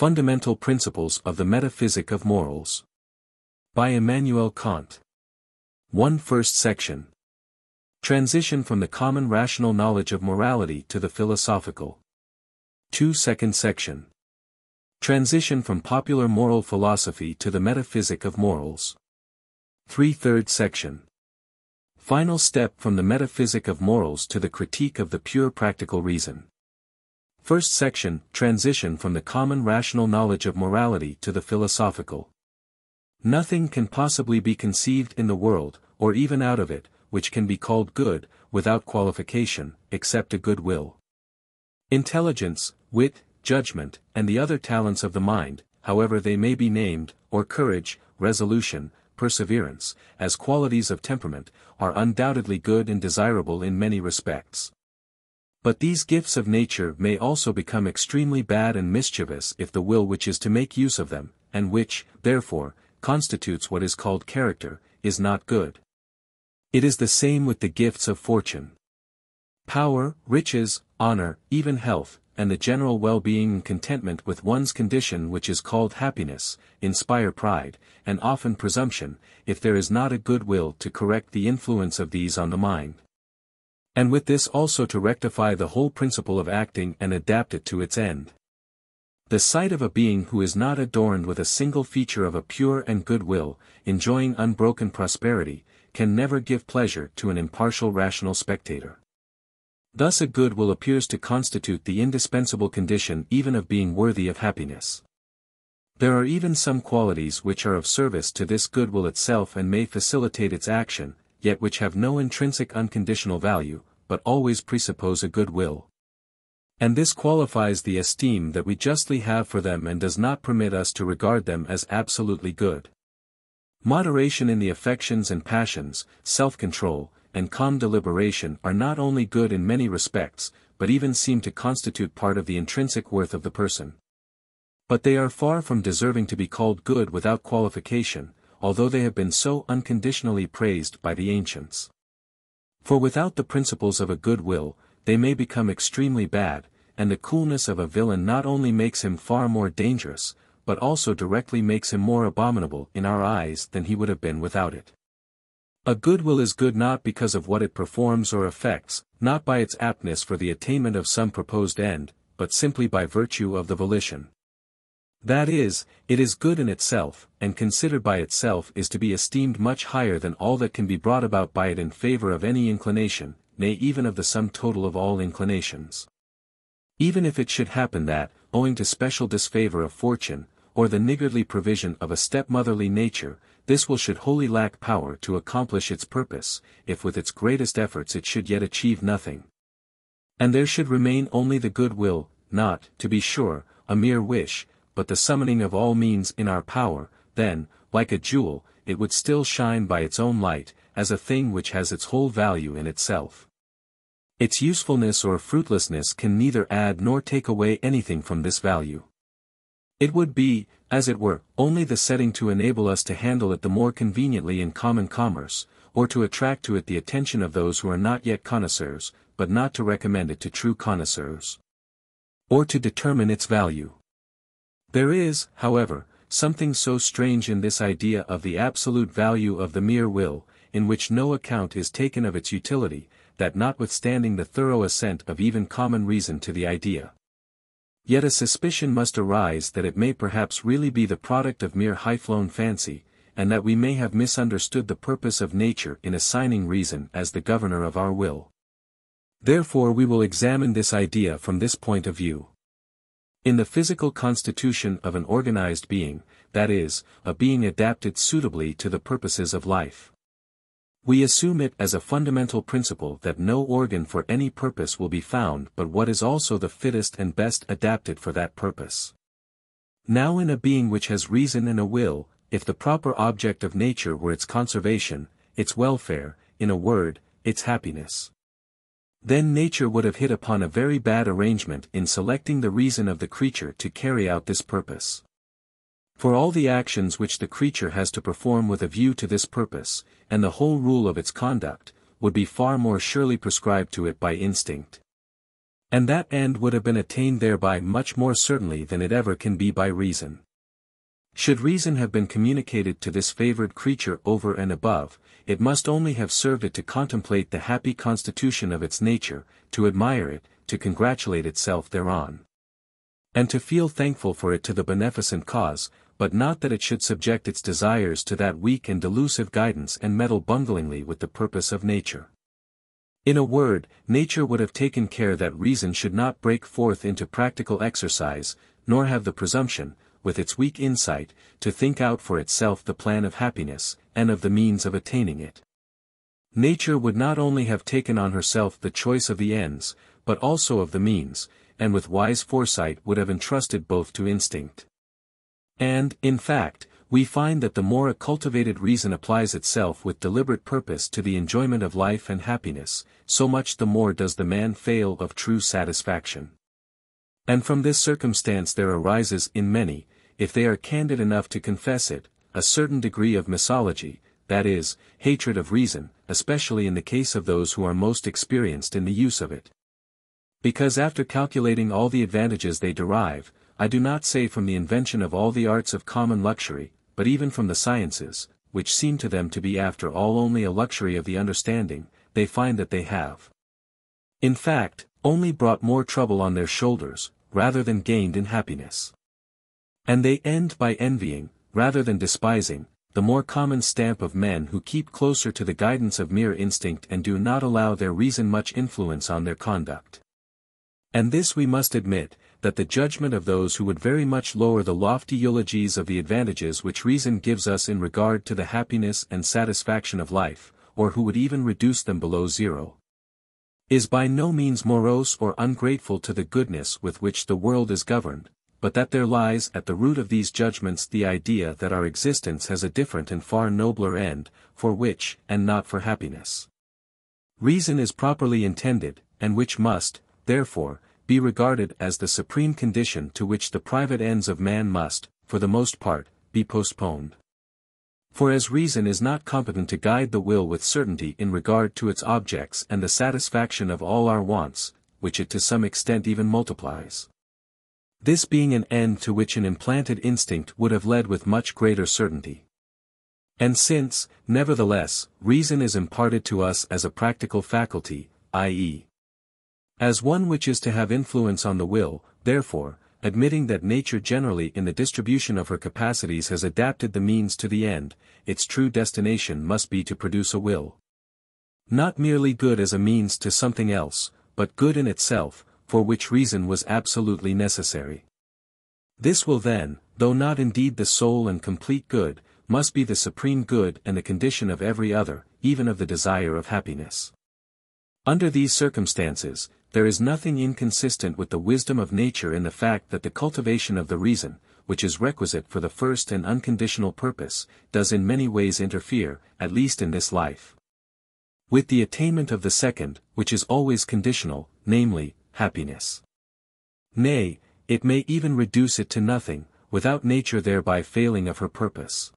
Fundamental Principles of the Metaphysic of Morals. By Immanuel Kant. 1st Section. Transition from the common rational knowledge of morality to the philosophical. 2nd Section. Transition from popular moral philosophy to the metaphysic of morals. 3rd Section. Final step from the metaphysic of morals to the critique of the pure practical reason. 1st Section. Transition from the common rational knowledge of morality to the philosophical. Nothing can possibly be conceived in the world, or even out of it, which can be called good, without qualification, except a good will. Intelligence, wit, judgment, and the other talents of the mind, however they may be named, or courage, resolution, perseverance, as qualities of temperament, are undoubtedly good and desirable in many respects. But these gifts of nature may also become extremely bad and mischievous if the will which is to make use of them, and which, therefore, constitutes what is called character, is not good. It is the same with the gifts of fortune. Power, riches, honor, even health, and the general well-being and contentment with one's condition which is called happiness, inspire pride, and often presumption, if there is not a good will to correct the influence of these on the mind. And with this also to rectify the whole principle of acting and adapt it to its end. The sight of a being who is not adorned with a single feature of a pure and good will, enjoying unbroken prosperity, can never give pleasure to an impartial rational spectator. Thus a good will appears to constitute the indispensable condition even of being worthy of happiness. There are even some qualities which are of service to this good will itself and may facilitate its action, yet which have no intrinsic unconditional value, but always presuppose a good will. And this qualifies the esteem that we justly have for them and does not permit us to regard them as absolutely good. Moderation in the affections and passions, self-control, and calm deliberation are not only good in many respects, but even seem to constitute part of the intrinsic worth of the person. But they are far from deserving to be called good without qualification, although they have been so unconditionally praised by the ancients. For without the principles of a good will, they may become extremely bad, and the coolness of a villain not only makes him far more dangerous, but also directly makes him more abominable in our eyes than he would have been without it. A good will is good not because of what it performs or effects, not by its aptness for the attainment of some proposed end, but simply by virtue of the volition. That is, it is good in itself, and considered by itself is to be esteemed much higher than all that can be brought about by it in favor of any inclination, nay even of the sum total of all inclinations. Even if it should happen that, owing to special disfavor of fortune, or the niggardly provision of a stepmotherly nature, this will should wholly lack power to accomplish its purpose, if with its greatest efforts it should yet achieve nothing. And there should remain only the good will, not, to be sure, a mere wish, but the summoning of all means in our power, then, like a jewel, it would still shine by its own light, as a thing which has its whole value in itself. Its usefulness or fruitlessness can neither add nor take away anything from this value. It would be, as it were, only the setting to enable us to handle it the more conveniently in common commerce, or to attract to it the attention of those who are not yet connoisseurs, but not to recommend it to true connoisseurs, or to determine its value. There is, however, something so strange in this idea of the absolute value of the mere will, in which no account is taken of its utility, that notwithstanding the thorough assent of even common reason to the idea, yet a suspicion must arise that it may perhaps really be the product of mere high-flown fancy, and that we may have misunderstood the purpose of nature in assigning reason as the governor of our will. Therefore we will examine this idea from this point of view. In the physical constitution of an organized being, that is, a being adapted suitably to the purposes of life, we assume it as a fundamental principle that no organ for any purpose will be found but what is also the fittest and best adapted for that purpose. Now in a being which has reason and a will, if the proper object of nature were its conservation, its welfare, in a word, its happiness, then nature would have hit upon a very bad arrangement in selecting the reason of the creature to carry out this purpose. For all the actions which the creature has to perform with a view to this purpose, and the whole rule of its conduct, would be far more surely prescribed to it by instinct. and that end would have been attained thereby much more certainly than it ever can be by reason. Should reason have been communicated to this favored creature over and above, it must only have served it to contemplate the happy constitution of its nature, to admire it, to congratulate itself thereon, and to feel thankful for it to the beneficent cause, but not that it should subject its desires to that weak and delusive guidance and meddle bunglingly with the purpose of nature. In a word, nature would have taken care that reason should not break forth into practical exercise, nor have the presumption, with its weak insight, to think out for itself the plan of happiness, and of the means of attaining it. Nature would not only have taken on herself the choice of the ends, but also of the means, and with wise foresight would have entrusted both to instinct. And, in fact, we find that the more a cultivated reason applies itself with deliberate purpose to the enjoyment of life and happiness, so much the more does the man fail of true satisfaction. And from this circumstance there arises in many, if they are candid enough to confess it, a certain degree of misologhy, that is, hatred of reason, especially in the case of those who are most experienced in the use of it. Because after calculating all the advantages they derive, I do not say from the invention of all the arts of common luxury, but even from the sciences, which seem to them to be after all only a luxury of the understanding, they find that they have, in fact, only brought more trouble on their shoulders, rather than gained in happiness. And they end by envying, rather than despising, the more common stamp of men who keep closer to the guidance of mere instinct and do not allow their reason much influence on their conduct. And this we must admit, that the judgment of those who would very much lower the lofty eulogies of the advantages which reason gives us in regard to the happiness and satisfaction of life, or who would even reduce them below zero, is by no means morose or ungrateful to the goodness with which the world is governed, but that there lies at the root of these judgments the idea that our existence has a different and far nobler end, for which, and not for happiness, reason is properly intended, and which must, therefore, be regarded as the supreme condition to which the private ends of man must, for the most part, be postponed. For as reason is not competent to guide the will with certainty in regard to its objects and the satisfaction of all our wants, which it to some extent even multiplies, this being an end to which an implanted instinct would have led with much greater certainty. And since, nevertheless, reason is imparted to us as a practical faculty, i.e., as one which is to have influence on the will, therefore, admitting that nature generally in the distribution of her capacities has adapted the means to the end, its true destination must be to produce a will, not merely good as a means to something else, but good in itself, for which reason was absolutely necessary. This will then, though not indeed the sole and complete good, must be the supreme good and the condition of every other, even of the desire of happiness. Under these circumstances, there is nothing inconsistent with the wisdom of nature in the fact that the cultivation of the reason, which is requisite for the first and unconditional purpose, does in many ways interfere, at least in this life, with the attainment of the second, which is always conditional, namely, happiness. Nay, it may even reduce it to nothing, without nature thereby failing of her purpose.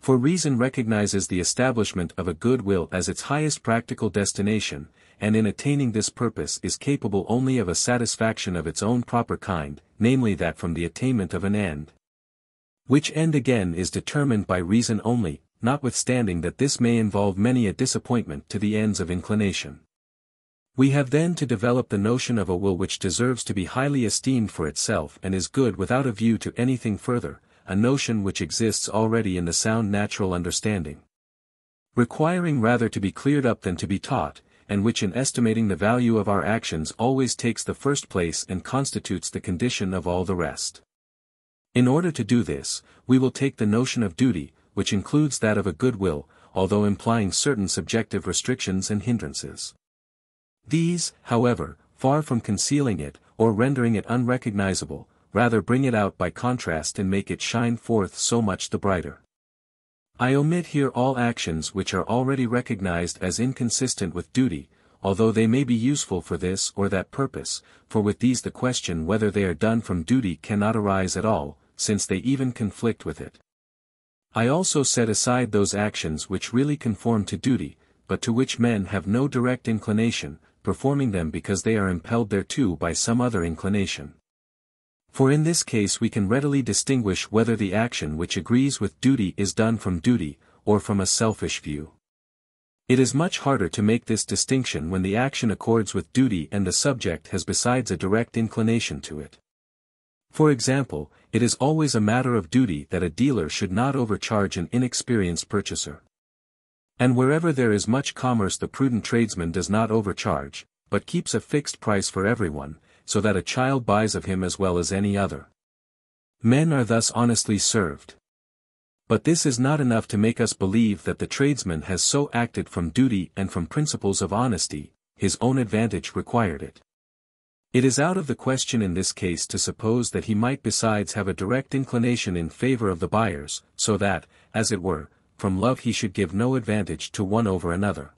For reason recognizes the establishment of a good will as its highest practical destination, and in attaining this purpose is capable only of a satisfaction of its own proper kind, namely that from the attainment of an end, which end again is determined by reason only, notwithstanding that this may involve many a disappointment to the ends of inclination. We have then to develop the notion of a will which deserves to be highly esteemed for itself and is good without a view to anything further, a notion which exists already in the sound natural understanding, requiring rather to be cleared up than to be taught, and which in estimating the value of our actions always takes the first place and constitutes the condition of all the rest. In order to do this, we will take the notion of duty, which includes that of a good will, although implying certain subjective restrictions and hindrances. These, however, far from concealing it, or rendering it unrecognizable, rather bring it out by contrast and make it shine forth so much the brighter. I omit here all actions which are already recognized as inconsistent with duty, although they may be useful for this or that purpose, for with these the question whether they are done from duty cannot arise at all, since they even conflict with it. I also set aside those actions which really conform to duty, but to which men have no direct inclination, performing them because they are impelled thereto by some other inclination. For in this case we can readily distinguish whether the action which agrees with duty is done from duty, or from a selfish view. It is much harder to make this distinction when the action accords with duty and the subject has besides a direct inclination to it. For example, it is always a matter of duty that a dealer should not overcharge an inexperienced purchaser. And wherever there is much commerce, the prudent tradesman does not overcharge, but keeps a fixed price for everyone, so that a child buys of him as well as any other. Men are thus honestly served. But this is not enough to make us believe that the tradesman has so acted from duty and from principles of honesty, his own advantage required it. It is out of the question in this case to suppose that he might besides have a direct inclination in favor of the buyers, so that, as it were, from love he should give no advantage to one over another.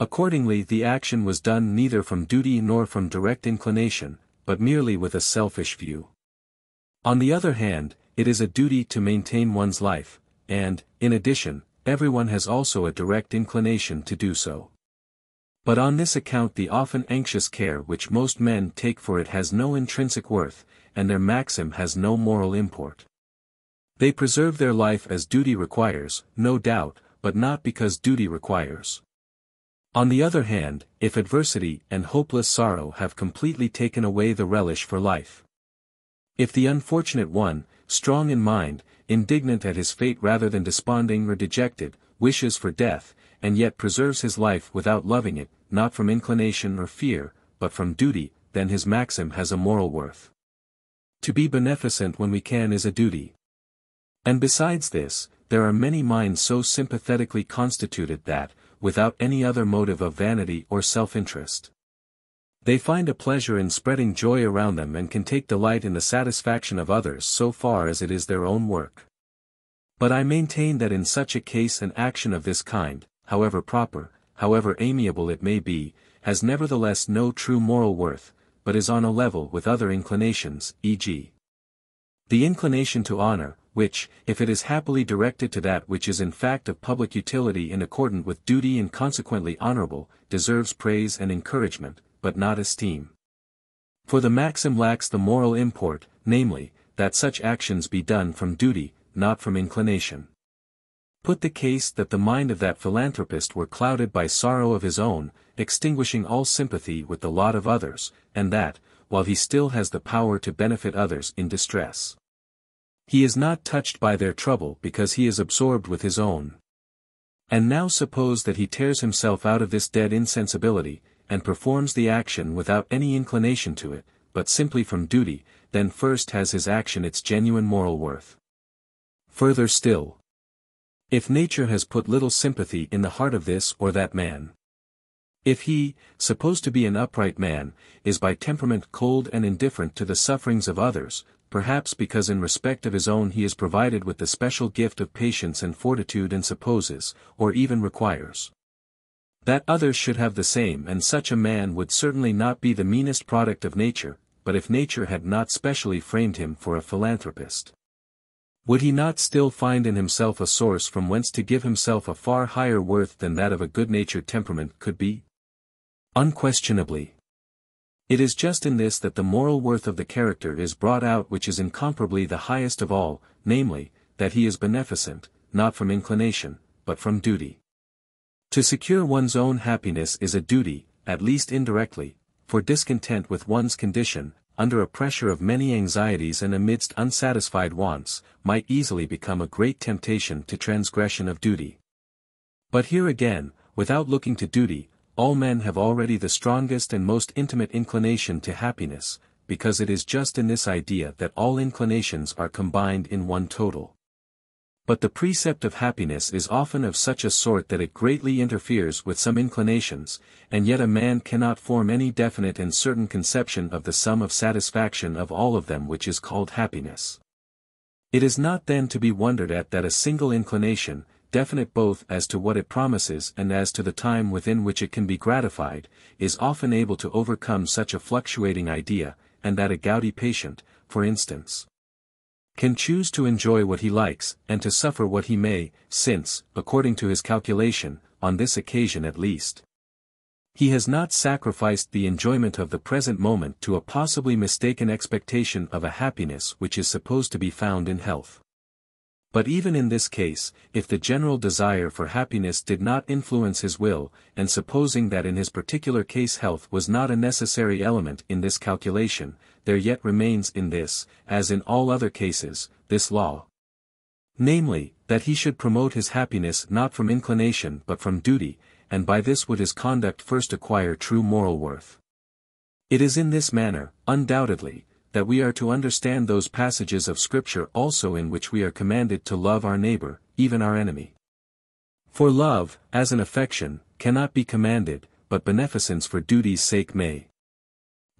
Accordingly the action was done neither from duty nor from direct inclination, but merely with a selfish view. On the other hand, it is a duty to maintain one's life, and, in addition, everyone has also a direct inclination to do so. But on this account the often anxious care which most men take for it has no intrinsic worth, and their maxim has no moral import. They preserve their life as duty requires, no doubt, but not because duty requires. On the other hand, if adversity and hopeless sorrow have completely taken away the relish for life. If the unfortunate one, strong in mind, indignant at his fate rather than desponding or dejected, wishes for death, and yet preserves his life without loving it, not from inclination or fear, but from duty, then his maxim has a moral worth. To be beneficent when we can is a duty. And besides this, there are many minds so sympathetically constituted that, without any other motive of vanity or self-interest, they find a pleasure in spreading joy around them and can take delight in the satisfaction of others so far as it is their own work. But I maintain that in such a case an action of this kind, however proper, however amiable it may be, has nevertheless no true moral worth, but is on a level with other inclinations, e.g. the inclination to honor, which, if it is happily directed to that which is in fact of public utility in accordance with duty and consequently honorable, deserves praise and encouragement, but not esteem. For the maxim lacks the moral import, namely, that such actions be done from duty, not from inclination. Put the case that the mind of that philanthropist were clouded by sorrow of his own, extinguishing all sympathy with the lot of others, and that, while he still has the power to benefit others in distress, he is not touched by their trouble because he is absorbed with his own. And now suppose that he tears himself out of this dead insensibility, and performs the action without any inclination to it, but simply from duty, then first has his action its genuine moral worth. Further still, if nature has put little sympathy in the heart of this or that man, if he, supposed to be an upright man, is by temperament cold and indifferent to the sufferings of others, perhaps because in respect of his own he is provided with the special gift of patience and fortitude and supposes, or even requires, that others should have the same, and such a man would certainly not be the meanest product of nature, but if nature had not specially framed him for a philanthropist, would he not still find in himself a source from whence to give himself a far higher worth than that of a good-natured temperament could be? Unquestionably. It is just in this that the moral worth of the character is brought out which is incomparably the highest of all, namely, that he is beneficent, not from inclination, but from duty. To secure one's own happiness is a duty, at least indirectly, for discontent with one's condition, under a pressure of many anxieties and amidst unsatisfied wants, might easily become a great temptation to transgression of duty. But here again, without looking to duty, all men have already the strongest and most intimate inclination to happiness, because it is just in this idea that all inclinations are combined in one total. But the precept of happiness is often of such a sort that it greatly interferes with some inclinations, and yet a man cannot form any definite and certain conception of the sum of satisfaction of all of them which is called happiness. It is not then to be wondered at that a single inclination, definite both as to what it promises and as to the time within which it can be gratified, is often able to overcome such a fluctuating idea, and that a gouty patient, for instance, can choose to enjoy what he likes, and to suffer what he may, since, according to his calculation, on this occasion at least, he has not sacrificed the enjoyment of the present moment to a possibly mistaken expectation of a happiness which is supposed to be found in health. But even in this case, if the general desire for happiness did not influence his will, and supposing that in his particular case health was not a necessary element in this calculation, there yet remains in this, as in all other cases, this law. Namely, that he should promote his happiness not from inclination but from duty, and by this would his conduct first acquire true moral worth. It is in this manner, undoubtedly, that we are to understand those passages of Scripture also in which we are commanded to love our neighbor, even our enemy. For love, as an affection, cannot be commanded, but beneficence for duty's sake may.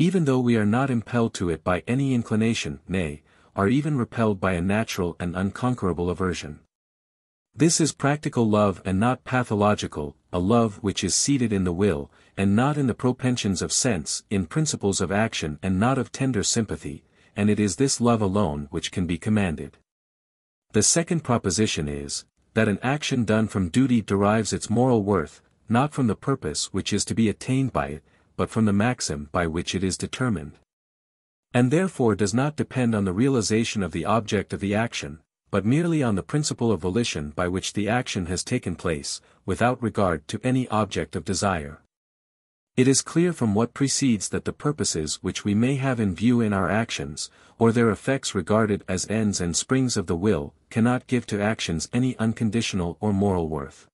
Even though we are not impelled to it by any inclination, nay, are even repelled by a natural and unconquerable aversion. This is practical love and not pathological, a love which is seated in the will, and not in the propensions of sense, in principles of action and not of tender sympathy, and it is this love alone which can be commanded. The second proposition is, that an action done from duty derives its moral worth, not from the purpose which is to be attained by it, but from the maxim by which it is determined, and therefore does not depend on the realization of the object of the action, but merely on the principle of volition by which the action has taken place, without regard to any object of desire. It is clear from what precedes that the purposes which we may have in view in our actions, or their effects regarded as ends and springs of the will, cannot give to actions any unconditional or moral worth.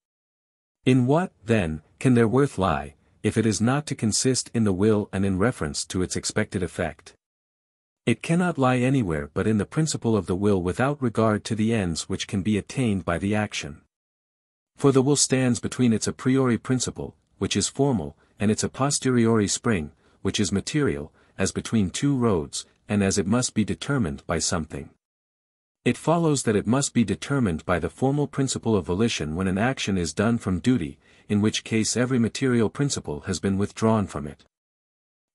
In what, then, can their worth lie, if it is not to consist in the will and in reference to its expected effect? It cannot lie anywhere but in the principle of the will without regard to the ends which can be attained by the action. For the will stands between its a priori principle, which is formal, and its a posteriori spring, which is material, as between two roads, and as it must be determined by something. It follows that it must be determined by the formal principle of volition when an action is done from duty, in which case every material principle has been withdrawn from it.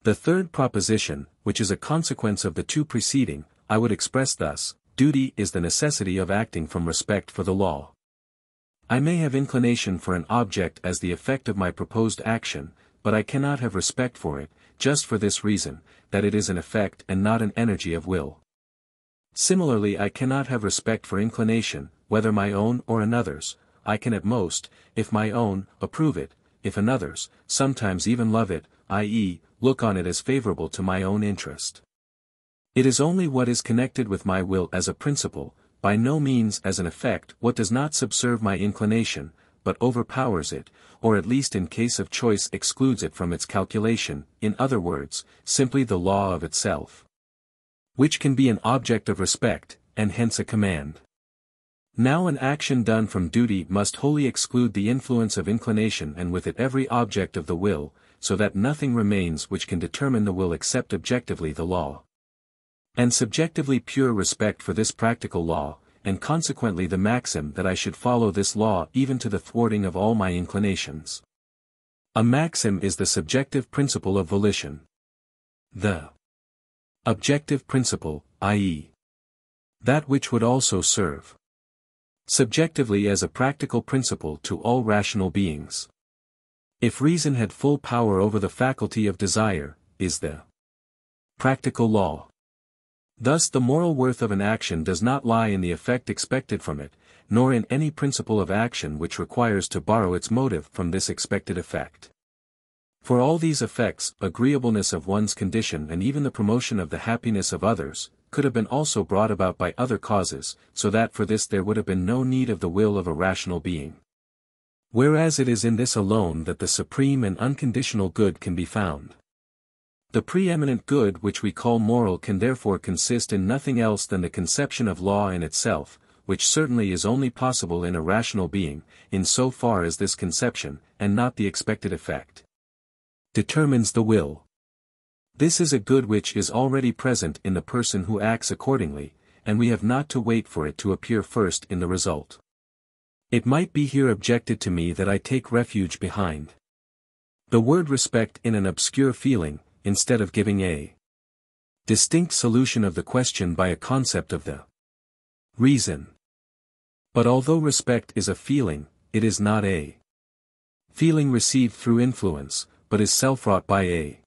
The third proposition, which is a consequence of the two preceding, I would express thus: duty is the necessity of acting from respect for the law. I may have inclination for an object as the effect of my proposed action, but I cannot have respect for it, just for this reason, that it is an effect and not an energy of will. Similarly, I cannot have respect for inclination, whether my own or another's. I can at most, if my own, approve it, if another's, sometimes even love it, i.e., look on it as favorable to my own interest. It is only what is connected with my will as a principle, by no means as an effect, what does not subserve my inclination, but overpowers it, or at least in case of choice excludes it from its calculation, in other words, simply the law of itself, which can be an object of respect, and hence a command. Now an action done from duty must wholly exclude the influence of inclination and with it every object of the will, so that nothing remains which can determine the will except objectively the law. And subjectively pure respect for this practical law, and consequently the maxim that I should follow this law even to the thwarting of all my inclinations. A maxim is the subjective principle of volition. The objective principle, i.e., that which would also serve subjectively as a practical principle to all rational beings, if reason had full power over the faculty of desire, is the practical law. Thus the moral worth of an action does not lie in the effect expected from it, nor in any principle of action which requires to borrow its motive from this expected effect. For all these effects, agreeableness of one's condition and even the promotion of the happiness of others, could have been also brought about by other causes, so that for this there would have been no need of the will of a rational being. Whereas it is in this alone that the supreme and unconditional good can be found. The preeminent good which we call moral can therefore consist in nothing else than the conception of law in itself, which certainly is only possible in a rational being, in so far as this conception, and not the expected effect, determines the will. This is a good which is already present in the person who acts accordingly, and we have not to wait for it to appear first in the result. It might be here objected to me that I take refuge behind the word respect in an obscure feeling, instead of giving a distinct solution of the question by a concept of the reason. But although respect is a feeling, it is not a feeling received through influence, but is self-wrought by a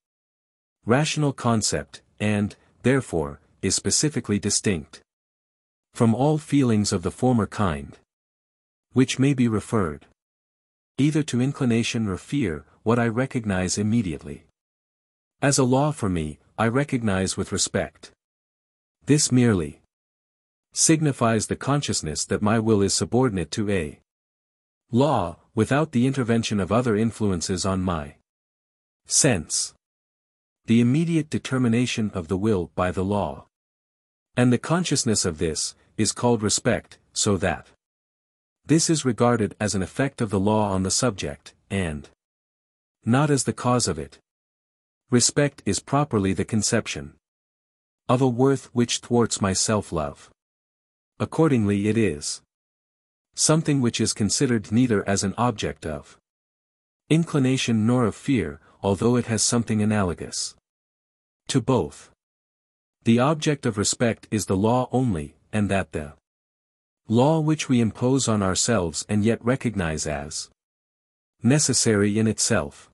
rational concept, and, therefore, is specifically distinct from all feelings of the former kind, which may be referred either to inclination or fear, what I recognize immediately as a law for me, I recognize with respect. This merely signifies the consciousness that my will is subordinate to a law, without the intervention of other influences on my sense. The immediate determination of the will by the law, and the consciousness of this, is called respect, so that this is regarded as an effect of the law on the subject, and not as the cause of it. Respect is properly the conception of a worth which thwarts my self-love. Accordingly it is something which is considered neither as an object of inclination nor of fear, although it has something analogous to both. The object of respect is the law only, and that the law which we impose on ourselves and yet recognize as necessary in itself.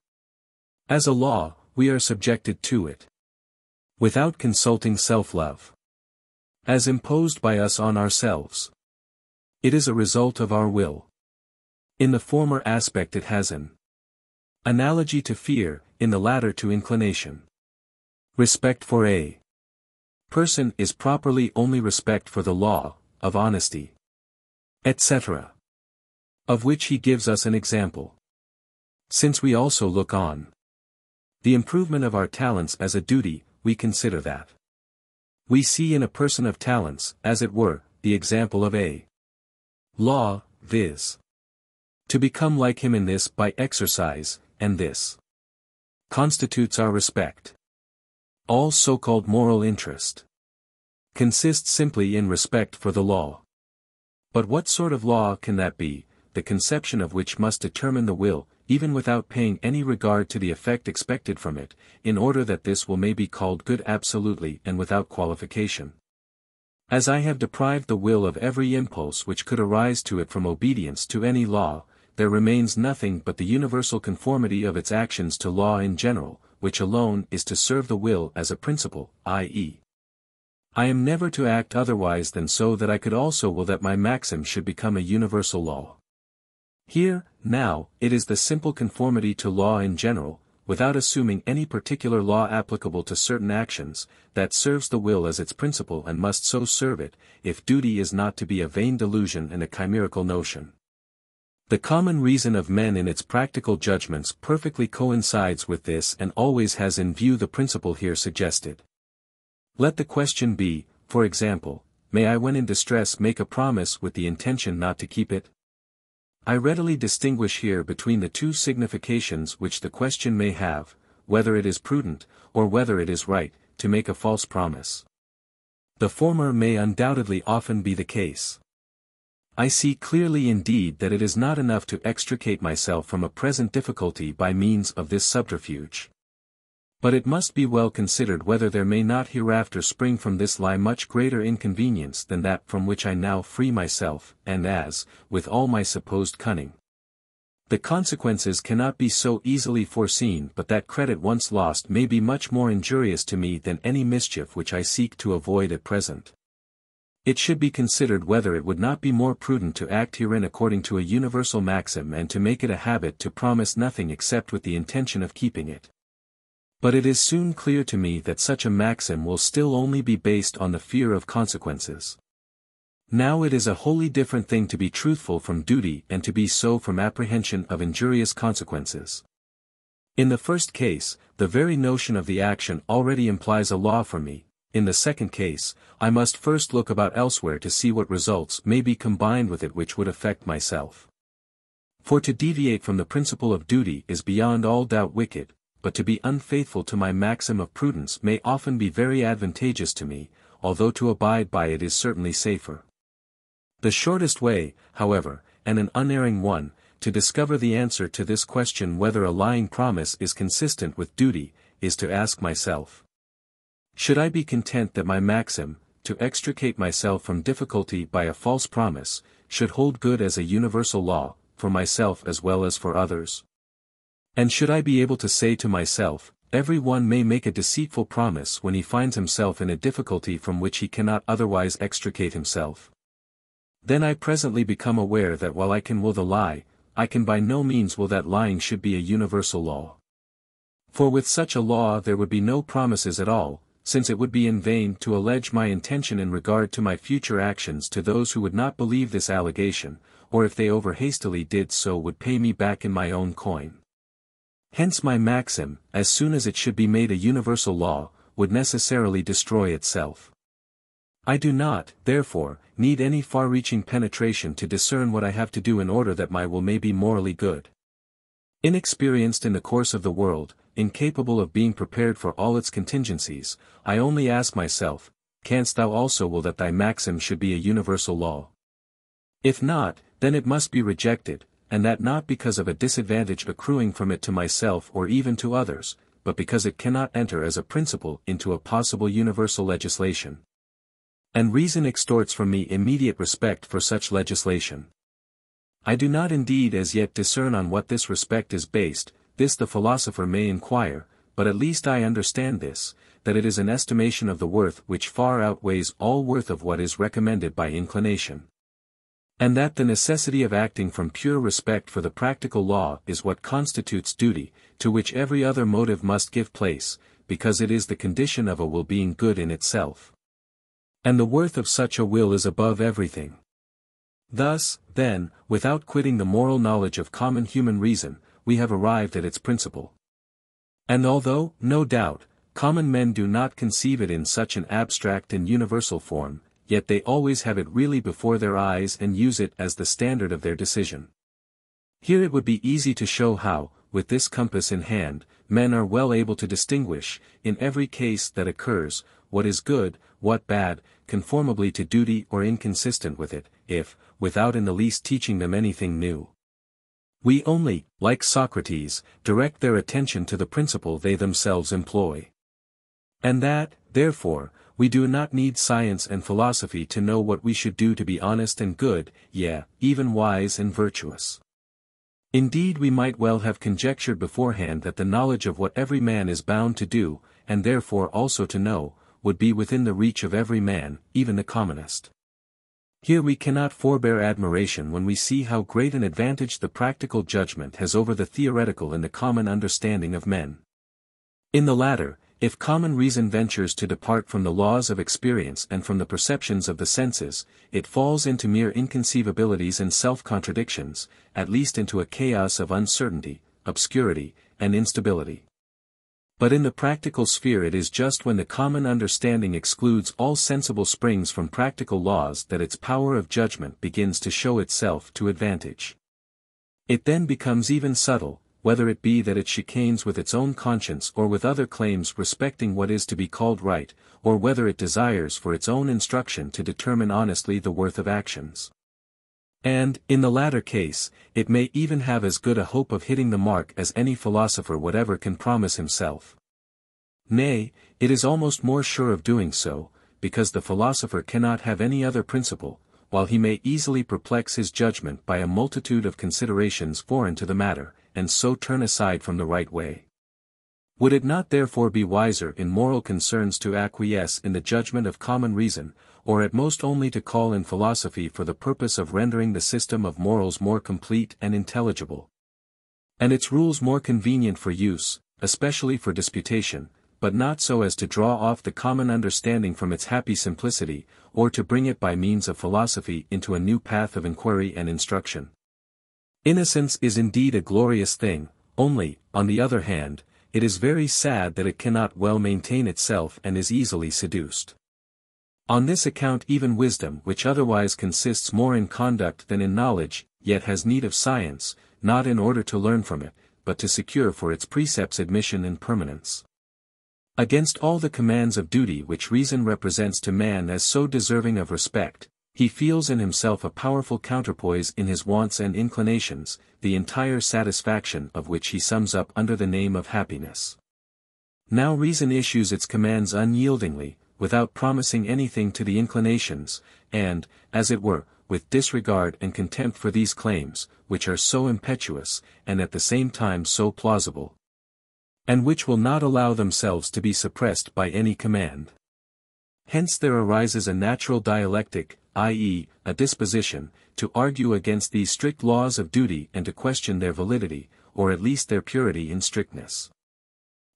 As a law, we are subjected to it without consulting self-love, as imposed by us on ourselves. It is a result of our will. In the former aspect it has an analogy to fear, in the latter to inclination. Respect for a person is properly only respect for the law, of honesty, etc., of which he gives us an example. Since we also look on the improvement of our talents as a duty, we consider that we see in a person of talents, as it were, the example of a law, viz. To become like him in this by exercise, and this constitutes our respect. All so-called moral interest consists simply in respect for the law. But what sort of law can that be, the conception of which must determine the will, even without paying any regard to the effect expected from it, in order that this will may be called good absolutely and without qualification? As I have deprived the will of every impulse which could arise to it from obedience to any law, there remains nothing but the universal conformity of its actions to law in general, which alone is to serve the will as a principle, i.e., I am never to act otherwise than so that I could also will that my maxim should become a universal law. Here, now, it is the simple conformity to law in general, without assuming any particular law applicable to certain actions, that serves the will as its principle and must so serve it, if duty is not to be a vain delusion and a chimerical notion. The common reason of men in its practical judgments perfectly coincides with this and always has in view the principle here suggested. Let the question be, for example, may I when in distress make a promise with the intention not to keep it? I readily distinguish here between the two significations which the question may have, whether it is prudent, or whether it is right, to make a false promise. The former may undoubtedly often be the case. I see clearly indeed that it is not enough to extricate myself from a present difficulty by means of this subterfuge. But it must be well considered whether there may not hereafter spring from this lie much greater inconvenience than that from which I now free myself, and as, with all my supposed cunning, the consequences cannot be so easily foreseen, but that credit once lost may be much more injurious to me than any mischief which I seek to avoid at present. It should be considered whether it would not be more prudent to act herein according to a universal maxim and to make it a habit to promise nothing except with the intention of keeping it. But it is soon clear to me that such a maxim will still only be based on the fear of consequences. Now it is a wholly different thing to be truthful from duty and to be so from apprehension of injurious consequences. In the first case, the very notion of the action already implies a law for me; in the second case, I must first look about elsewhere to see what results may be combined with it which would affect myself. For to deviate from the principle of duty is beyond all doubt wicked, but to be unfaithful to my maxim of prudence may often be very advantageous to me, although to abide by it is certainly safer. The shortest way, however, and an unerring one, to discover the answer to this question whether a lying promise is consistent with duty, is to ask myself, should I be content that my maxim, to extricate myself from difficulty by a false promise, should hold good as a universal law, for myself as well as for others? And should I be able to say to myself, every one may make a deceitful promise when he finds himself in a difficulty from which he cannot otherwise extricate himself? Then I presently become aware that while I can will the lie, I can by no means will that lying should be a universal law. For with such a law there would be no promises at all, since it would be in vain to allege my intention in regard to my future actions to those who would not believe this allegation, or if they over-hastily did so would pay me back in my own coin. Hence my maxim, as soon as it should be made a universal law, would necessarily destroy itself. I do not, therefore, need any far-reaching penetration to discern what I have to do in order that my will may be morally good. Inexperienced in the course of the world, incapable of being prepared for all its contingencies, I only ask myself, canst thou also will that thy maxim should be a universal law? If not, then it must be rejected, and that not because of a disadvantage accruing from it to myself or even to others, but because it cannot enter as a principle into a possible universal legislation. And reason extorts from me immediate respect for such legislation. I do not indeed as yet discern on what this respect is based, this the philosopher may inquire, but at least I understand this, that it is an estimation of the worth which far outweighs all worth of what is recommended by inclination. And that the necessity of acting from pure respect for the practical law is what constitutes duty, to which every other motive must give place, because it is the condition of a will being good in itself. And the worth of such a will is above everything. Thus, then, without quitting the moral knowledge of common human reason, we have arrived at its principle. And although, no doubt, common men do not conceive it in such an abstract and universal form, yet they always have it really before their eyes and use it as the standard of their decision. Here it would be easy to show how, with this compass in hand, men are well able to distinguish, in every case that occurs, what is good, what bad, conformably to duty or inconsistent with it, if, without in the least teaching them anything new. We only, like Socrates, direct their attention to the principle they themselves employ. And that, therefore, we do not need science and philosophy to know what we should do to be honest and good, yea, even wise and virtuous. Indeed, we might well have conjectured beforehand that the knowledge of what every man is bound to do, and therefore also to know, would be within the reach of every man, even the commonest. Here we cannot forbear admiration when we see how great an advantage the practical judgment has over the theoretical in the common understanding of men. In the latter, if common reason ventures to depart from the laws of experience and from the perceptions of the senses, it falls into mere inconceivabilities and self-contradictions, at least into a chaos of uncertainty, obscurity, and instability. But in the practical sphere it is just when the common understanding excludes all sensible springs from practical laws that its power of judgment begins to show itself to advantage. It then becomes even subtle, whether it be that it chicanes with its own conscience or with other claims respecting what is to be called right, or whether it desires for its own instruction to determine honestly the worth of actions. And, in the latter case, it may even have as good a hope of hitting the mark as any philosopher whatever can promise himself. Nay, it is almost more sure of doing so, because the philosopher cannot have any other principle, while he may easily perplex his judgment by a multitude of considerations foreign to the matter, and so turn aside from the right way. Would it not therefore be wiser in moral concerns to acquiesce in the judgment of common reason, or at most only to call in philosophy for the purpose of rendering the system of morals more complete and intelligible, and its rules more convenient for use, especially for disputation, but not so as to draw off the common understanding from its happy simplicity, or to bring it by means of philosophy into a new path of inquiry and instruction? Innocence is indeed a glorious thing, only, on the other hand, it is very sad that it cannot well maintain itself and is easily seduced. On this account even wisdom, which otherwise consists more in conduct than in knowledge, yet has need of science, not in order to learn from it, but to secure for its precepts admission and permanence. Against all the commands of duty which reason represents to man as so deserving of respect, he feels in himself a powerful counterpoise in his wants and inclinations, the entire satisfaction of which he sums up under the name of happiness. Now reason issues its commands unyieldingly, without promising anything to the inclinations, and, as it were, with disregard and contempt for these claims, which are so impetuous, and at the same time so plausible, and which will not allow themselves to be suppressed by any command. Hence there arises a natural dialectic, i.e., a disposition, to argue against these strict laws of duty and to question their validity, or at least their purity in strictness.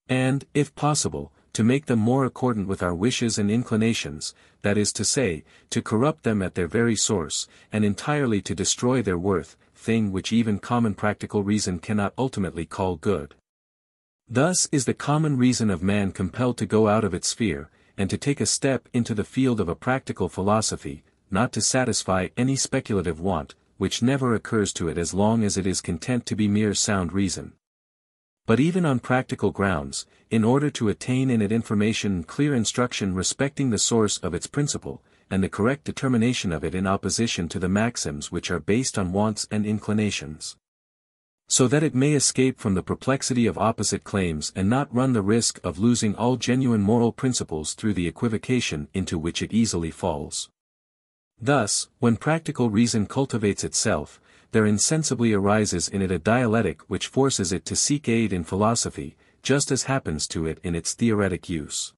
And, if possible, to make them more accordant with our wishes and inclinations, that is to say, to corrupt them at their very source, and entirely to destroy their worth, thing which even common practical reason cannot ultimately call good. Thus is the common reason of man compelled to go out of its sphere, and to take a step into the field of a practical philosophy, not to satisfy any speculative want, which never occurs to it as long as it is content to be mere sound reason, but even on practical grounds, in order to attain in it information and clear instruction respecting the source of its principle, and the correct determination of it in opposition to the maxims which are based on wants and inclinations, so that it may escape from the perplexity of opposite claims and not run the risk of losing all genuine moral principles through the equivocation into which it easily falls. Thus, when practical reason cultivates itself, there insensibly arises in it a dialectic which forces it to seek aid in philosophy, just as happens to it in its theoretic use.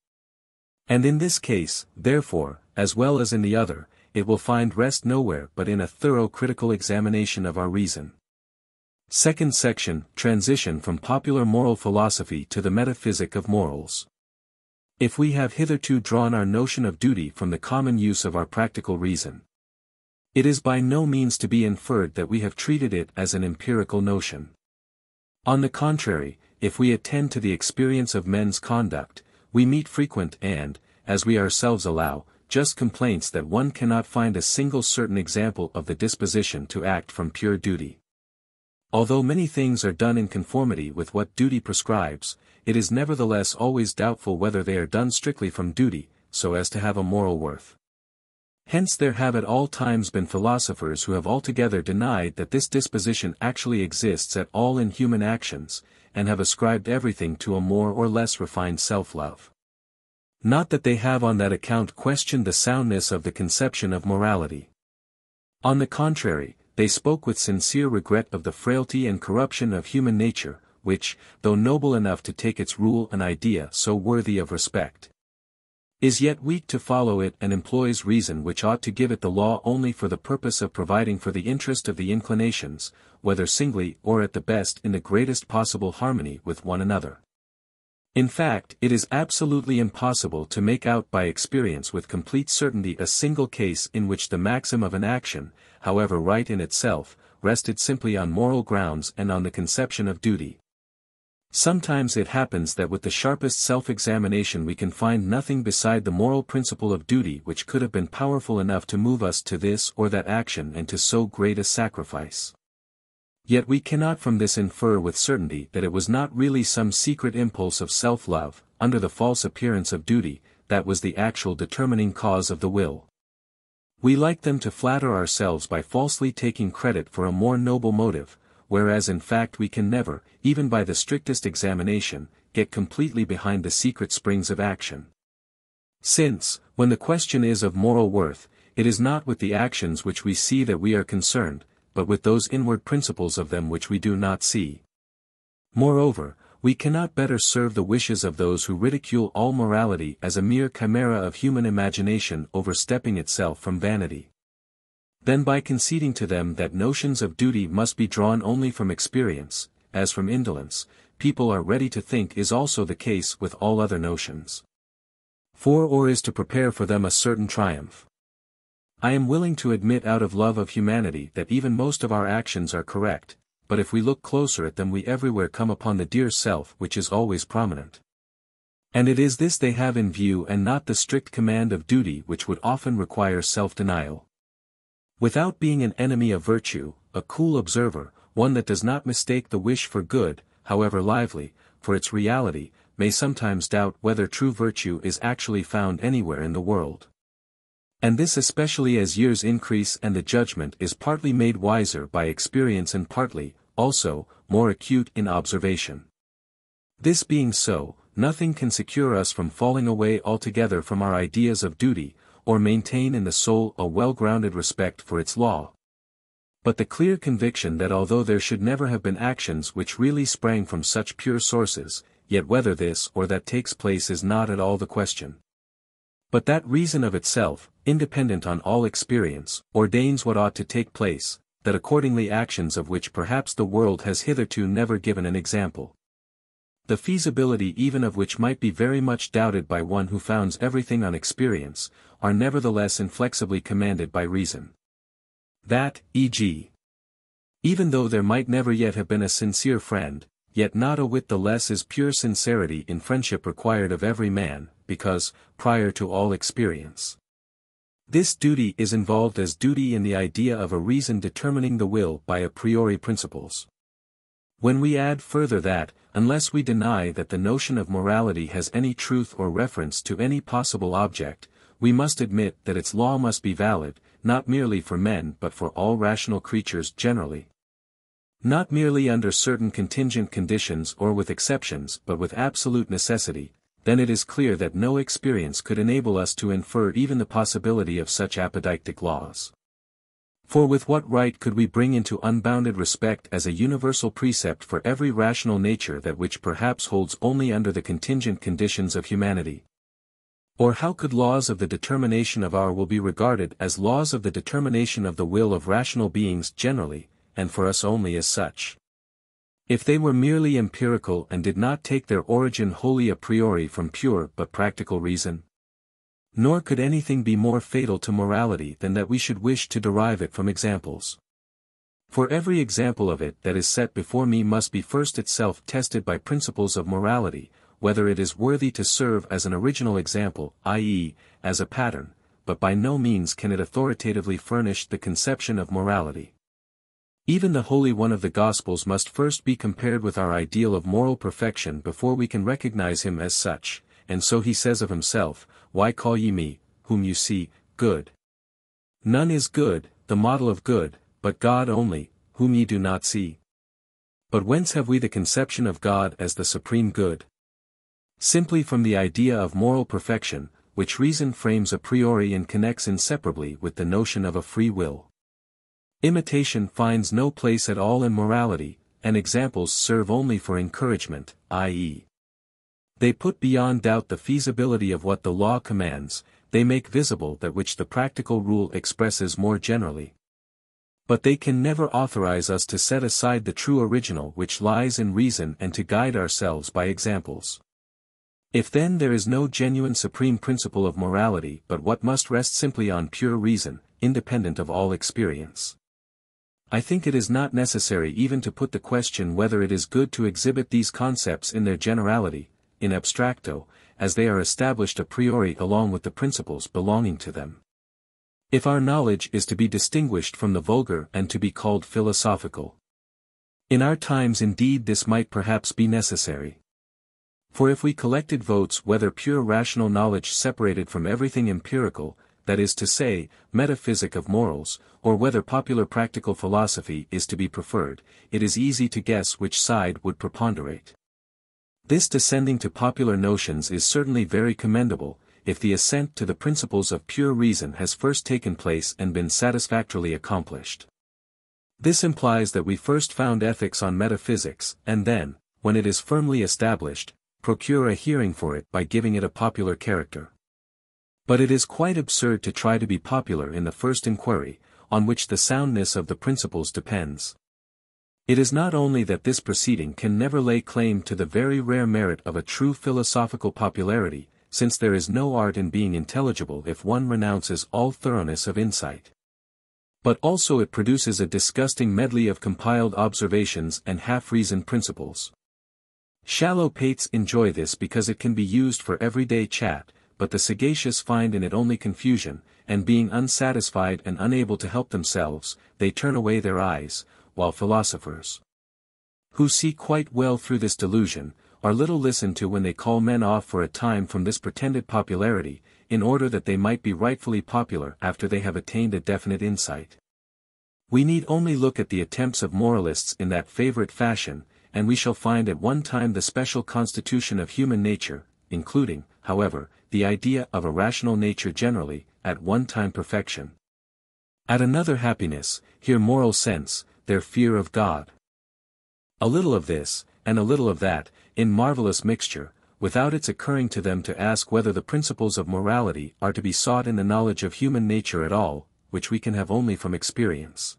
And in this case, therefore, as well as in the other, it will find rest nowhere but in a thorough critical examination of our reason. Second section, Transition from Popular Moral Philosophy to the Metaphysic of Morals. If we have hitherto drawn our notion of duty from the common use of our practical reason, it is by no means to be inferred that we have treated it as an empirical notion. On the contrary, if we attend to the experience of men's conduct, we meet frequent and, as we ourselves allow, just complaints that one cannot find a single certain example of the disposition to act from pure duty. Although many things are done in conformity with what duty prescribes, it is nevertheless always doubtful whether they are done strictly from duty, so as to have a moral worth. Hence there have at all times been philosophers who have altogether denied that this disposition actually exists at all in human actions, and have ascribed everything to a more or less refined self-love. Not that they have on that account questioned the soundness of the conception of morality. On the contrary, they spoke with sincere regret of the frailty and corruption of human nature, which, though noble enough to take its rule an idea so worthy of respect, is yet weak to follow it and employs reason which ought to give it the law only for the purpose of providing for the interest of the inclinations, whether singly or at the best in the greatest possible harmony with one another. In fact, it is absolutely impossible to make out by experience with complete certainty a single case in which the maxim of an action, however right in itself, rested simply on moral grounds and on the conception of duty. Sometimes it happens that with the sharpest self-examination we can find nothing beside the moral principle of duty which could have been powerful enough to move us to this or that action and to so great a sacrifice. Yet we cannot from this infer with certainty that it was not really some secret impulse of self-love, under the false appearance of duty, that was the actual determining cause of the will. We like them to flatter ourselves by falsely taking credit for a more noble motive, whereas in fact we can never, even by the strictest examination, get completely behind the secret springs of action. Since, when the question is of moral worth, it is not with the actions which we see that we are concerned, but with those inward principles of them which we do not see. Moreover, we cannot better serve the wishes of those who ridicule all morality as a mere chimera of human imagination overstepping itself from vanity, than by conceding to them that notions of duty must be drawn only from experience, as from indolence, people are ready to think is also the case with all other notions. For or is to prepare for them a certain triumph. I am willing to admit out of love of humanity that even most of our actions are correct, but if we look closer at them we everywhere come upon the dear self which is always prominent. And it is this they have in view and not the strict command of duty which would often require self-denial. Without being an enemy of virtue, a cool observer, one that does not mistake the wish for good, however lively, for its reality, may sometimes doubt whether true virtue is actually found anywhere in the world. And this especially as years increase and the judgment is partly made wiser by experience and partly, also, more acute in observation. This being so, nothing can secure us from falling away altogether from our ideas of duty, or maintain in the soul a well-grounded respect for its law. But the clear conviction that although there should never have been actions which really sprang from such pure sources, yet whether this or that takes place is not at all the question. But that reason of itself, independent on all experience, ordains what ought to take place, that accordingly actions of which perhaps the world has hitherto never given an example. The feasibility even of which might be very much doubted by one who founds everything on experience, are nevertheless inflexibly commanded by reason. That, e.g., even though there might never yet have been a sincere friend, yet not a whit the less is pure sincerity in friendship required of every man, because, prior to all experience. This duty is involved as duty in the idea of a reason determining the will by a priori principles. When we add further that, unless we deny that the notion of morality has any truth or reference to any possible object, we must admit that its law must be valid, not merely for men but for all rational creatures generally. Not merely under certain contingent conditions or with exceptions but with absolute necessity, then it is clear that no experience could enable us to infer even the possibility of such apodictic laws. For with what right could we bring into unbounded respect as a universal precept for every rational nature that which perhaps holds only under the contingent conditions of humanity? Or how could laws of the determination of our will be regarded as laws of the determination of the will of rational beings generally, and for us only as such? If they were merely empirical and did not take their origin wholly a priori from pure but practical reason? Nor could anything be more fatal to morality than that we should wish to derive it from examples. For every example of it that is set before me must be first itself tested by principles of morality, whether it is worthy to serve as an original example, i.e., as a pattern, but by no means can it authoritatively furnish the conception of morality. Even the Holy One of the Gospels must first be compared with our ideal of moral perfection before we can recognize him as such, and so he says of himself, "Why call ye me, whom you see, good? None is good, the model of good, but God only, whom ye do not see." But whence have we the conception of God as the supreme good? Simply from the idea of moral perfection, which reason frames a priori and connects inseparably with the notion of a free will. Imitation finds no place at all in morality, and examples serve only for encouragement, i.e., they put beyond doubt the feasibility of what the law commands, they make visible that which the practical rule expresses more generally. But they can never authorize us to set aside the true original which lies in reason and to guide ourselves by examples. If then there is no genuine supreme principle of morality but what must rest simply on pure reason, independent of all experience, I think it is not necessary even to put the question whether it is good to exhibit these concepts in their generality, in abstracto, as they are established a priori along with the principles belonging to them. If our knowledge is to be distinguished from the vulgar and to be called philosophical. In our times indeed this might perhaps be necessary. For if we collected votes whether pure rational knowledge separated from everything empirical, that is to say, metaphysic of morals, or whether popular practical philosophy is to be preferred, it is easy to guess which side would preponderate. This descending to popular notions is certainly very commendable, if the assent to the principles of pure reason has first taken place and been satisfactorily accomplished. This implies that we first found ethics on metaphysics, and then, when it is firmly established, procure a hearing for it by giving it a popular character. But it is quite absurd to try to be popular in the first inquiry, on which the soundness of the principles depends. It is not only that this proceeding can never lay claim to the very rare merit of a true philosophical popularity, since there is no art in being intelligible if one renounces all thoroughness of insight. But also it produces a disgusting medley of compiled observations and half-reasoned principles. Shallow pates enjoy this because it can be used for everyday chat, but the sagacious find in it only confusion, and being unsatisfied and unable to help themselves, they turn away their eyes, while philosophers, who see quite well through this delusion, are little listened to when they call men off for a time from this pretended popularity, in order that they might be rightfully popular after they have attained a definite insight. We need only look at the attempts of moralists in that favorite fashion, and we shall find at one time the special constitution of human nature, including, however, the idea of a rational nature generally, at one time perfection. At another happiness, here moral sense, their fear of God. A little of this, and a little of that, in marvelous mixture, without its occurring to them to ask whether the principles of morality are to be sought in the knowledge of human nature at all, which we can have only from experience.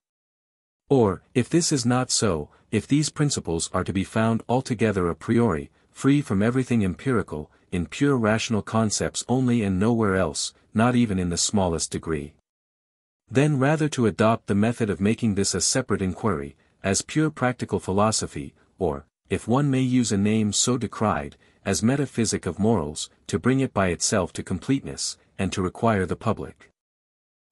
Or, if this is not so, if these principles are to be found altogether a priori, free from everything empirical, in pure rational concepts only and nowhere else, not even in the smallest degree. Then rather to adopt the method of making this a separate inquiry, as pure practical philosophy, or, if one may use a name so decried, as metaphysic of morals, to bring it by itself to completeness, and to require the public,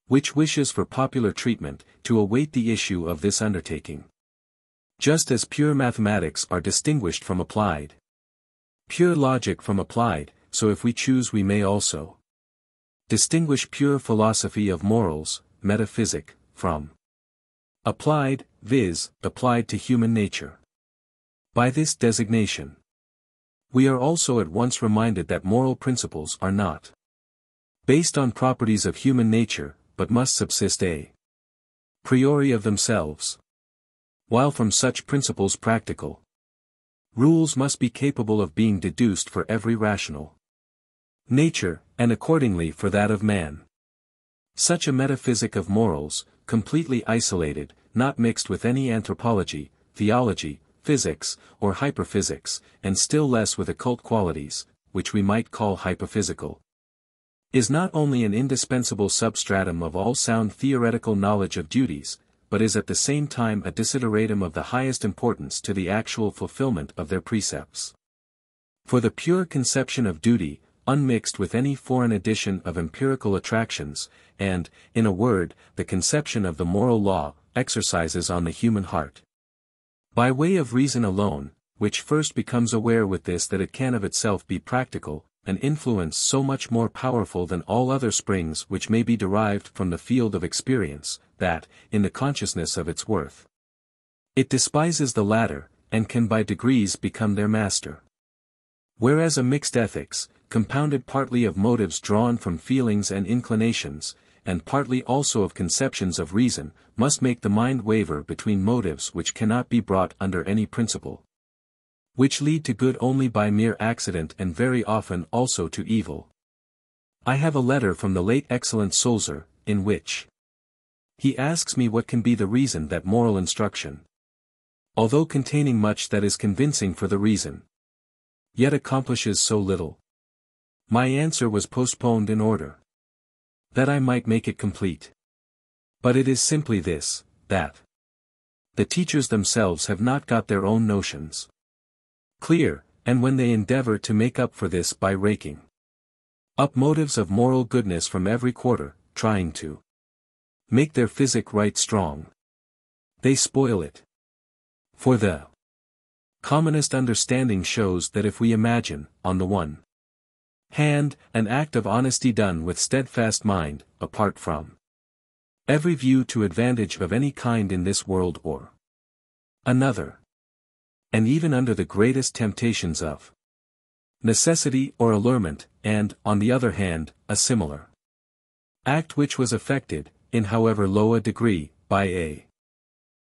which wishes for popular treatment, to await the issue of this undertaking. Just as pure mathematics are distinguished from applied, pure logic from applied, so if we choose we may also distinguish pure philosophy of morals, metaphysic, from applied, viz., applied to human nature. By this designation, we are also at once reminded that moral principles are not based on properties of human nature, but must subsist a priori of themselves. While from such principles practical rules must be capable of being deduced for every rational nature, and accordingly for that of man. Such a metaphysic of morals, completely isolated, not mixed with any anthropology, theology, physics, or hyperphysics, and still less with occult qualities, which we might call hyperphysical, is not only an indispensable substratum of all sound theoretical knowledge of duties, but is at the same time a desideratum of the highest importance to the actual fulfillment of their precepts. For the pure conception of duty, unmixed with any foreign addition of empirical attractions, and, in a word, the conception of the moral law, exercises on the human heart, by way of reason alone, which first becomes aware with this that it can of itself be practical, an influence so much more powerful than all other springs which may be derived from the field of experience, that, in the consciousness of its worth, it despises the latter, and can by degrees become their master. Whereas a mixed ethics, compounded partly of motives drawn from feelings and inclinations, and partly also of conceptions of reason, must make the mind waver between motives which cannot be brought under any principle, which lead to good only by mere accident and very often also to evil. I have a letter from the late excellent Sulzer, in which he asks me what can be the reason that moral instruction, although containing much that is convincing for the reason, yet accomplishes so little. My answer was postponed in order that I might make it complete. But it is simply this, that the teachers themselves have not got their own notions clear, and when they endeavor to make up for this by raking up motives of moral goodness from every quarter, trying to make their physic right strong, they spoil it. For the commonest understanding shows that if we imagine, on the one hand, an act of honesty done with steadfast mind, apart from every view to advantage of any kind in this world or another, and even under the greatest temptations of necessity or allurement, and, on the other hand, a similar act which was affected, in however low a degree, by a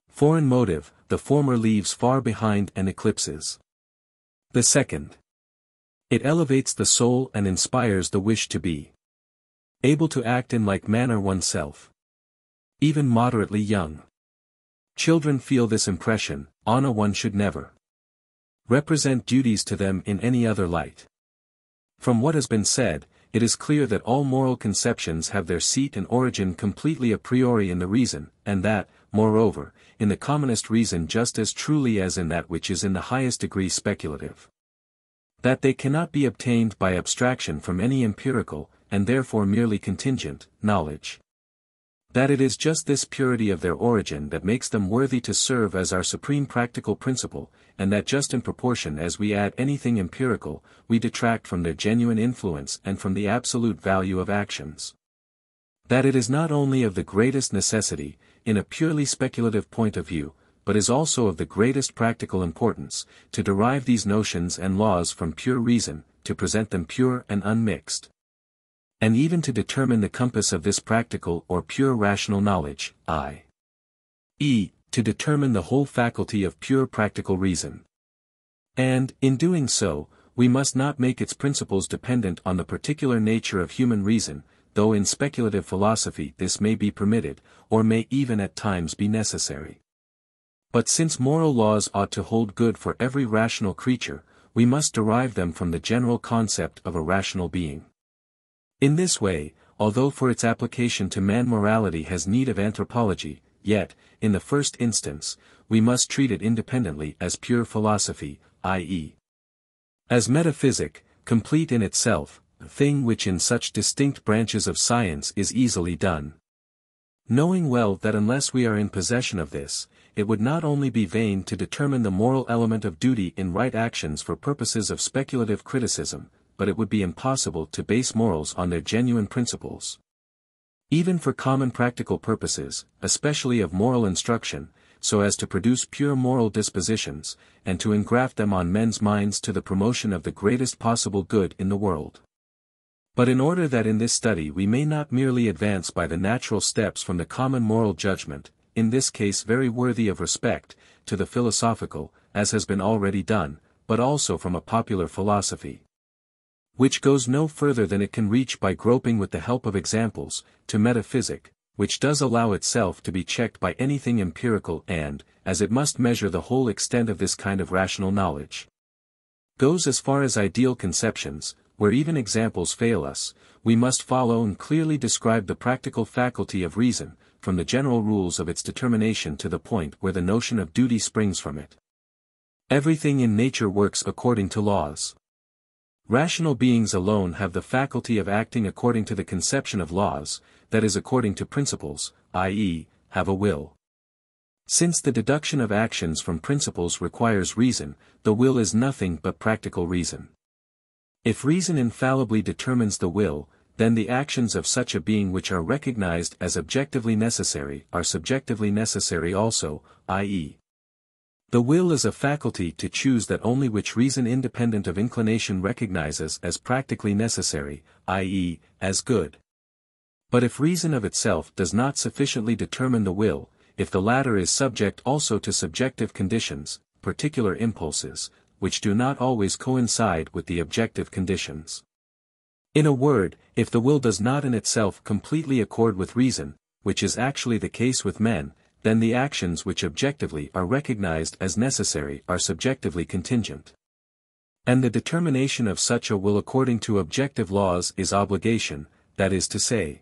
foreign motive, the former leaves far behind and eclipses the second. It elevates the soul and inspires the wish to be able to act in like manner oneself. Even moderately young children feel this impression, on a one should never represent duties to them in any other light. From what has been said, it is clear that all moral conceptions have their seat and origin completely a priori in the reason, and that, moreover, in the commonest reason just as truly as in that which is in the highest degree speculative, that they cannot be obtained by abstraction from any empirical, and therefore merely contingent, knowledge. That it is just this purity of their origin that makes them worthy to serve as our supreme practical principle, and that just in proportion as we add anything empirical, we detract from their genuine influence and from the absolute value of actions. That it is not only of the greatest necessity, in a purely speculative point of view, but is also of the greatest practical importance, to derive these notions and laws from pure reason, to present them pure and unmixed, and even to determine the compass of this practical or pure rational knowledge, i.e., to determine the whole faculty of pure practical reason. And, in doing so, we must not make its principles dependent on the particular nature of human reason, though in speculative philosophy this may be permitted, or may even at times be necessary. But since moral laws ought to hold good for every rational creature, we must derive them from the general concept of a rational being. In this way, although for its application to man morality has need of anthropology, yet, in the first instance, we must treat it independently as pure philosophy, i.e., as metaphysic, complete in itself, a thing which in such distinct branches of science is easily done. Knowing well that unless we are in possession of this, it would not only be vain to determine the moral element of duty in right actions for purposes of speculative criticism, but it would be impossible to base morals on their genuine principles. Even for common practical purposes, especially of moral instruction, so as to produce pure moral dispositions, and to engraft them on men's minds to the promotion of the greatest possible good in the world. But in order that in this study we may not merely advance by the natural steps from the common moral judgment, in this case very worthy of respect, to the philosophical, as has been already done, but also from a popular philosophy, which goes no further than it can reach by groping with the help of examples, to metaphysic, which does allow itself to be checked by anything empirical and, as it must measure the whole extent of this kind of rational knowledge, goes as far as ideal conceptions, where even examples fail us, we must follow and clearly describe the practical faculty of reason, from the general rules of its determination to the point where the notion of duty springs from it. Everything in nature works according to laws. Rational beings alone have the faculty of acting according to the conception of laws, that is according to principles, i.e., have a will. Since the deduction of actions from principles requires reason, the will is nothing but practical reason. If reason infallibly determines the will, then the actions of such a being which are recognized as objectively necessary are subjectively necessary also, i.e., the will is a faculty to choose that only which reason independent of inclination recognizes as practically necessary, i.e., as good. But if reason of itself does not sufficiently determine the will, if the latter is subject also to subjective conditions, particular impulses, which do not always coincide with the objective conditions. In a word, if the will does not in itself completely accord with reason, which is actually the case with men, then the actions which objectively are recognized as necessary are subjectively contingent. And the determination of such a will according to objective laws is obligation, that is to say,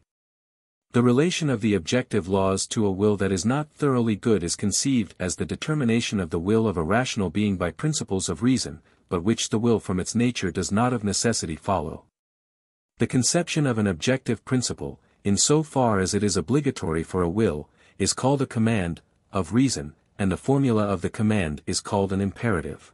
the relation of the objective laws to a will that is not thoroughly good is conceived as the determination of the will of a rational being by principles of reason, but which the will from its nature does not of necessity follow. The conception of an objective principle, in so far as it is obligatory for a will, is called a command of reason, and the formula of the command is called an imperative.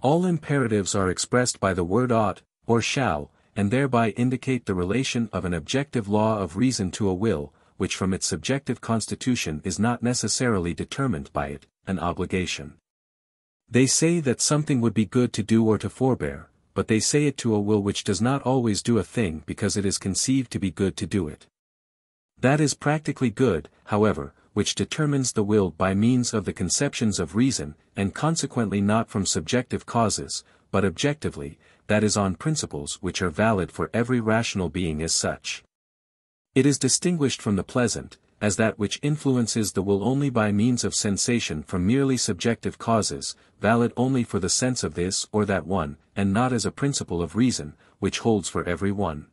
All imperatives are expressed by the word ought, or shall, and thereby indicate the relation of an objective law of reason to a will, which from its subjective constitution is not necessarily determined by it, an obligation. They say that something would be good to do or to forbear, but they say it to a will which does not always do a thing because it is conceived to be good to do it. That is practically good, however, which determines the will by means of the conceptions of reason, and consequently not from subjective causes, but objectively, that is on principles which are valid for every rational being as such. It is distinguished from the pleasant, as that which influences the will only by means of sensation from merely subjective causes, valid only for the sense of this or that one, and not as a principle of reason, which holds for every one.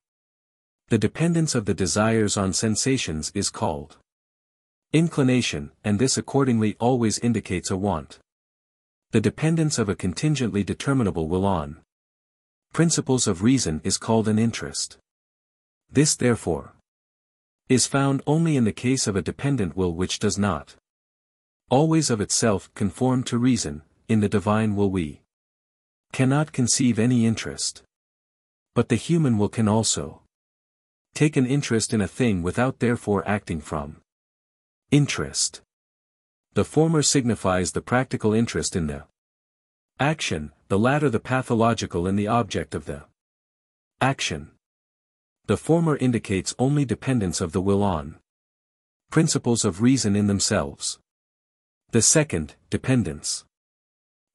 The dependence of the desires on sensations is called inclination, and this accordingly always indicates a want. The dependence of a contingently determinable will on principles of reason is called an interest. This, therefore, is found only in the case of a dependent will which does not always of itself conform to reason. In the divine will we cannot conceive any interest. But the human will can also take an interest in a thing without therefore acting from interest. The former signifies the practical interest in the action, the latter the pathological in the object of the action. the former indicates only dependence of the will on principles of reason in themselves. The second, dependence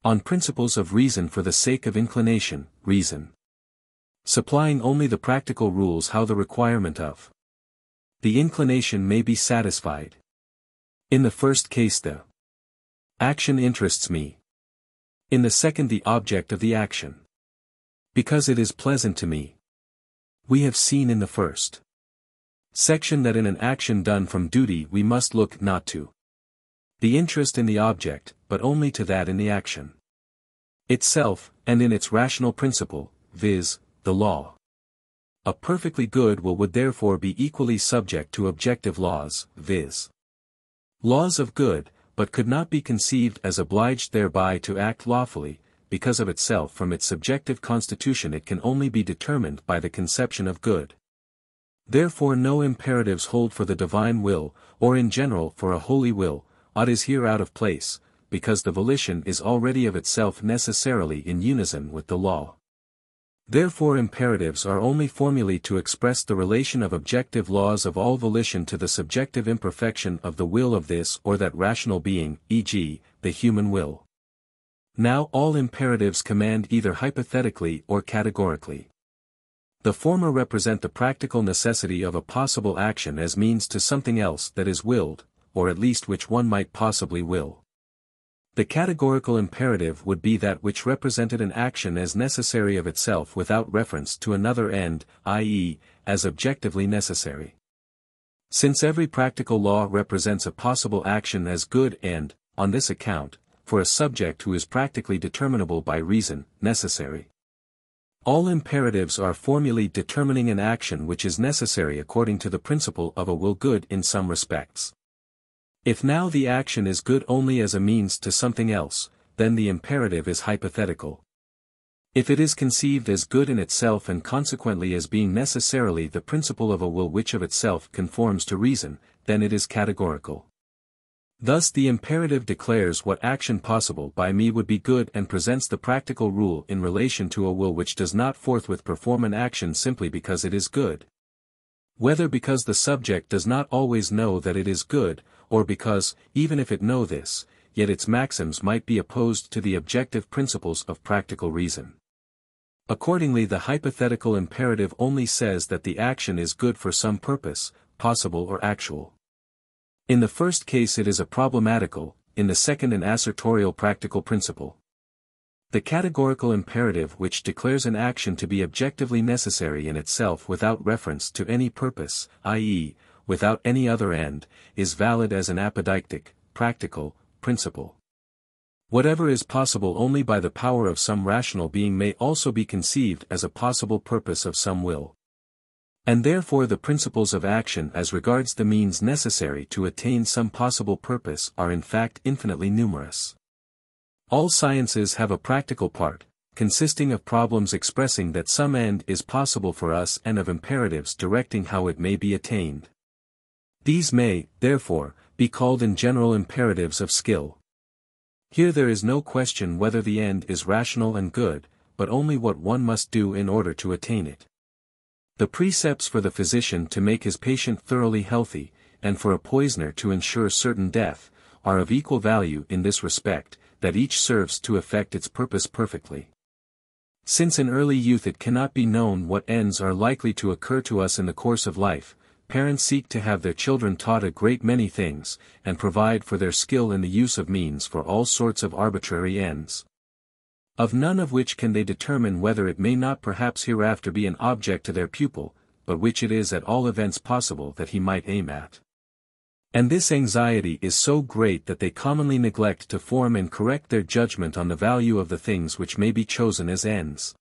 on principles of reason for the sake of inclination, reason, supplying only the practical rules how the requirement of the inclination may be satisfied. In the first case the action interests me. In the second the object of the action, because it is pleasant to me. We have seen in the first section that in an action done from duty we must look not to the interest in the object, but only to that in the action itself, and in its rational principle, viz., the law. A perfectly good will would therefore be equally subject to objective laws, viz., laws of good, but could not be conceived as obliged thereby to act lawfully, because of itself from its subjective constitution it can only be determined by the conception of good. Therefore no imperatives hold for the divine will, or in general for a holy will, aught is here out of place, because the volition is already of itself necessarily in unison with the law. Therefore imperatives are only formulae to express the relation of objective laws of all volition to the subjective imperfection of the will of this or that rational being, e.g., the human will. Now all imperatives command either hypothetically or categorically. The former represent the practical necessity of a possible action as means to something else that is willed, or at least which one might possibly will. The categorical imperative would be that which represented an action as necessary of itself without reference to another end, i.e., as objectively necessary. Since every practical law represents a possible action as good and, on this account, for a subject who is practically determinable by reason, necessary. All imperatives are formulae determining an action which is necessary according to the principle of a will good in some respects. If now the action is good only as a means to something else, then the imperative is hypothetical. If it is conceived as good in itself and consequently as being necessarily the principle of a will which of itself conforms to reason, then it is categorical. Thus the imperative declares what action possible by me would be good and presents the practical rule in relation to a will which does not forthwith perform an action simply because it is good, whether because the subject does not always know that it is good, or because, even if it know this, yet its maxims might be opposed to the objective principles of practical reason. Accordingly the hypothetical imperative only says that the action is good for some purpose, possible or actual. In the first case it is a problematical, in the second an assertorial practical principle. The categorical imperative which declares an action to be objectively necessary in itself without reference to any purpose, i.e., without any other end, is valid as an apodictic, practical, principle. Whatever is possible only by the power of some rational being may also be conceived as a possible purpose of some will. And therefore the principles of action as regards the means necessary to attain some possible purpose are in fact infinitely numerous. All sciences have a practical part, consisting of problems expressing that some end is possible for us and of imperatives directing how it may be attained. These may, therefore, be called in general imperatives of skill. Here there is no question whether the end is rational and good, but only what one must do in order to attain it. The precepts for the physician to make his patient thoroughly healthy, and for a poisoner to ensure certain death, are of equal value in this respect, that each serves to effect its purpose perfectly. Since in early youth it cannot be known what ends are likely to occur to us in the course of life, parents seek to have their children taught a great many things, and provide for their skill in the use of means for all sorts of arbitrary ends, of none of which can they determine whether it may not perhaps hereafter be an object to their pupil, but which it is at all events possible that he might aim at. And this anxiety is so great that they commonly neglect to form and correct their judgment on the value of the things which may be chosen as ends.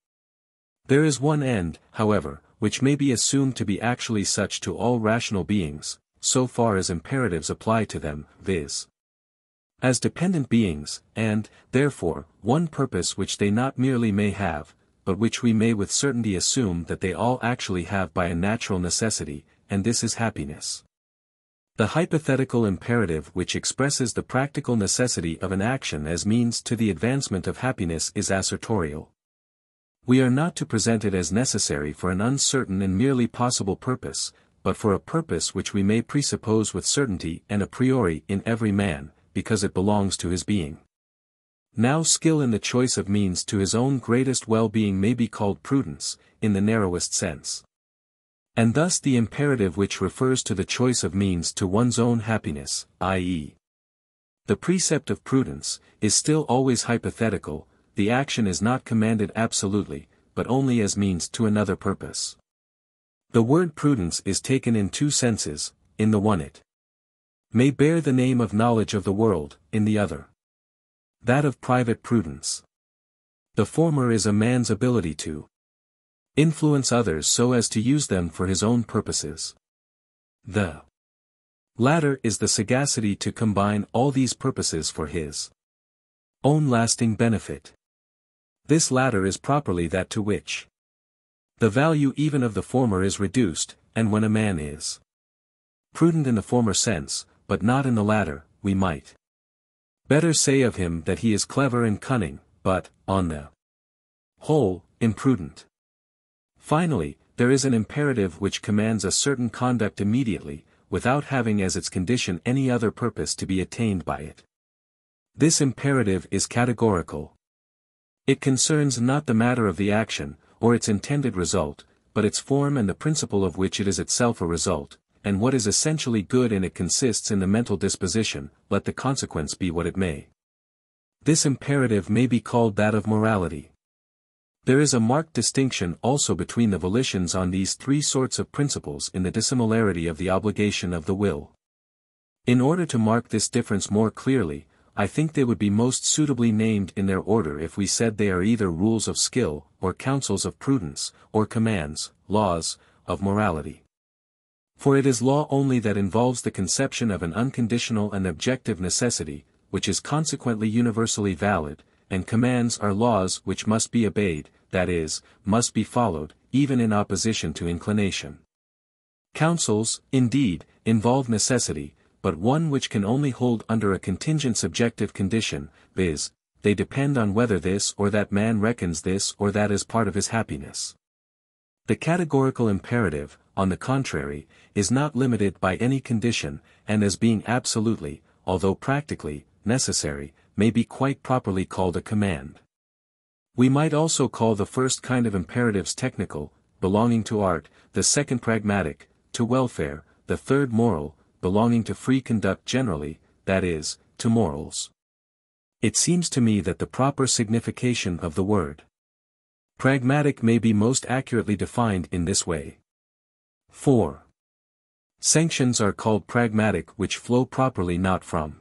There is one end, however, which may be assumed to be actually such to all rational beings, so far as imperatives apply to them, viz., as dependent beings, and, therefore, one purpose which they not merely may have, but which we may with certainty assume that they all actually have by a natural necessity, and this is happiness. The hypothetical imperative which expresses the practical necessity of an action as means to the advancement of happiness is assertorial. we are not to present it as necessary for an uncertain and merely possible purpose, but for a purpose which we may presuppose with certainty and a priori in every man, because it belongs to his being. Now skill in the choice of means to his own greatest well-being may be called prudence, in the narrowest sense. And thus the imperative which refers to the choice of means to one's own happiness, i.e., the precept of prudence, is still always hypothetical. The action is not commanded absolutely, but only as means to another purpose. The word prudence is taken in two senses, in the one it may bear the name of knowledge of the world, in the other that of private prudence. The former is a man's ability to influence others so as to use them for his own purposes. The latter is the sagacity to combine all these purposes for his own lasting benefit. This latter is properly that to which the value even of the former is reduced, and when a man is prudent in the former sense, but not in the latter, we might better say of him that he is clever and cunning, but, on the whole, imprudent. Finally, there is an imperative which commands a certain conduct immediately, without having as its condition any other purpose to be attained by it. This imperative is categorical. It concerns not the matter of the action, or its intended result, but its form and the principle of which it is itself a result, and what is essentially good in it consists in the mental disposition, let the consequence be what it may. This imperative may be called that of morality. There is a marked distinction also between the volitions on these three sorts of principles in the dissimilarity of the obligation of the will. In order to mark this difference more clearly, I think they would be most suitably named in their order if we said they are either rules of skill, or counsels of prudence, or commands, laws, of morality. For it is law only that involves the conception of an unconditional and objective necessity, which is consequently universally valid, and commands are laws which must be obeyed, that is, must be followed, even in opposition to inclination. Counsels, indeed, involve necessity, but one which can only hold under a contingent subjective condition, viz., they depend on whether this or that man reckons this or that as part of his happiness. The categorical imperative, on the contrary, is not limited by any condition, and as being absolutely, although practically, necessary, may be quite properly called a command. We might also call the first kind of imperatives technical, belonging to art, the second pragmatic, to welfare, the third moral, belonging to free conduct generally, that is, to morals. It seems to me that the proper signification of the word pragmatic may be most accurately defined in this way. 4. Sanctions are called pragmatic which flow properly not from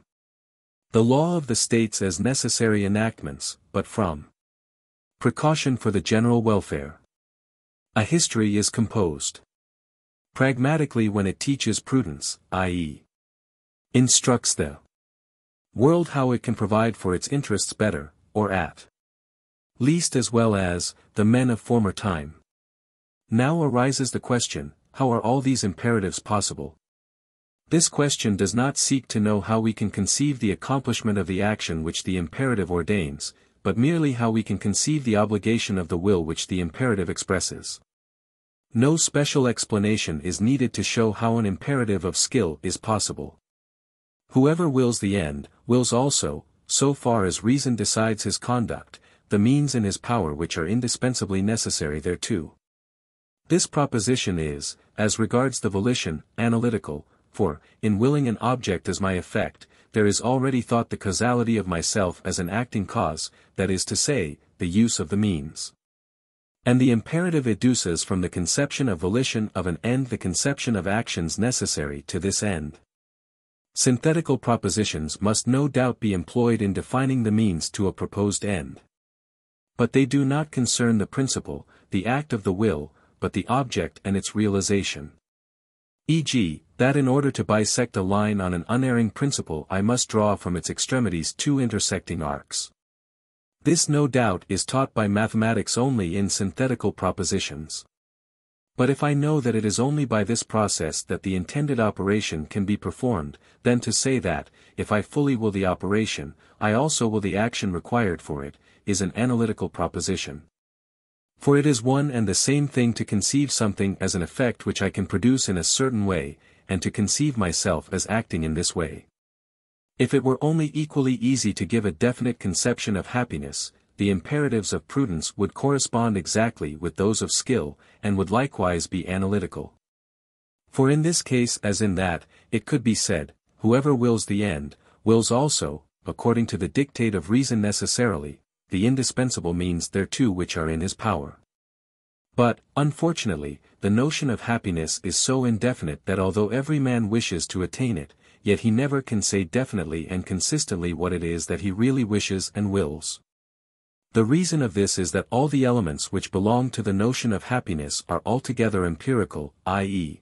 the law of the states as necessary enactments, but from precaution for the general welfare. A history is composed pragmatically when it teaches prudence, i.e., instructs the world how it can provide for its interests better, or at least as well as, the men of former time. Now arises the question, how are all these imperatives possible? This question does not seek to know how we can conceive the accomplishment of the action which the imperative ordains, but merely how we can conceive the obligation of the will which the imperative expresses. No special explanation is needed to show how an imperative of skill is possible. Whoever wills the end, wills also, so far as reason decides his conduct, the means in his power which are indispensably necessary thereto. This proposition is, as regards the volition, analytical, for, in willing an object as my effect, there is already thought the causality of myself as an acting cause, that is to say, the use of the means. And the imperative educes from the conception of volition of an end the conception of actions necessary to this end. Synthetical propositions must no doubt be employed in defining the means to a proposed end. But they do not concern the principle, the act of the will, but the object and its realization. E.g., that in order to bisect a line on an unerring principle I must draw from its extremities two intersecting arcs. This no doubt is taught by mathematics only in synthetical propositions. But if I know that it is only by this process that the intended operation can be performed, then to say that, if I fully will the operation, I also will the action required for it, is an analytical proposition. For it is one and the same thing to conceive something as an effect which I can produce in a certain way, and to conceive myself as acting in this way. If it were only equally easy to give a definite conception of happiness, the imperatives of prudence would correspond exactly with those of skill, and would likewise be analytical. For in this case as in that, it could be said, whoever wills the end, wills also, according to the dictate of reason necessarily, the indispensable means thereto which are in his power. But, unfortunately, the notion of happiness is so indefinite that although every man wishes to attain it, yet he never can say definitely and consistently what it is that he really wishes and wills. The reason of this is that all the elements which belong to the notion of happiness are altogether empirical, i.e.,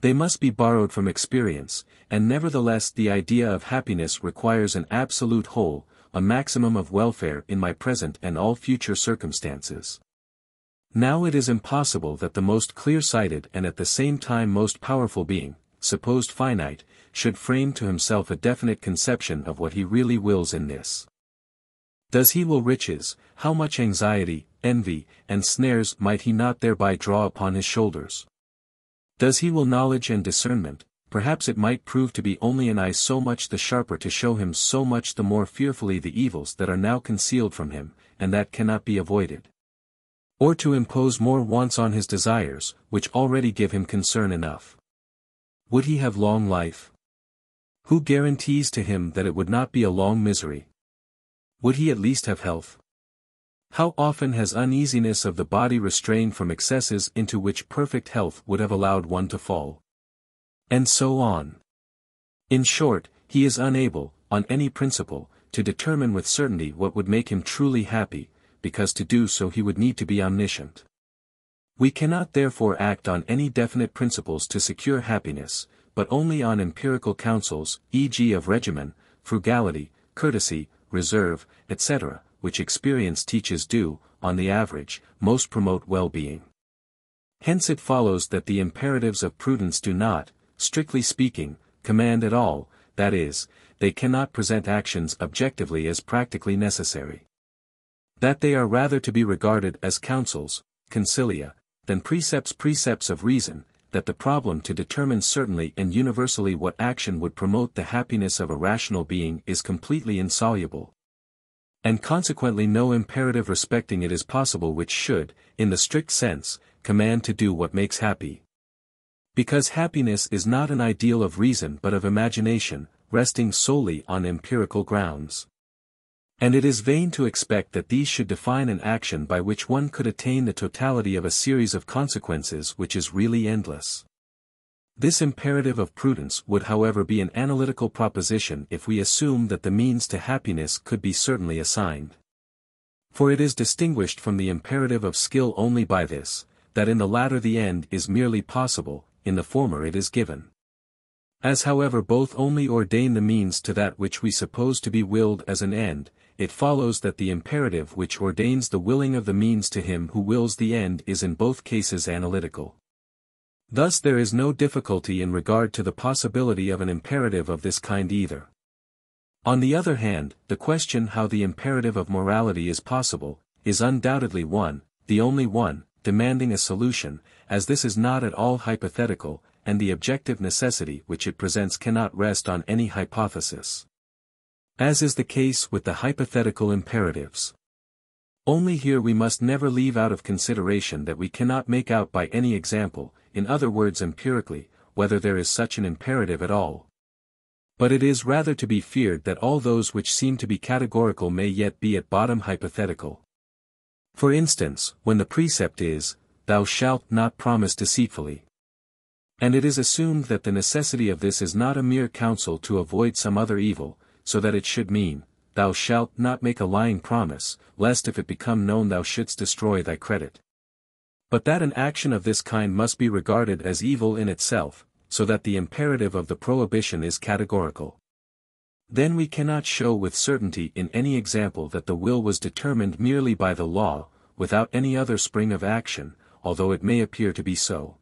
they must be borrowed from experience, and nevertheless the idea of happiness requires an absolute whole, a maximum of welfare in my present and all future circumstances. Now it is impossible that the most clear-sighted and at the same time most powerful being, supposed finite, should frame to himself a definite conception of what he really wills in this. Does he will riches, how much anxiety, envy, and snares might he not thereby draw upon his shoulders? Does he will knowledge and discernment, perhaps it might prove to be only an eye so much the sharper to show him so much the more fearfully the evils that are now concealed from him, and that cannot be avoided. Or to impose more wants on his desires, which already give him concern enough. Would he have long life? Who guarantees to him that it would not be a long misery? Would he at least have health? How often has uneasiness of the body restrained from excesses into which perfect health would have allowed one to fall? And so on. In short, he is unable, on any principle, to determine with certainty what would make him truly happy, because to do so he would need to be omniscient. We cannot therefore act on any definite principles to secure happiness, but only on empirical counsels, e.g. of regimen, frugality, courtesy, reserve, etc., which experience teaches do, on the average, most promote well-being. Hence it follows that the imperatives of prudence do not, strictly speaking, command at all, that is, they cannot present actions objectively as practically necessary. That they are rather to be regarded as counsels, concilia, than precepts of reason, that the problem to determine certainly and universally what action would promote the happiness of a rational being is completely insoluble. And consequently no imperative respecting it is possible which should, in the strict sense, command to do what makes happy. Because happiness is not an ideal of reason but of imagination, resting solely on empirical grounds. And it is vain to expect that these should define an action by which one could attain the totality of a series of consequences which is really endless. This imperative of prudence would however be an analytical proposition if we assume that the means to happiness could be certainly assigned. For it is distinguished from the imperative of skill only by this, that in the latter the end is merely possible, in the former it is given. As however both only ordain the means to that which we suppose to be willed as an end, it follows that the imperative which ordains the willing of the means to him who wills the end is in both cases analytical. Thus there is no difficulty in regard to the possibility of an imperative of this kind either. On the other hand, the question how the imperative of morality is possible, is undoubtedly one, the only one, demanding a solution, as this is not at all hypothetical, and the objective necessity which it presents cannot rest on any hypothesis. As is the case with the hypothetical imperatives. Only here we must never leave out of consideration that we cannot make out by any example, in other words empirically, whether there is such an imperative at all. But it is rather to be feared that all those which seem to be categorical may yet be at bottom hypothetical. For instance, when the precept is, "Thou shalt not promise deceitfully," and it is assumed that the necessity of this is not a mere counsel to avoid some other evil, so that it should mean, "Thou shalt not make a lying promise, lest if it become known thou shouldst destroy thy credit." But that an action of this kind must be regarded as evil in itself, so that the imperative of the prohibition is categorical. Then we cannot show with certainty in any example that the will was determined merely by the law, without any other spring of action, although it may appear to be so.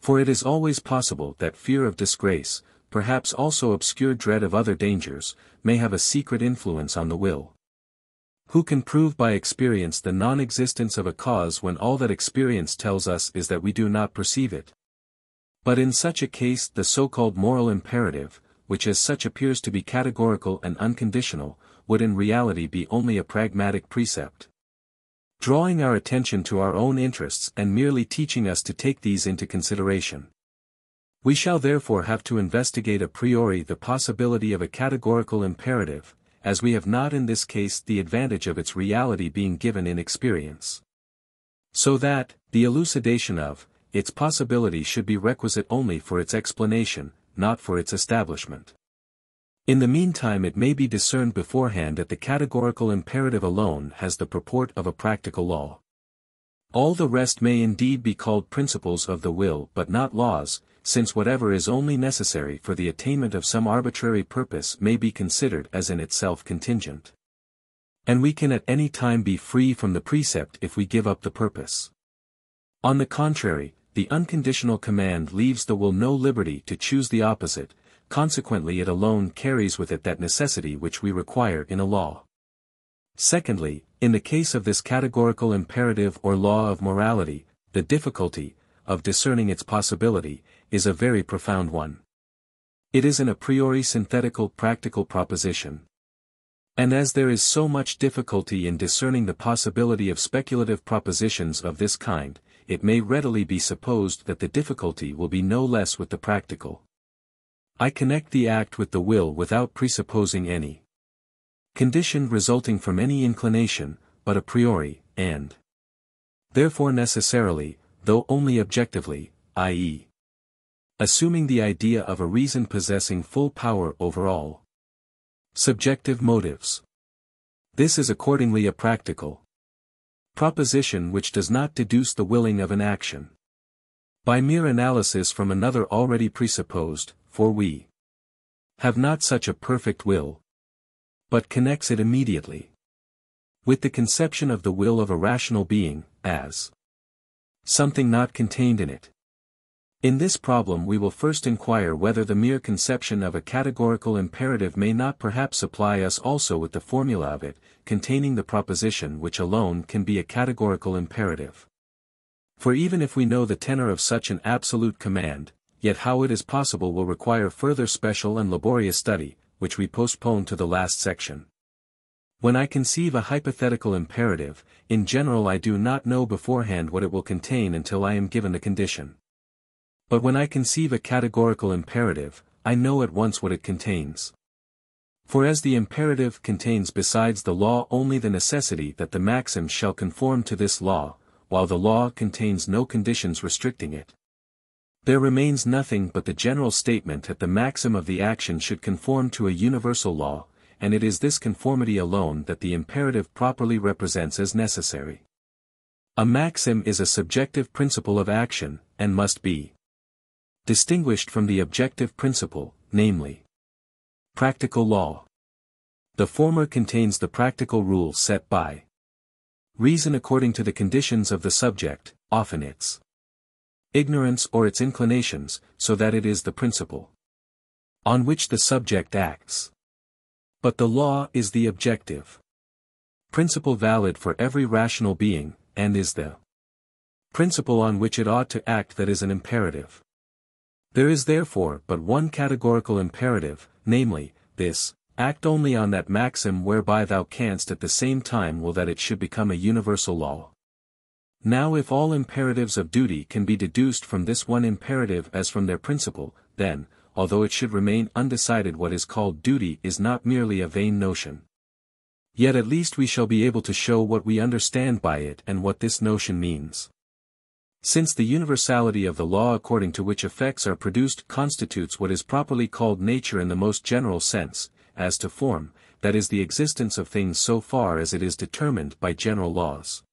For it is always possible that fear of disgrace, perhaps also obscure dread of other dangers, may have a secret influence on the will. Who can prove by experience the non-existence of a cause when all that experience tells us is that we do not perceive it? But in such a case the so-called moral imperative, which as such appears to be categorical and unconditional, would in reality be only a pragmatic precept, drawing our attention to our own interests and merely teaching us to take these into consideration. We shall therefore have to investigate a priori the possibility of a categorical imperative, as we have not in this case the advantage of its reality being given in experience. So that, the elucidation of its possibility should be requisite only for its explanation, not for its establishment. In the meantime it may be discerned beforehand that the categorical imperative alone has the purport of a practical law. All the rest may indeed be called principles of the will but not laws, since whatever is only necessary for the attainment of some arbitrary purpose may be considered as in itself contingent. And we can at any time be free from the precept if we give up the purpose. On the contrary, the unconditional command leaves the will no liberty to choose the opposite. Consequently it alone carries with it that necessity which we require in a law. Secondly, in the case of this categorical imperative or law of morality, the difficulty of discerning its possibility is a very profound one. It is an a priori synthetical practical proposition. And as there is so much difficulty in discerning the possibility of speculative propositions of this kind, it may readily be supposed that the difficulty will be no less with the practical. I connect the act with the will without presupposing any condition resulting from any inclination, but a priori, and therefore necessarily, though only objectively, i.e., assuming the idea of a reason possessing full power over all subjective motives. This is accordingly a practical proposition which does not deduce the willing of an action by mere analysis from another already presupposed, for we have not such a perfect will, but connects it immediately with the conception of the will of a rational being, as something not contained in it. In this problem we will first inquire whether the mere conception of a categorical imperative may not perhaps supply us also with the formula of it, containing the proposition which alone can be a categorical imperative. For even if we know the tenor of such an absolute command, yet how it is possible will require further special and laborious study, which we postpone to the last section. When I conceive a hypothetical imperative, in general I do not know beforehand what it will contain until I am given the condition. But when I conceive a categorical imperative, I know at once what it contains. For as the imperative contains besides the law only the necessity that the maxim shall conform to this law, while the law contains no conditions restricting it, there remains nothing but the general statement that the maxim of the action should conform to a universal law, and it is this conformity alone that the imperative properly represents as necessary. A maxim is a subjective principle of action, and must be distinguished from the objective principle, namely practical law. The former contains the practical rule set by reason according to the conditions of the subject, often its ignorance or its inclinations, so that it is the principle on which the subject acts. But the law is the objective principle valid for every rational being, and is the principle on which it ought to act that is an imperative. There is therefore but one categorical imperative, namely, this, act only on that maxim whereby thou canst at the same time will that it should become a universal law. Now if all imperatives of duty can be deduced from this one imperative as from their principle, then, although it should remain undecided what is called duty is not merely a vain notion, yet at least we shall be able to show what we understand by it and what this notion means. Since the universality of the law according to which effects are produced constitutes what is properly called nature in the most general sense, as to form, that is the existence of things so far as it is determined by general laws,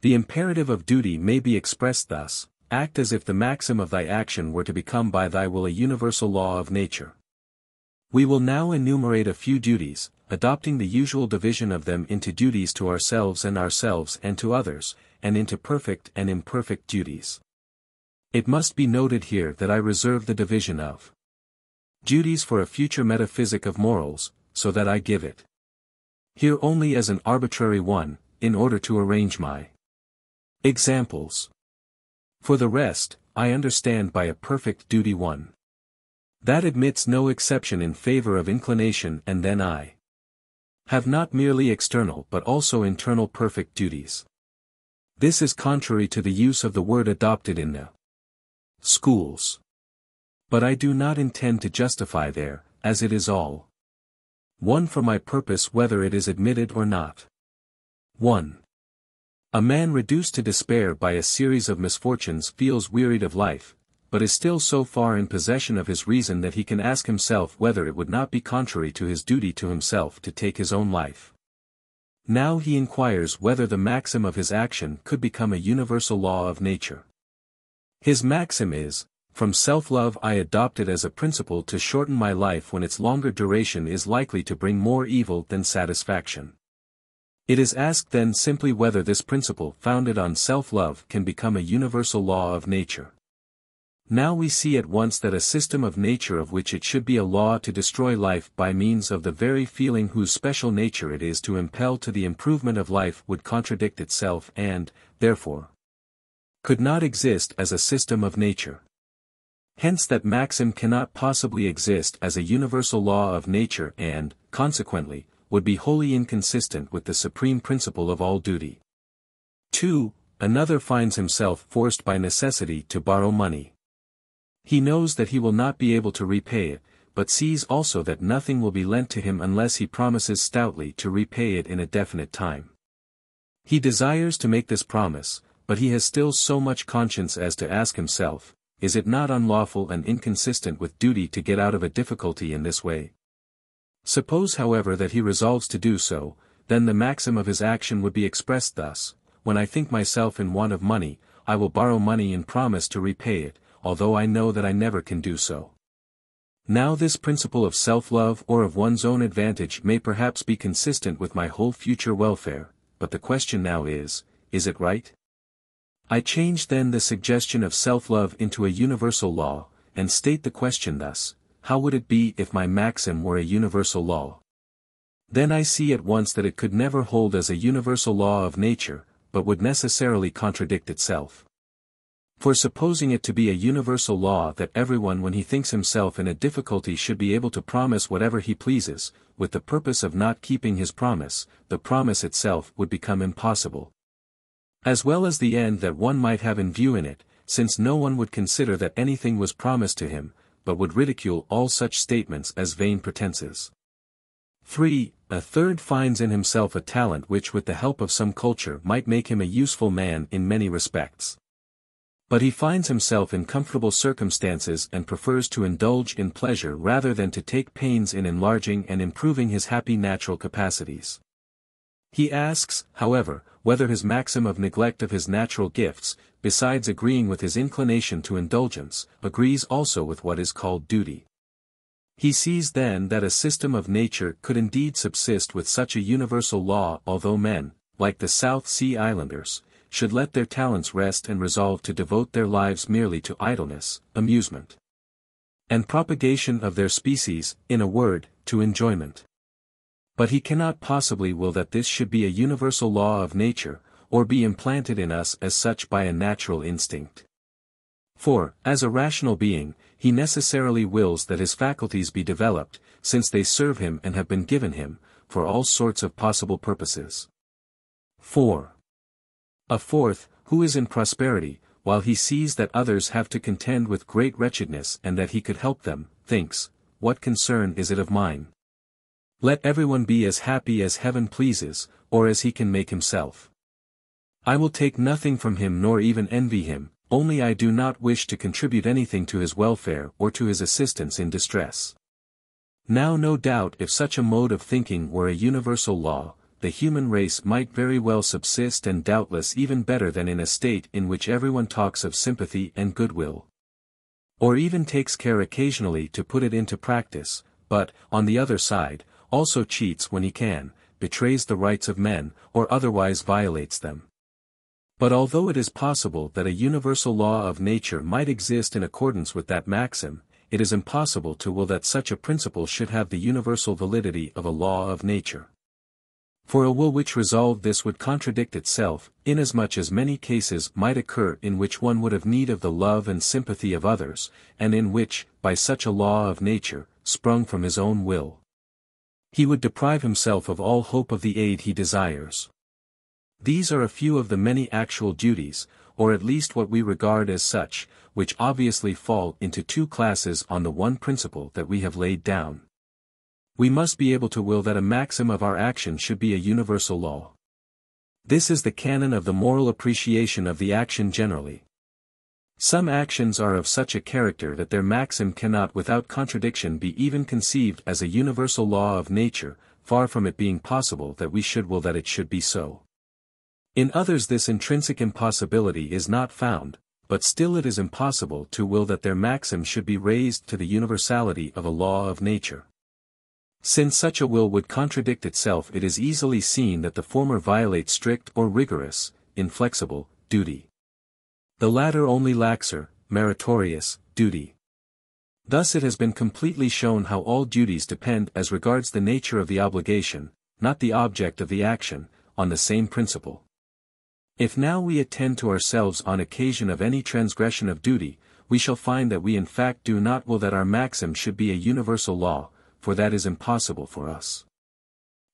the imperative of duty may be expressed thus: act as if the maxim of thy action were to become by thy will a universal law of nature. We will now enumerate a few duties, adopting the usual division of them into duties to ourselves and to others, and into perfect and imperfect duties. It must be noted here that I reserve the division of duties for a future metaphysic of morals, so that I give it here only as an arbitrary one, in order to arrange my examples. For the rest, I understand by a perfect duty one that admits no exception in favor of inclination, and then I have not merely external but also internal perfect duties. This is contrary to the use of the word adopted in the schools. But I do not intend to justify there, as it is all one for my purpose whether it is admitted or not. 1. A man reduced to despair by a series of misfortunes feels wearied of life, but is still so far in possession of his reason that he can ask himself whether it would not be contrary to his duty to himself to take his own life. Now he inquires whether the maxim of his action could become a universal law of nature. His maxim is, from self-love I adopt it as a principle to shorten my life when its longer duration is likely to bring more evil than satisfaction. It is asked then simply whether this principle founded on self-love can become a universal law of nature. Now we see at once that a system of nature of which it should be a law to destroy life by means of the very feeling whose special nature it is to impel to the improvement of life would contradict itself and, therefore, could not exist as a system of nature. Hence that maxim cannot possibly exist as a universal law of nature and, consequently, would be wholly inconsistent with the supreme principle of all duty. 2. Another finds himself forced by necessity to borrow money. He knows that he will not be able to repay it, but sees also that nothing will be lent to him unless he promises stoutly to repay it in a definite time. He desires to make this promise, but he has still so much conscience as to ask himself, is it not unlawful and inconsistent with duty to get out of a difficulty in this way? Suppose however that he resolves to do so, then the maxim of his action would be expressed thus, when I think myself in want of money, I will borrow money and promise to repay it, although I know that I never can do so. Now this principle of self-love or of one's own advantage may perhaps be consistent with my whole future welfare, but the question now is it right? I change then the suggestion of self-love into a universal law, and state the question thus, how would it be if my maxim were a universal law? Then I see at once that it could never hold as a universal law of nature, but would necessarily contradict itself. For supposing it to be a universal law that everyone when he thinks himself in a difficulty should be able to promise whatever he pleases, with the purpose of not keeping his promise, the promise itself would become impossible. As well as the end that one might have in view in it, since no one would consider that anything was promised to him, but would ridicule all such statements as vain pretenses. 3. A third finds in himself a talent which with the help of some culture might make him a useful man in many respects. But he finds himself in comfortable circumstances and prefers to indulge in pleasure rather than to take pains in enlarging and improving his happy natural capacities. He asks, however, whether his maxim of neglect of his natural gifts, besides agreeing with his inclination to indulgence, agrees also with what is called duty. He sees then that a system of nature could indeed subsist with such a universal law, although men, like the South Sea Islanders, should let their talents rest and resolve to devote their lives merely to idleness, amusement, and propagation of their species, in a word, to enjoyment. But he cannot possibly will that this should be a universal law of nature, or be implanted in us as such by a natural instinct. For, as a rational being, he necessarily wills that his faculties be developed, since they serve him and have been given him, for all sorts of possible purposes. 4. A fourth, who is in prosperity, while he sees that others have to contend with great wretchedness and that he could help them, thinks, what concern is it of mine? Let everyone be as happy as heaven pleases, or as he can make himself. I will take nothing from him nor even envy him, only I do not wish to contribute anything to his welfare or to his assistance in distress. Now no doubt if such a mode of thinking were a universal law, the human race might very well subsist and doubtless even better than in a state in which everyone talks of sympathy and goodwill, or even takes care occasionally to put it into practice, but, on the other side, also cheats when he can, betrays the rights of men, or otherwise violates them. But although it is possible that a universal law of nature might exist in accordance with that maxim, it is impossible to will that such a principle should have the universal validity of a law of nature. for a will which resolved this would contradict itself, inasmuch as many cases might occur in which one would have need of the love and sympathy of others, and in which, by such a law of nature, sprung from his own will, he would deprive himself of all hope of the aid he desires. These are a few of the many actual duties, or at least what we regard as such, which obviously fall into two classes on the one principle that we have laid down. We must be able to will that a maxim of our action should be a universal law. This is the canon of the moral appreciation of the action generally. Some actions are of such a character that their maxim cannot without contradiction be even conceived as a universal law of nature, far from it being possible that we should will that it should be so. In others this intrinsic impossibility is not found, but still it is impossible to will that their maxim should be raised to the universality of a law of nature. Since such a will would contradict itself, it is easily seen that the former violates strict or rigorous, inflexible, duty. The latter only laxer, meritorious, duty. Thus it has been completely shown how all duties depend as regards the nature of the obligation, not the object of the action, on the same principle. If now we attend to ourselves on occasion of any transgression of duty, we shall find that we in fact do not will that our maxim should be a universal law, for that is impossible for us.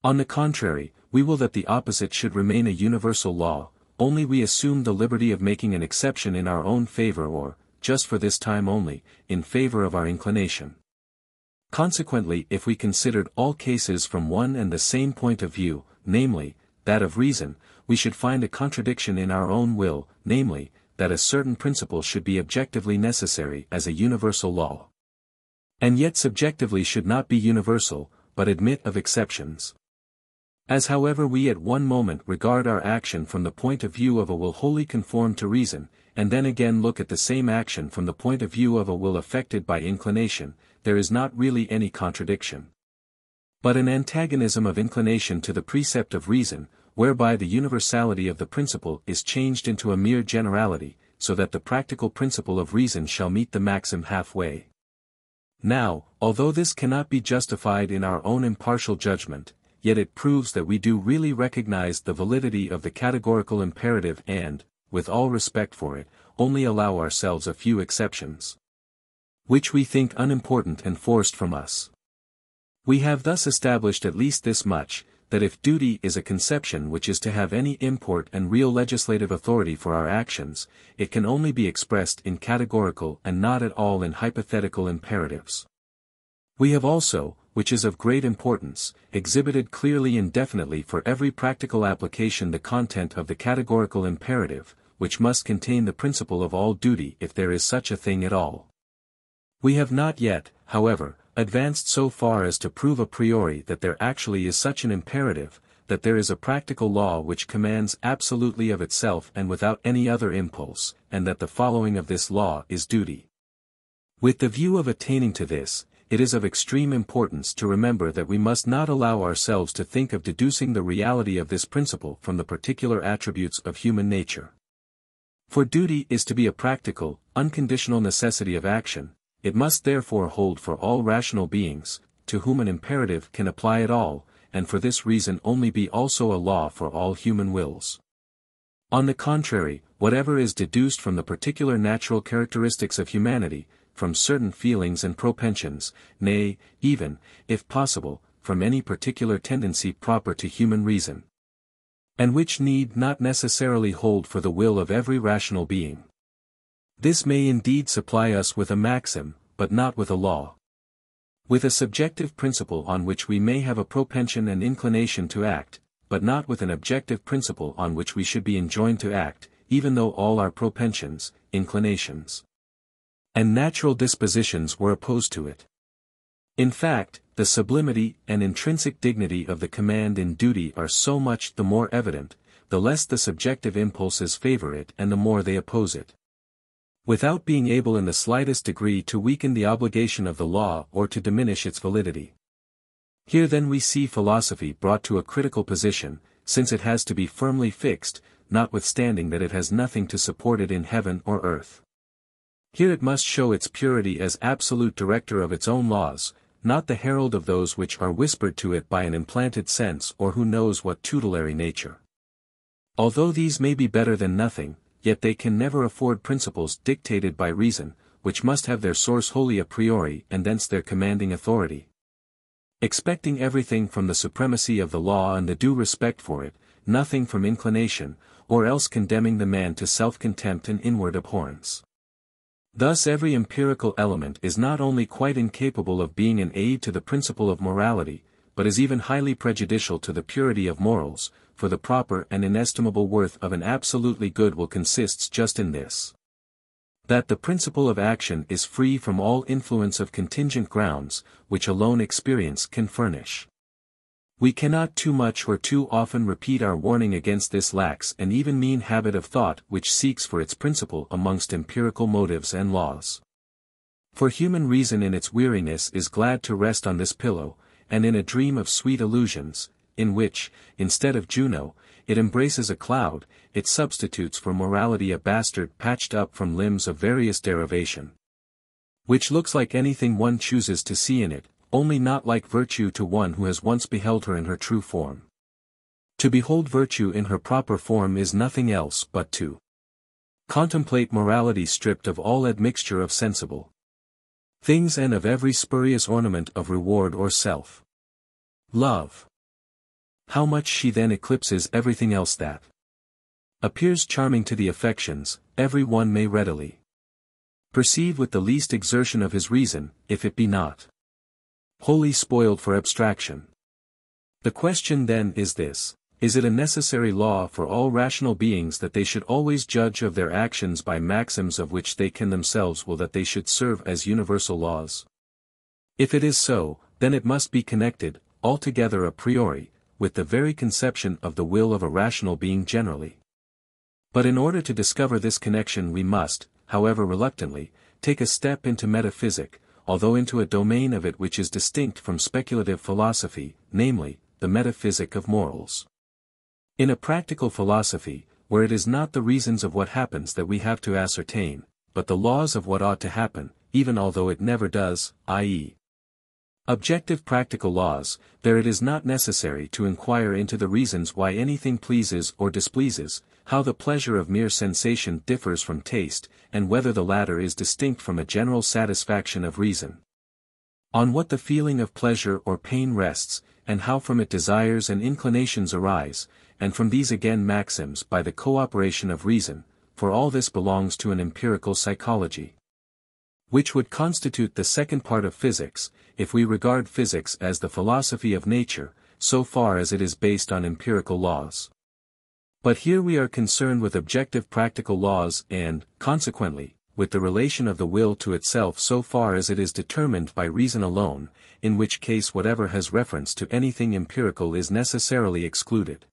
On the contrary, we will that the opposite should remain a universal law, only we assume the liberty of making an exception in our own favor or, just for this time only, in favor of our inclination. Consequently, if we considered all cases from one and the same point of view, namely, that of reason, we should find a contradiction in our own will, namely, that a certain principle should be objectively necessary as a universal law, and yet subjectively should not be universal, but admit of exceptions. As however we at one moment regard our action from the point of view of a will wholly conformed to reason, and then again look at the same action from the point of view of a will affected by inclination, there is not really any contradiction, but an antagonism of inclination to the precept of reason, whereby the universality of the principle is changed into a mere generality, so that the practical principle of reason shall meet the maxim halfway. Now, although this cannot be justified in our own impartial judgment, yet it proves that we do really recognize the validity of the categorical imperative and, with all respect for it, only allow ourselves a few exceptions, which we think unimportant and forced from us. We have thus established at least this much, that if duty is a conception which is to have any import and real legislative authority for our actions, it can only be expressed in categorical and not at all in hypothetical imperatives. We have also, which is of great importance, exhibited clearly and definitely for every practical application the content of the categorical imperative, which must contain the principle of all duty if there is such a thing at all. We have not yet, however, advanced so far as to prove a priori that there actually is such an imperative, that there is a practical law which commands absolutely of itself and without any other impulse, and that the following of this law is duty. With the view of attaining to this, it is of extreme importance to remember that we must not allow ourselves to think of deducing the reality of this principle from the particular attributes of human nature. For duty is to be a practical, unconditional necessity of action. It must therefore hold for all rational beings, to whom an imperative can apply at all, and for this reason only be also a law for all human wills. On the contrary, whatever is deduced from the particular natural characteristics of humanity, from certain feelings and propensions, nay, even, if possible, from any particular tendency proper to human reason, and which need not necessarily hold for the will of every rational being, this may indeed supply us with a maxim, but not with a law. With a subjective principle on which we may have a propension and inclination to act, but not with an objective principle on which we should be enjoined to act, even though all our propensions, inclinations, and natural dispositions were opposed to it. In fact, the sublimity and intrinsic dignity of the command in duty are so much the more evident, the less the subjective impulses favor it and the more they oppose it. Without being able in the slightest degree to weaken the obligation of the law or to diminish its validity. Here then we see philosophy brought to a critical position, since it has to be firmly fixed, notwithstanding that it has nothing to support it in heaven or earth. Here it must show its purity as absolute director of its own laws, not the herald of those which are whispered to it by an implanted sense or who knows what tutelary nature. Although these may be better than nothing, yet they can never afford principles dictated by reason, which must have their source wholly a priori and thence their commanding authority. Expecting everything from the supremacy of the law and the due respect for it, nothing from inclination, or else condemning the man to self-contempt and inward abhorrence. Thus every empirical element is not only quite incapable of being an aid to the principle of morality, but is even highly prejudicial to the purity of morals, for the proper and inestimable worth of an absolutely good will consists just in this: that the principle of action is free from all influence of contingent grounds, which alone experience can furnish. We cannot too much or too often repeat our warning against this lax and even mean habit of thought which seeks for its principle amongst empirical motives and laws. For human reason in its weariness is glad to rest on this pillow, and in a dream of sweet illusions, in which, instead of Juno, it embraces a cloud, it substitutes for morality a bastard patched up from limbs of various derivation, which looks like anything one chooses to see in it, only not like virtue to one who has once beheld her in her true form. To behold virtue in her proper form is nothing else but to contemplate morality stripped of all admixture of sensible things and of every spurious ornament of reward or self love. How much she then eclipses everything else that appears charming to the affections, every one may readily perceive with the least exertion of his reason, if it be not wholly spoiled for abstraction. The question then is this: is it a necessary law for all rational beings that they should always judge of their actions by maxims of which they can themselves will that they should serve as universal laws? If it is so, then it must be connected, altogether a priori, with the very conception of the will of a rational being generally. But in order to discover this connection we must, however reluctantly, take a step into metaphysic, although into a domain of it which is distinct from speculative philosophy, namely, the metaphysic of morals. In a practical philosophy, where it is not the reasons of what happens that we have to ascertain, but the laws of what ought to happen, even although it never does, i.e., objective practical laws, there it is not necessary to inquire into the reasons why anything pleases or displeases, how the pleasure of mere sensation differs from taste, and whether the latter is distinct from a general satisfaction of reason, on what the feeling of pleasure or pain rests, and how from it desires and inclinations arise, and from these again maxims by the cooperation of reason, for all this belongs to an empirical psychology, which would constitute the second part of physics, if we regard physics as the philosophy of nature, so far as it is based on empirical laws. But here we are concerned with objective practical laws and, consequently, with the relation of the will to itself so far as it is determined by reason alone, in which case whatever has reference to anything empirical is necessarily excluded.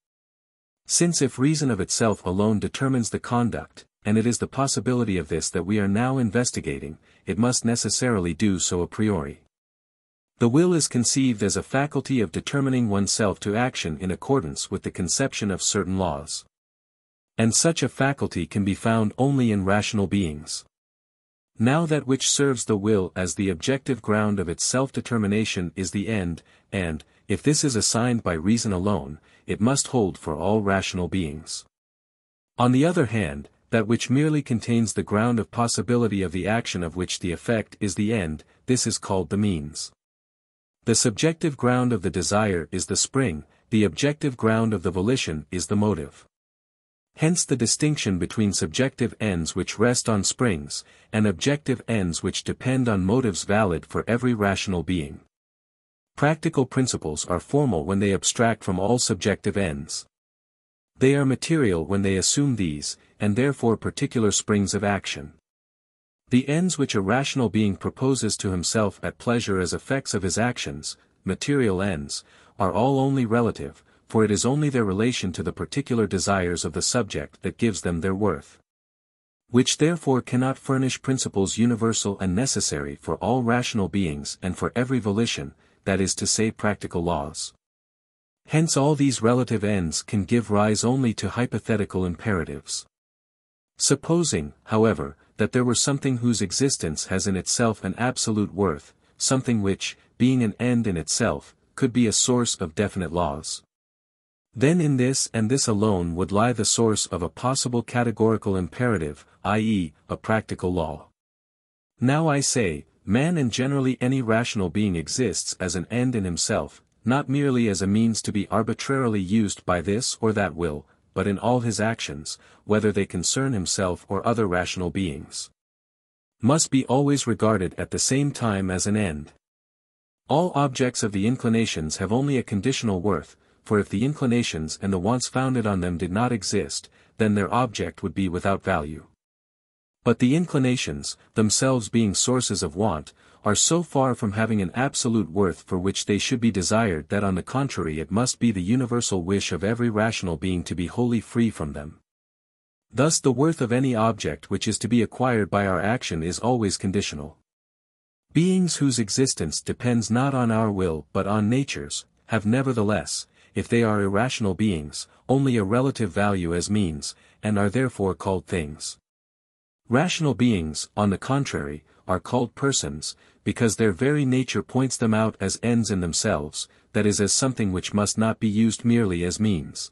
Since if reason of itself alone determines the conduct, and it is the possibility of this that we are now investigating, it must necessarily do so a priori. The will is conceived as a faculty of determining oneself to action in accordance with the conception of certain laws, and such a faculty can be found only in rational beings. Now that which serves the will as the objective ground of its self-determination is the end, and, if this is assigned by reason alone, it must hold for all rational beings. On the other hand, that which merely contains the ground of possibility of the action of which the effect is the end, this is called the means. The subjective ground of the desire is the spring, the objective ground of the volition is the motive. Hence the distinction between subjective ends which rest on springs, and objective ends which depend on motives valid for every rational being. Practical principles are formal when they abstract from all subjective ends. They are material when they assume these, and therefore particular springs of action. The ends which a rational being proposes to himself at pleasure as effects of his actions, material ends, are all only relative, for it is only their relation to the particular desires of the subject that gives them their worth, which therefore cannot furnish principles universal and necessary for all rational beings and for every volition, that is to say practical laws. Hence all these relative ends can give rise only to hypothetical imperatives. Supposing, however, that there were something whose existence has in itself an absolute worth, something which, being an end in itself, could be a source of definite laws. Then in this and this alone would lie the source of a possible categorical imperative, i.e., a practical law. Now I say, man and generally any rational being exists as an end in himself, not merely as a means to be arbitrarily used by this or that will, but in all his actions, whether they concern himself or other rational beings, must be always regarded at the same time as an end. All objects of the inclinations have only a conditional worth, for if the inclinations and the wants founded on them did not exist, then their object would be without value. But the inclinations, themselves being sources of want, are so far from having an absolute worth for which they should be desired that on the contrary it must be the universal wish of every rational being to be wholly free from them. Thus the worth of any object which is to be acquired by our action is always conditional. Beings whose existence depends not on our will but on nature's, have nevertheless, if they are irrational beings, only a relative value as means, and are therefore called things. Rational beings, on the contrary, are called persons, because their very nature points them out as ends in themselves, that is as something which must not be used merely as means,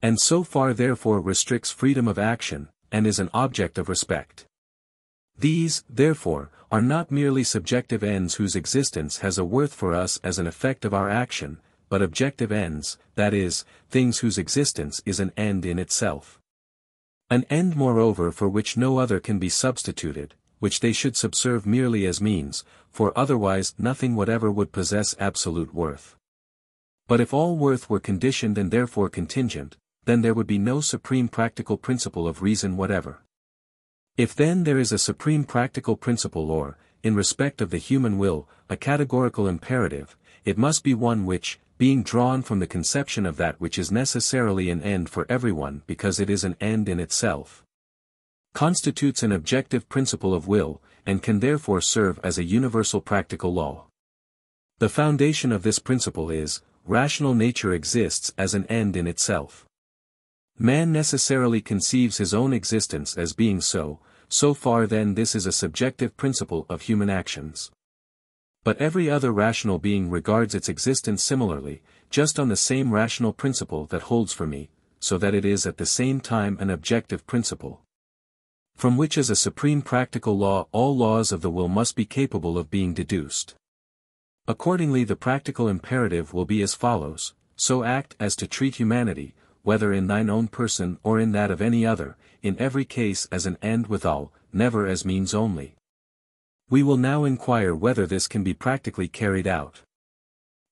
and so far therefore restricts freedom of action, and is an object of respect. These, therefore, are not merely subjective ends whose existence has a worth for us as an effect of our action, but objective ends, that is, things whose existence is an end in itself. An end moreover for which no other can be substituted, which they should subserve merely as means, for otherwise nothing whatever would possess absolute worth. But if all worth were conditioned and therefore contingent, then there would be no supreme practical principle of reason whatever. If then there is a supreme practical principle or, in respect of the human will, a categorical imperative, it must be one which, being drawn from the conception of that which is necessarily an end for everyone because it is an end in itself, constitutes an objective principle of will, and can therefore serve as a universal practical law. The foundation of this principle is, rational nature exists as an end in itself. Man necessarily conceives his own existence as being so, so far then this is a subjective principle of human actions. But every other rational being regards its existence similarly, just on the same rational principle that holds for me, so that it is at the same time an objective principle, from which as a supreme practical law all laws of the will must be capable of being deduced. Accordingly the practical imperative will be as follows: so act as to treat humanity, whether in thine own person or in that of any other, in every case as an end withal, never as means only. We will now inquire whether this can be practically carried out.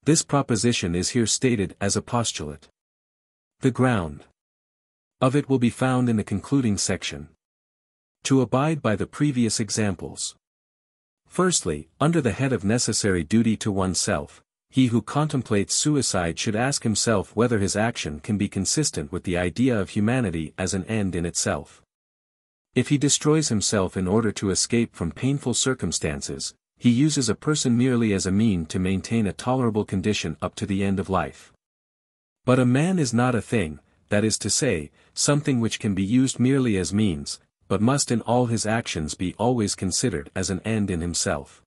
This proposition is here stated as a postulate. The ground of it will be found in the concluding section. To abide by the previous examples. Firstly, under the head of necessary duty to oneself, he who contemplates suicide should ask himself whether his action can be consistent with the idea of humanity as an end in itself. If he destroys himself in order to escape from painful circumstances, he uses a person merely as a mean to maintain a tolerable condition up to the end of life. But a man is not a thing, that is to say, something which can be used merely as means, but must in all his actions be always considered as an end in himself.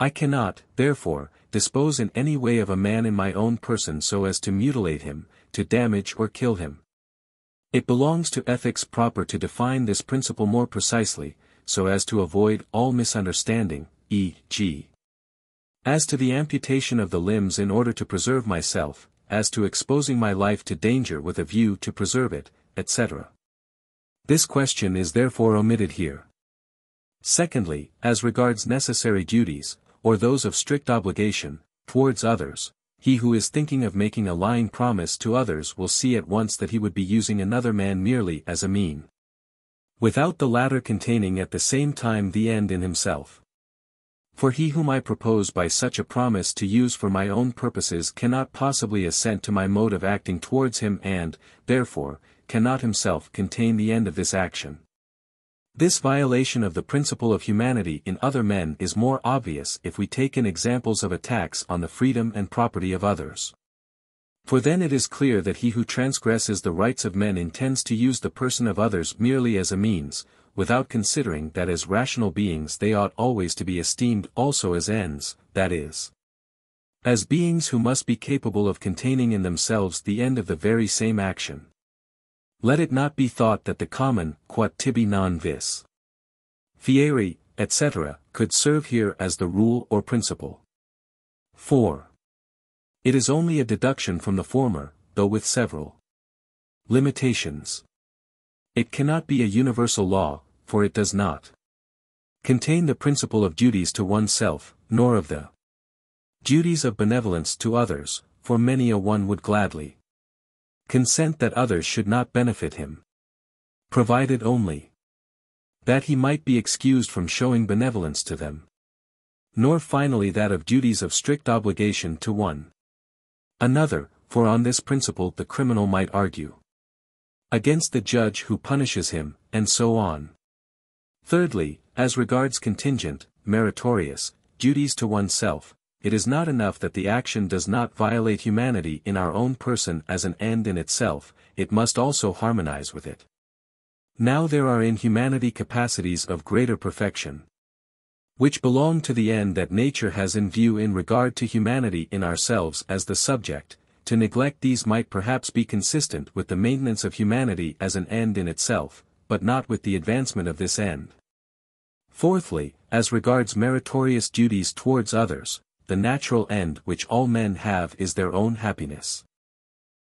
I cannot, therefore, dispose in any way of a man in my own person so as to mutilate him, to damage or kill him. It belongs to ethics proper to define this principle more precisely, so as to avoid all misunderstanding, e.g. as to the amputation of the limbs in order to preserve myself, as to exposing my life to danger with a view to preserve it, etc. This question is therefore omitted here. Secondly, as regards necessary duties, or those of strict obligation, towards others, he who is thinking of making a lying promise to others will see at once that he would be using another man merely as a mean, without the latter containing at the same time the end in himself. For he whom I propose by such a promise to use for my own purposes cannot possibly assent to my mode of acting towards him and, therefore, cannot himself contain the end of this action. This violation of the principle of humanity in other men is more obvious if we take in examples of attacks on the freedom and property of others. For then it is clear that he who transgresses the rights of men intends to use the person of others merely as a means, without considering that as rational beings they ought always to be esteemed also as ends, that is, as beings who must be capable of containing in themselves the end of the very same action. Let it not be thought that the common, quod tibi non vis fieri, etc., could serve here as the rule or principle. 4. It is only a deduction from the former, though with several limitations. It cannot be a universal law, for it does not contain the principle of duties to oneself, nor of the duties of benevolence to others, for many a one would gladly consent that others should not benefit him, provided only that he might be excused from showing benevolence to them. Nor finally that of duties of strict obligation to one another, for on this principle the criminal might argue against the judge who punishes him, and so on. Thirdly, as regards contingent, meritorious, duties to oneself, it is not enough that the action does not violate humanity in our own person as an end in itself, it must also harmonize with it. Now there are in humanity capacities of greater perfection, which belong to the end that nature has in view in regard to humanity in ourselves as the subject. To neglect these might perhaps be consistent with the maintenance of humanity as an end in itself, but not with the advancement of this end. Fourthly, as regards meritorious duties towards others, the natural end which all men have is their own happiness.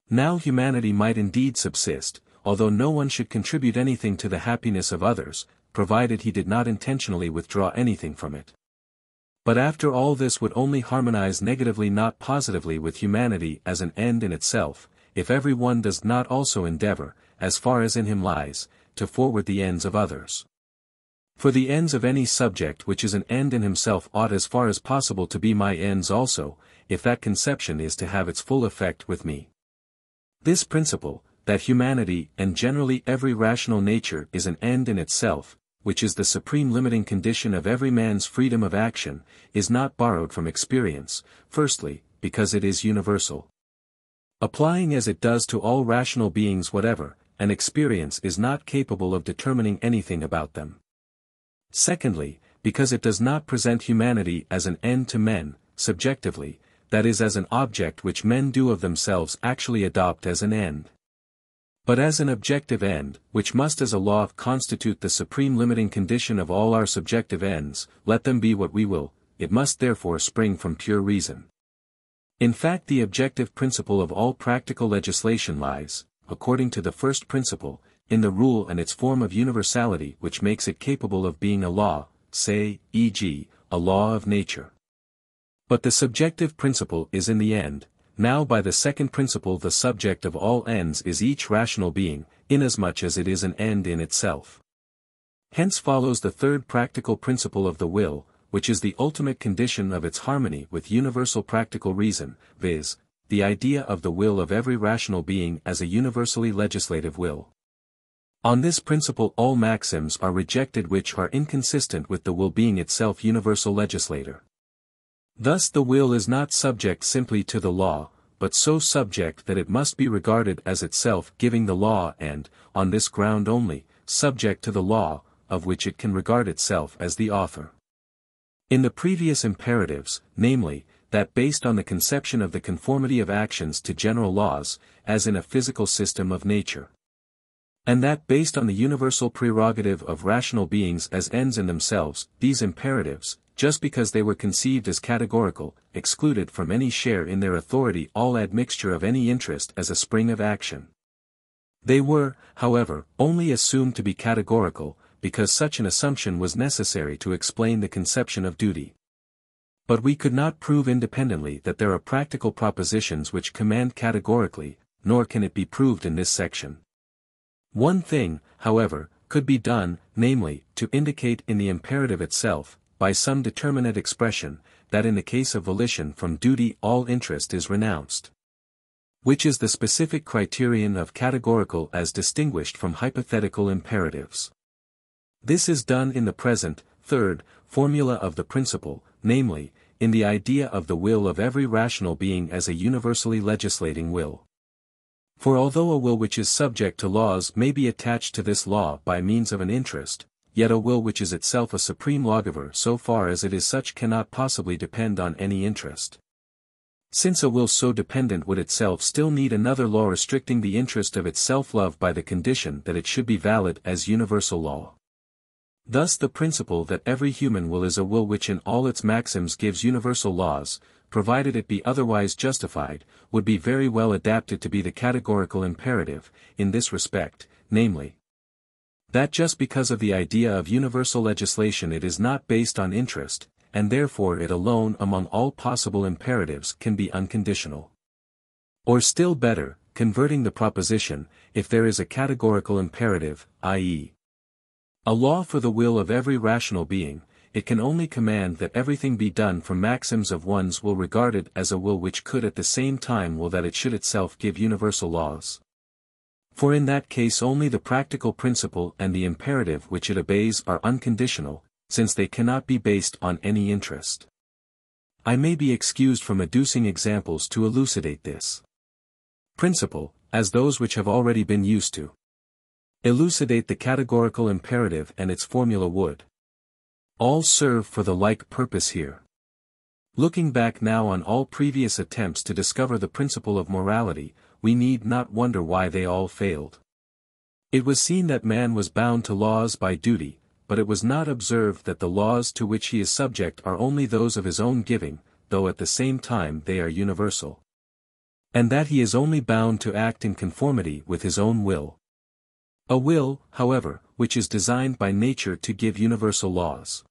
Now humanity might indeed subsist, although no one should contribute anything to the happiness of others, provided he did not intentionally withdraw anything from it. But after all this would only harmonize negatively, not positively, with humanity as an end in itself, if every one does not also endeavor, as far as in him lies, to forward the ends of others. For the ends of any subject which is an end in himself ought as far as possible to be my ends also, if that conception is to have its full effect with me. This principle, that humanity and generally every rational nature is an end in itself, which is the supreme limiting condition of every man's freedom of action, is not borrowed from experience, firstly, because it is universal, applying as it does to all rational beings whatever, and experience is not capable of determining anything about them. Secondly, because it does not present humanity as an end to men, subjectively, that is as an object which men do of themselves actually adopt as an end, but as an objective end, which must as a law constitute the supreme limiting condition of all our subjective ends, let them be what we will, it must therefore spring from pure reason. In fact, the objective principle of all practical legislation lies, according to the first principle, in the rule and its form of universality which makes it capable of being a law, say, e.g., a law of nature. But the subjective principle is in the end. Now by the second principle the subject of all ends is each rational being, inasmuch as it is an end in itself. Hence follows the third practical principle of the will, which is the ultimate condition of its harmony with universal practical reason, viz., the idea of the will of every rational being as a universally legislative will. On this principle all maxims are rejected which are inconsistent with the will being itself universal legislator. Thus the will is not subject simply to the law, but so subject that it must be regarded as itself giving the law and, on this ground only, subject to the law, of which it can regard itself as the author. In the previous imperatives, namely, that based on the conception of the conformity of actions to general laws, as in a physical system of nature, and that based on the universal prerogative of rational beings as ends in themselves, these imperatives, just because they were conceived as categorical, excluded from any share in their authority all admixture of any interest as a spring of action. They were, however, only assumed to be categorical, because such an assumption was necessary to explain the conception of duty. But we could not prove independently that there are practical propositions which command categorically, nor can it be proved in this section. One thing, however, could be done, namely, to indicate in the imperative itself, by some determinate expression, that in the case of volition from duty all interest is renounced, which is the specific criterion of categorical as distinguished from hypothetical imperatives. This is done in the present, third, formula of the principle, namely, in the idea of the will of every rational being as a universally legislating will. For although a will which is subject to laws may be attached to this law by means of an interest, yet a will which is itself a supreme lawgiver so far as it is such cannot possibly depend on any interest. Since a will so dependent would itself still need another law restricting the interest of its self-love by the condition that it should be valid as universal law. Thus the principle that every human will is a will which in all its maxims gives universal laws, provided it be otherwise justified, would be very well adapted to be the categorical imperative, in this respect, namely, that just because of the idea of universal legislation it is not based on interest, and therefore it alone among all possible imperatives can be unconditional. Or still better, converting the proposition, if there is a categorical imperative, i.e., a law for the will of every rational being, it can only command that everything be done from maxims of one's will regarded as a will which could at the same time will that it should itself give universal laws. For in that case only the practical principle and the imperative which it obeys are unconditional, since they cannot be based on any interest. I may be excused from adducing examples to elucidate this principle, as those which have already been used to elucidate the categorical imperative and its formula would all serve for the like purpose here. Looking back now on all previous attempts to discover the principle of morality, we need not wonder why they all failed. It was seen that man was bound to laws by duty, but it was not observed that the laws to which he is subject are only those of his own giving, though at the same time they are universal, and that he is only bound to act in conformity with his own will. A will, however, which is designed by nature to give universal laws.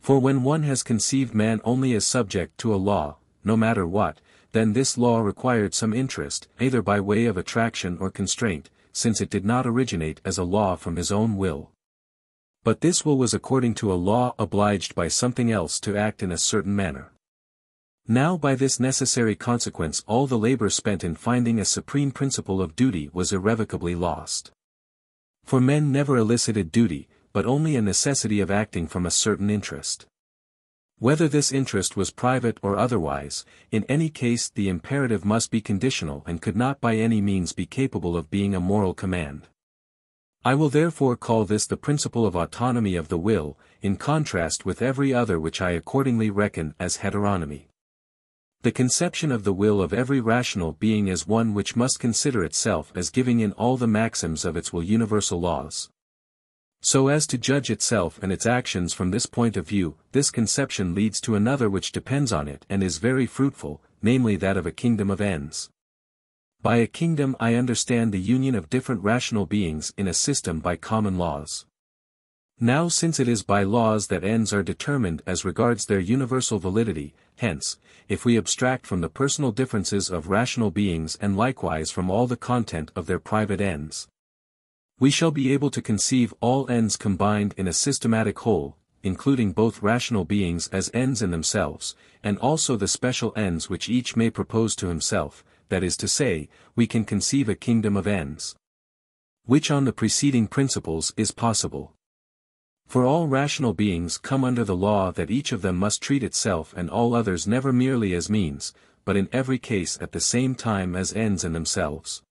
For when one has conceived man only as subject to a law, no matter what, then this law required some interest, either by way of attraction or constraint, since it did not originate as a law from his own will. But this will was according to a law obliged by something else to act in a certain manner. Now by this necessary consequence all the labor spent in finding a supreme principle of duty was irrevocably lost. For men never elicited duty, but only a necessity of acting from a certain interest. Whether this interest was private or otherwise, in any case the imperative must be conditional and could not by any means be capable of being a moral command. I will therefore call this the principle of autonomy of the will, in contrast with every other which I accordingly reckon as heteronomy. The conception of the will of every rational being is one which must consider itself as giving in all the maxims of its will universal laws, so as to judge itself and its actions from this point of view. This conception leads to another which depends on it and is very fruitful, namely that of a kingdom of ends. By a kingdom I understand the union of different rational beings in a system by common laws. Now since it is by laws that ends are determined as regards their universal validity, hence, if we abstract from the personal differences of rational beings and likewise from all the content of their private ends, we shall be able to conceive all ends combined in a systematic whole, including both rational beings as ends in themselves, and also the special ends which each may propose to himself, that is to say, we can conceive a kingdom of ends, which on the preceding principles is possible. For all rational beings come under the law that each of them must treat itself and all others never merely as means, but in every case at the same time as ends in themselves.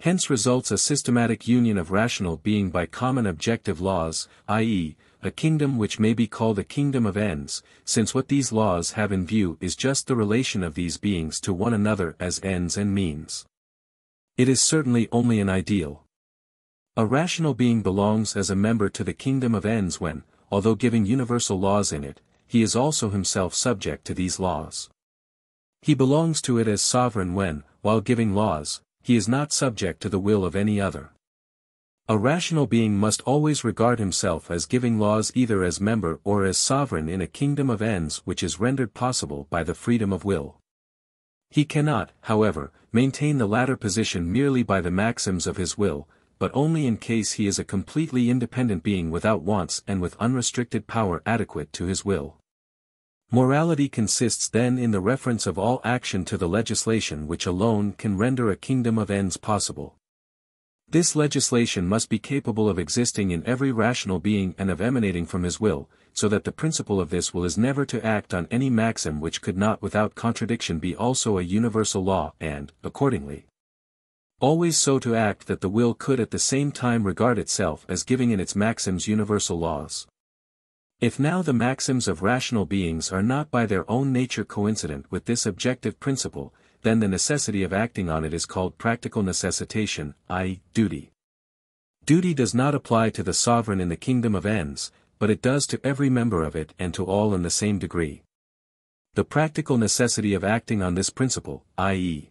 Hence results a systematic union of rational being by common objective laws, i.e., a kingdom which may be called a kingdom of ends, since what these laws have in view is just the relation of these beings to one another as ends and means. It is certainly only an ideal. A rational being belongs as a member to the kingdom of ends when, although giving universal laws in it, he is also himself subject to these laws. He belongs to it as sovereign when, while giving laws, he is not subject to the will of any other. A rational being must always regard himself as giving laws either as member or as sovereign in a kingdom of ends which is rendered possible by the freedom of will. He cannot, however, maintain the latter position merely by the maxims of his will, but only in case he is a completely independent being without wants and with unrestricted power adequate to his will. Morality consists then in the reference of all action to the legislation which alone can render a kingdom of ends possible. This legislation must be capable of existing in every rational being and of emanating from his will, so that the principle of this will is never to act on any maxim which could not without contradiction be also a universal law and, accordingly, always so to act that the will could at the same time regard itself as giving in its maxims universal laws. If now the maxims of rational beings are not by their own nature coincident with this objective principle, then the necessity of acting on it is called practical necessitation, i.e., duty. Duty does not apply to the sovereign in the kingdom of ends, but it does to every member of it and to all in the same degree. The practical necessity of acting on this principle, i.e.,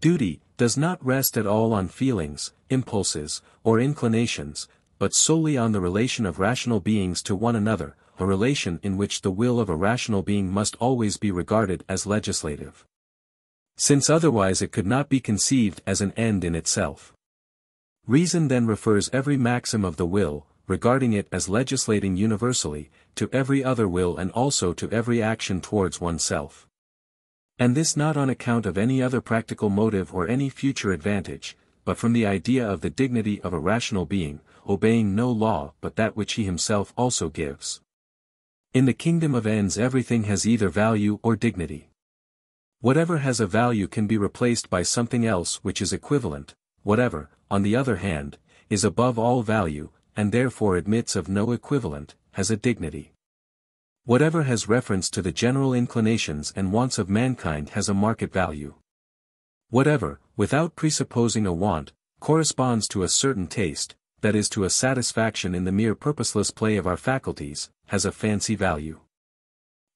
duty, does not rest at all on feelings, impulses, or inclinations, but solely on the relation of rational beings to one another, a relation in which the will of a rational being must always be regarded as legislative, since otherwise it could not be conceived as an end in itself. Reason then refers every maxim of the will, regarding it as legislating universally, to every other will and also to every action towards oneself. And this not on account of any other practical motive or any future advantage, but from the idea of the dignity of a rational being, obeying no law but that which he himself also gives. In the kingdom of ends everything has either value or dignity. Whatever has a value can be replaced by something else which is equivalent; whatever, on the other hand, is above all value, and therefore admits of no equivalent, has a dignity. Whatever has reference to the general inclinations and wants of mankind has a market value. Whatever, without presupposing a want, corresponds to a certain taste, that is to a satisfaction in the mere purposeless play of our faculties, has a fancy value.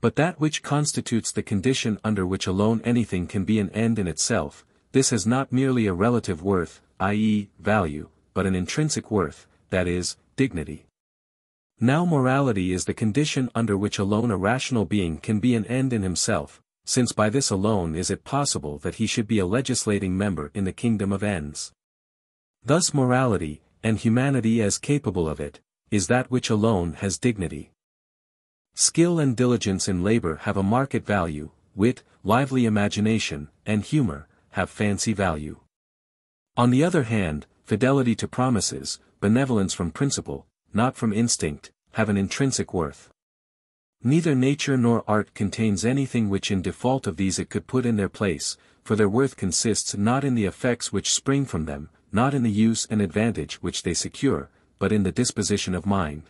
But that which constitutes the condition under which alone anything can be an end in itself, this has not merely a relative worth, i.e., value, but an intrinsic worth, that is, dignity. Now morality is the condition under which alone a rational being can be an end in himself, since by this alone is it possible that he should be a legislating member in the kingdom of ends. Thus morality, and humanity as capable of it, is that which alone has dignity. Skill and diligence in labor have a market value, wit, lively imagination, and humor, have fancy value. On the other hand, fidelity to promises, benevolence from principle, not from instinct, have an intrinsic worth. Neither nature nor art contains anything which in default of these it could put in their place, for their worth consists not in the effects which spring from them, not in the use and advantage which they secure, but in the disposition of mind.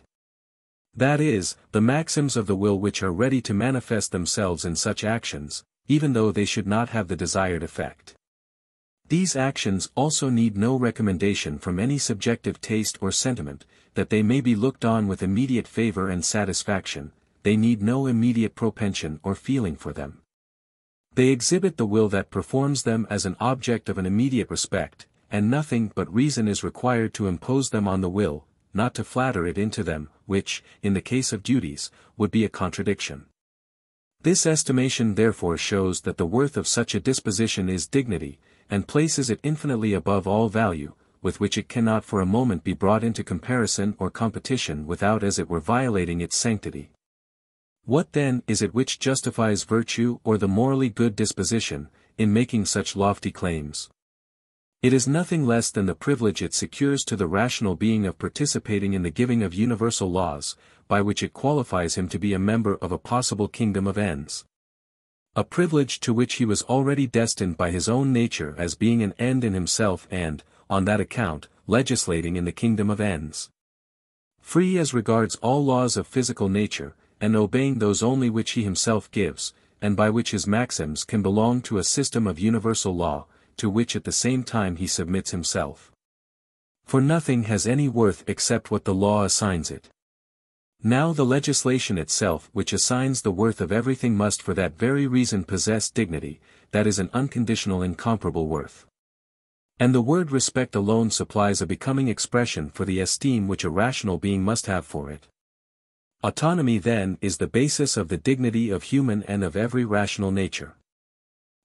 That is, the maxims of the will which are ready to manifest themselves in such actions, even though they should not have the desired effect. These actions also need no recommendation from any subjective taste or sentiment, that they may be looked on with immediate favor and satisfaction. They need no immediate propension or feeling for them. They exhibit the will that performs them as an object of an immediate respect, and nothing but reason is required to impose them on the will, not to flatter it into them, which, in the case of duties, would be a contradiction. This estimation therefore shows that the worth of such a disposition is dignity, and places it infinitely above all value, with which it cannot for a moment be brought into comparison or competition without as it were violating its sanctity. What then is it which justifies virtue or the morally good disposition, in making such lofty claims? It is nothing less than the privilege it secures to the rational being of participating in the giving of universal laws, by which it qualifies him to be a member of a possible kingdom of ends. A privilege to which he was already destined by his own nature as being an end in himself and, on that account, legislating in the kingdom of ends. Free as regards all laws of physical nature, and obeying those only which he himself gives, and by which his maxims can belong to a system of universal law, to which at the same time he submits himself. For nothing has any worth except what the law assigns it. Now the legislation itself which assigns the worth of everything must for that very reason possess dignity, that is an unconditional incomparable worth. And the word respect alone supplies a becoming expression for the esteem which a rational being must have for it. Autonomy then is the basis of the dignity of human and of every rational nature.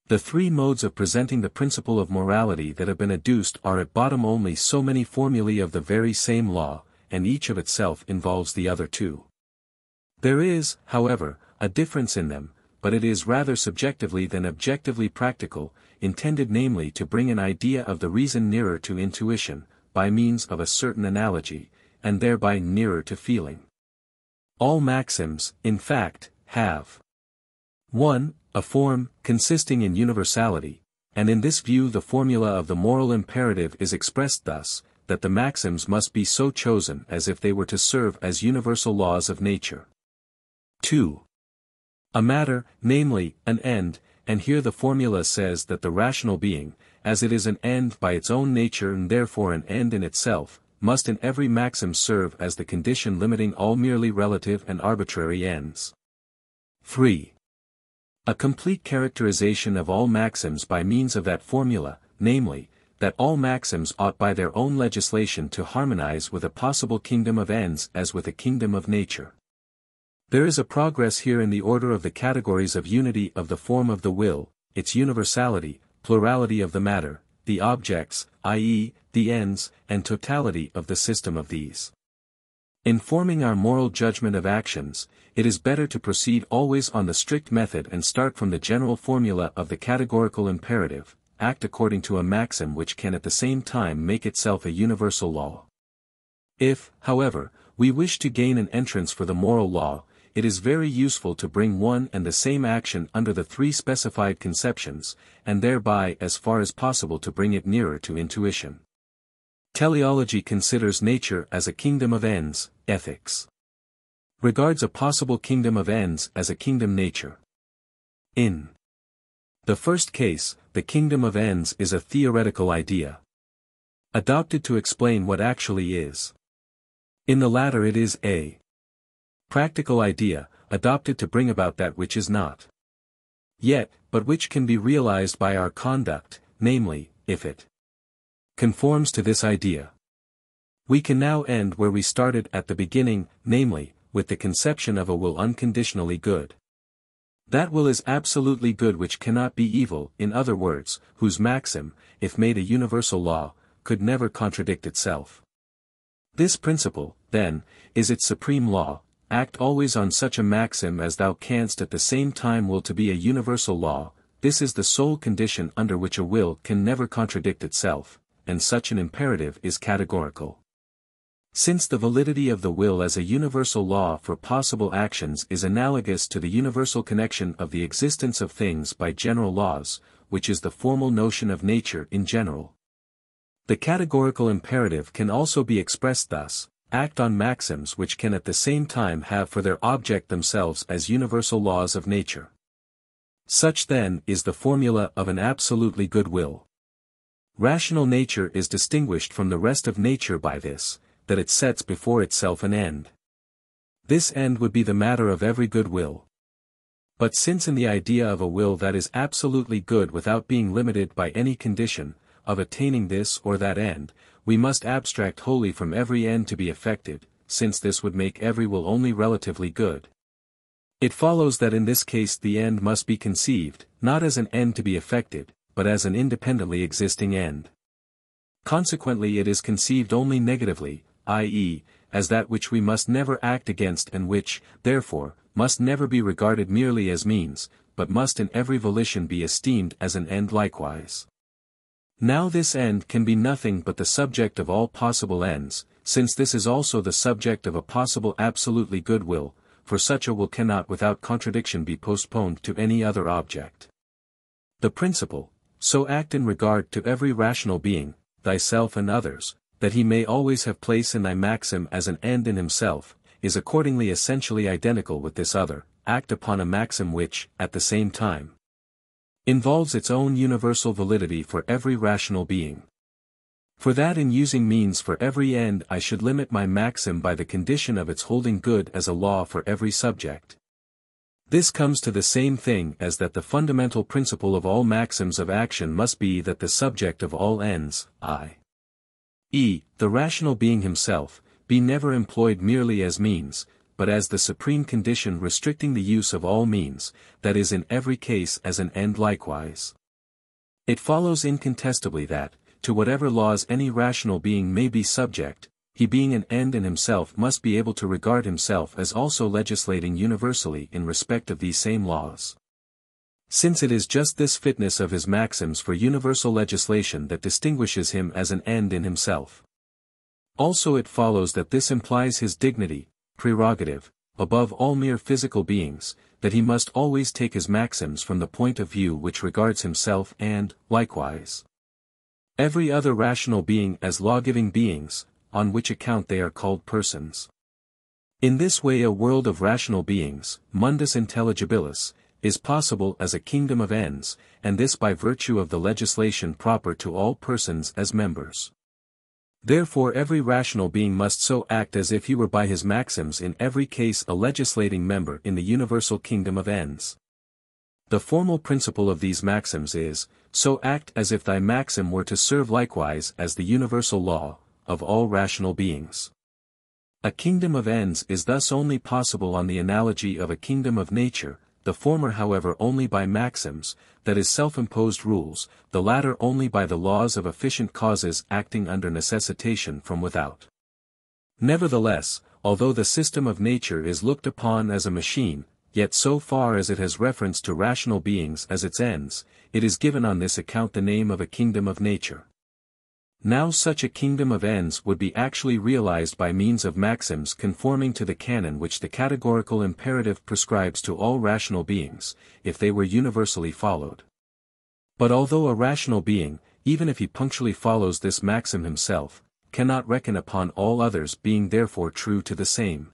The three modes of presenting the principle of morality that have been adduced are at bottom only so many formulae of the very same law, and each of itself involves the other two. There is, however, a difference in them, but it is rather subjectively than objectively practical, intended namely to bring an idea of the reason nearer to intuition, by means of a certain analogy, and thereby nearer to feeling. All maxims, in fact, have 1. A form, consisting in universality, and in this view the formula of the moral imperative is expressed thus, that the maxims must be so chosen as if they were to serve as universal laws of nature. 2. A matter, namely, an end, and here the formula says that the rational being, as it is an end by its own nature and therefore an end in itself, must in every maxim serve as the condition limiting all merely relative and arbitrary ends. 3. A complete characterization of all maxims by means of that formula, namely, that all maxims ought by their own legislation to harmonize with a possible kingdom of ends as with a kingdom of nature. There is a progress here in the order of the categories of unity of the form of the will, its universality, plurality of the matter, the objects, i.e., the ends, and totality of the system of these. In forming our moral judgment of actions, it is better to proceed always on the strict method and start from the general formula of the categorical imperative, act according to a maxim which can at the same time make itself a universal law. If, however, we wish to gain an entrance for the moral law, it is very useful to bring one and the same action under the three specified conceptions, and thereby as far as possible to bring it nearer to intuition. Teleology considers nature as a kingdom of ends, ethics regards a possible kingdom of ends as a kingdom nature. In the first case, the kingdom of ends is a theoretical idea, adopted to explain what actually is. In the latter it is a practical idea, adopted to bring about that which is not yet, but which can be realized by our conduct, namely, if it conforms to this idea. We can now end where we started at the beginning, namely, with the conception of a will unconditionally good. That will is absolutely good which cannot be evil, in other words, whose maxim, if made a universal law, could never contradict itself. This principle, then, is its supreme law, act always on such a maxim as thou canst at the same time will to be a universal law, this is the sole condition under which a will can never contradict itself, and such an imperative is categorical. Since the validity of the will as a universal law for possible actions is analogous to the universal connection of the existence of things by general laws, which is the formal notion of nature in general, the categorical imperative can also be expressed thus, act on maxims which can at the same time have for their object themselves as universal laws of nature. Such then is the formula of an absolutely good will. Rational nature is distinguished from the rest of nature by this, that it sets before itself an end. This end would be the matter of every good will. But since in the idea of a will that is absolutely good without being limited by any condition, of attaining this or that end, we must abstract wholly from every end to be effected, since this would make every will only relatively good. It follows that in this case the end must be conceived, not as an end to be effected, but as an independently existing end. Consequently it is conceived only negatively, i.e., as that which we must never act against and which, therefore, must never be regarded merely as means, but must in every volition be esteemed as an end likewise. Now this end can be nothing but the subject of all possible ends, since this is also the subject of a possible absolutely good will, for such a will cannot without contradiction be postponed to any other object. The principle, so act in regard to every rational being, thyself and others, that he may always have place in thy maxim as an end in himself, is accordingly essentially identical with this other, act upon a maxim which, at the same time, involves its own universal validity for every rational being. For that in using means for every end I should limit my maxim by the condition of its holding good as a law for every subject. This comes to the same thing as that the fundamental principle of all maxims of action must be that the subject of all ends, i.e., the rational being himself, be never employed merely as means, but as the supreme condition restricting the use of all means, that is in every case as an end likewise. It follows incontestably that, to whatever laws any rational being may be subject, he being an end in himself must be able to regard himself as also legislating universally in respect of these same laws. Since it is just this fitness of his maxims for universal legislation that distinguishes him as an end in himself. Also it follows that this implies his dignity, prerogative, above all mere physical beings, that he must always take his maxims from the point of view which regards himself and, likewise, every other rational being as law-giving beings, on which account they are called persons. In this way a world of rational beings, mundus intelligibilis, is possible as a kingdom of ends, and this by virtue of the legislation proper to all persons as members. Therefore every rational being must so act as if he were by his maxims in every case a legislating member in the universal kingdom of ends. The formal principle of these maxims is, so act as if thy maxim were to serve likewise as the universal law, of all rational beings. A kingdom of ends is thus only possible on the analogy of a kingdom of nature, the former however only by maxims, that is self-imposed rules, the latter only by the laws of efficient causes acting under necessitation from without. Nevertheless, although the system of nature is looked upon as a machine, yet so far as it has reference to rational beings as its ends, it is given on this account the name of a kingdom of nature. Now such a kingdom of ends would be actually realized by means of maxims conforming to the canon which the categorical imperative prescribes to all rational beings, if they were universally followed. But although a rational being, even if he punctually follows this maxim himself, cannot reckon upon all others being therefore true to the same,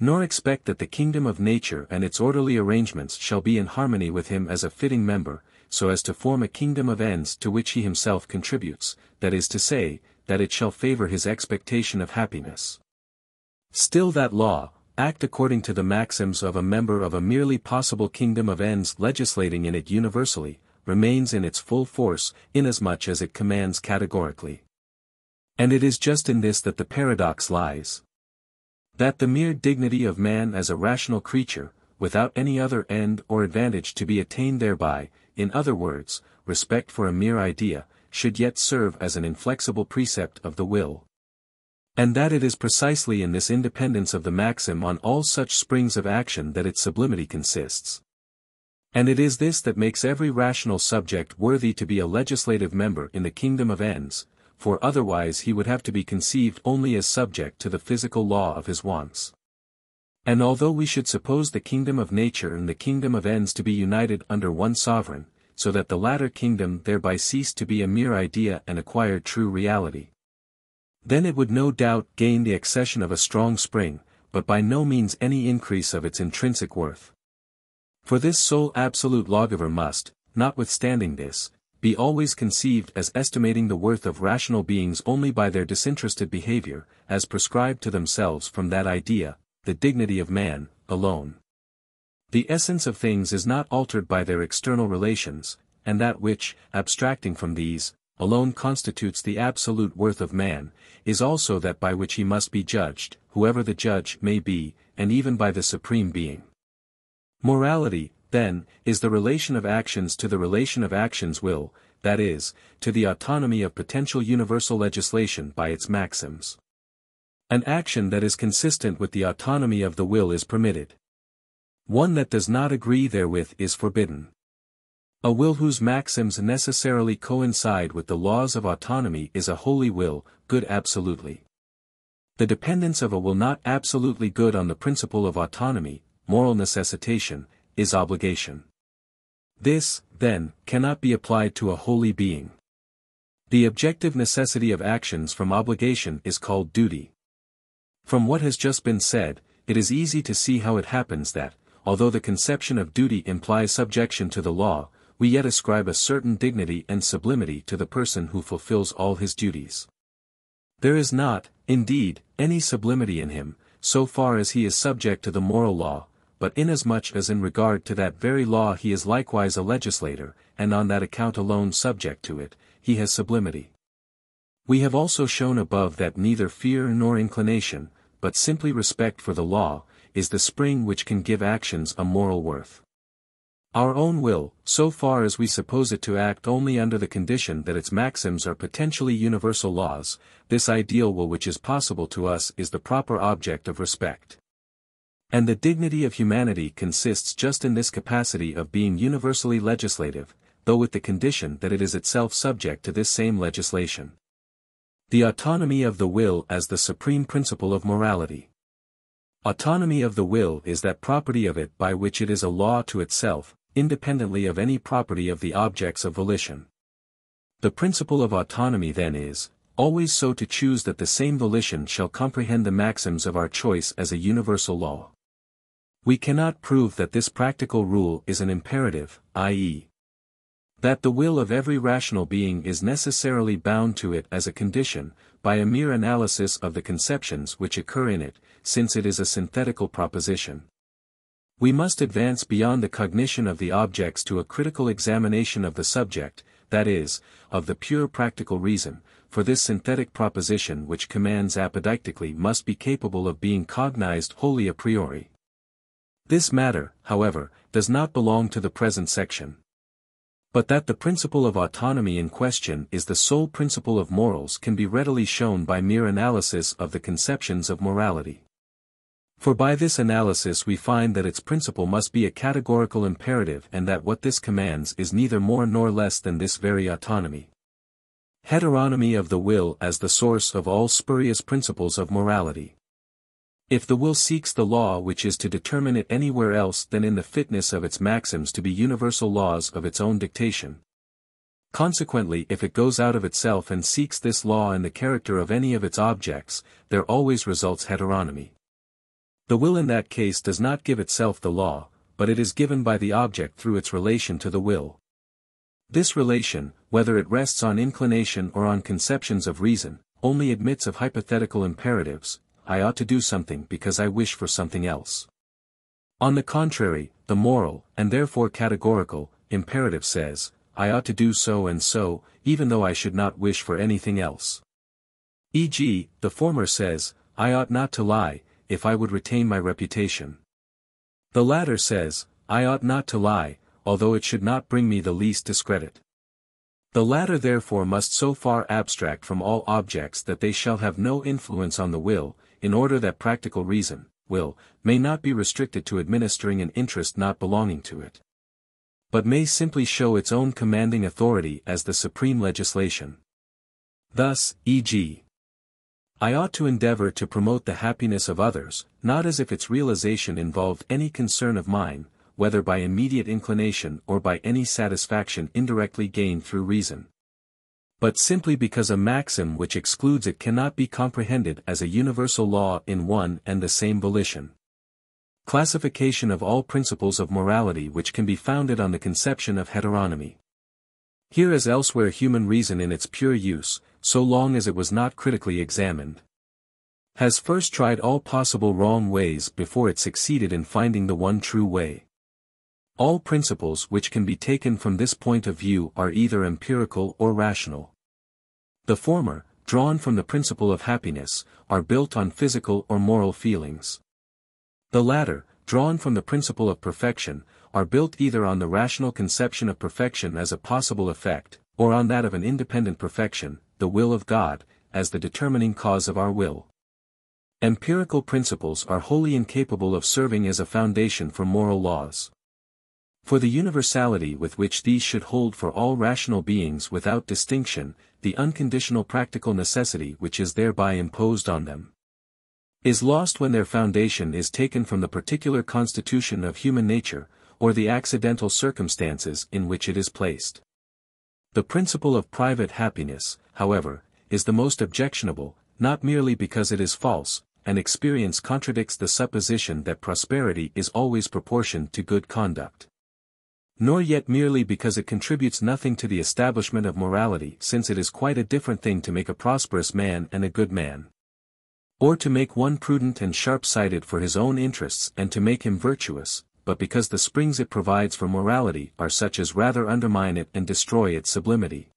nor expect that the kingdom of nature and its orderly arrangements shall be in harmony with him as a fitting member, so as to form a kingdom of ends to which he himself contributes, that is to say, that it shall favor his expectation of happiness. Still that law, act according to the maxims of a member of a merely possible kingdom of ends legislating in it universally, remains in its full force, inasmuch as it commands categorically. And it is just in this that the paradox lies. That the mere dignity of man as a rational creature, without any other end or advantage to be attained thereby, in other words, respect for a mere idea, should yet serve as an inflexible precept of the will. And that it is precisely in this independence of the maxim on all such springs of action that its sublimity consists. And it is this that makes every rational subject worthy to be a legislative member in the kingdom of ends, for otherwise he would have to be conceived only as subject to the physical law of his wants. And although we should suppose the kingdom of nature and the kingdom of ends to be united under one sovereign, so that the latter kingdom thereby ceased to be a mere idea and acquired true reality, then it would no doubt gain the accession of a strong spring, but by no means any increase of its intrinsic worth. For this sole absolute lawgiver must, notwithstanding this, be always conceived as estimating the worth of rational beings only by their disinterested behavior, as prescribed to themselves from that idea, the dignity of man, alone. The essence of things is not altered by their external relations, and that which, abstracting from these, alone constitutes the absolute worth of man, is also that by which he must be judged, whoever the judge may be, and even by the Supreme Being. Morality, then, is the relation of actions to the relation of actions' will, that is, to the autonomy of potential universal legislation by its maxims. An action that is consistent with the autonomy of the will is permitted. One that does not agree therewith is forbidden. A will whose maxims necessarily coincide with the laws of autonomy is a holy will, good absolutely. The dependence of a will not absolutely good on the principle of autonomy, moral necessitation, is obligation. This, then, cannot be applied to a holy being. The objective necessity of actions from obligation is called duty. From what has just been said, it is easy to see how it happens that, although the conception of duty implies subjection to the law, we yet ascribe a certain dignity and sublimity to the person who fulfills all his duties. There is not, indeed, any sublimity in him, so far as he is subject to the moral law, but inasmuch as in regard to that very law he is likewise a legislator, and on that account alone subject to it, he has sublimity. We have also shown above that neither fear nor inclination, but simply respect for the law, is the spring which can give actions a moral worth. Our own will, so far as we suppose it to act only under the condition that its maxims are potentially universal laws, this ideal will which is possible to us is the proper object of respect. And the dignity of humanity consists just in this capacity of being universally legislative, though with the condition that it is itself subject to this same legislation. The autonomy of the will as the supreme principle of morality. Autonomy of the will is that property of it by which it is a law to itself, independently of any property of the objects of volition. The principle of autonomy then is, always so to choose that the same volition shall comprehend the maxims of our choice as a universal law. We cannot prove that this practical rule is an imperative, i.e., that the will of every rational being is necessarily bound to it as a condition, by a mere analysis of the conceptions which occur in it, since it is a synthetical proposition. We must advance beyond the cognition of the objects to a critical examination of the subject, that is, of the pure practical reason, for this synthetic proposition which commands apodictically must be capable of being cognized wholly a priori. This matter, however, does not belong to the present section. But that the principle of autonomy in question is the sole principle of morals can be readily shown by mere analysis of the conceptions of morality. For by this analysis we find that its principle must be a categorical imperative and that what this commands is neither more nor less than this very autonomy. Heteronomy of the will as the source of all spurious principles of morality. If the will seeks the law which is to determine it anywhere else than in the fitness of its maxims to be universal laws of its own dictation. Consequently, if it goes out of itself and seeks this law in the character of any of its objects, there always results heteronomy. The will in that case does not give itself the law, but it is given by the object through its relation to the will. This relation, whether it rests on inclination or on conceptions of reason, only admits of hypothetical imperatives, I ought to do something because I wish for something else. On the contrary, the moral, and therefore categorical, imperative says, I ought to do so and so, even though I should not wish for anything else. E.g., the former says, I ought not to lie, if I would retain my reputation. The latter says, I ought not to lie, although it should not bring me the least discredit. The latter therefore must so far abstract from all objects that they shall have no influence on the will, in order that practical reason, will, may not be restricted to administering an interest not belonging to it, but may simply show its own commanding authority as the supreme legislation. Thus, e.g., I ought to endeavor to promote the happiness of others, not as if its realization involved any concern of mine, whether by immediate inclination or by any satisfaction indirectly gained through reason, but simply because a maxim which excludes it cannot be comprehended as a universal law in one and the same volition. Classification of all principles of morality which can be founded on the conception of heteronomy. Here as elsewhere, human reason in its pure use, so long as it was not critically examined, has first tried all possible wrong ways before it succeeded in finding the one true way. All principles which can be taken from this point of view are either empirical or rational. The former, drawn from the principle of happiness, are built on physical or moral feelings. The latter, drawn from the principle of perfection, are built either on the rational conception of perfection as a possible effect, or on that of an independent perfection, the will of God, as the determining cause of our will. Empirical principles are wholly incapable of serving as a foundation for moral laws. For the universality with which these should hold for all rational beings without distinction, the unconditional practical necessity which is thereby imposed on them is lost when their foundation is taken from the particular constitution of human nature, or the accidental circumstances in which it is placed. The principle of private happiness, however, is the most objectionable, not merely because it is false, and experience contradicts the supposition that prosperity is always proportioned to good conduct, nor yet merely because it contributes nothing to the establishment of morality, since it is quite a different thing to make a prosperous man and a good man, or to make one prudent and sharp-sighted for his own interests and to make him virtuous, but because the springs it provides for morality are such as rather undermine it and destroy its sublimity,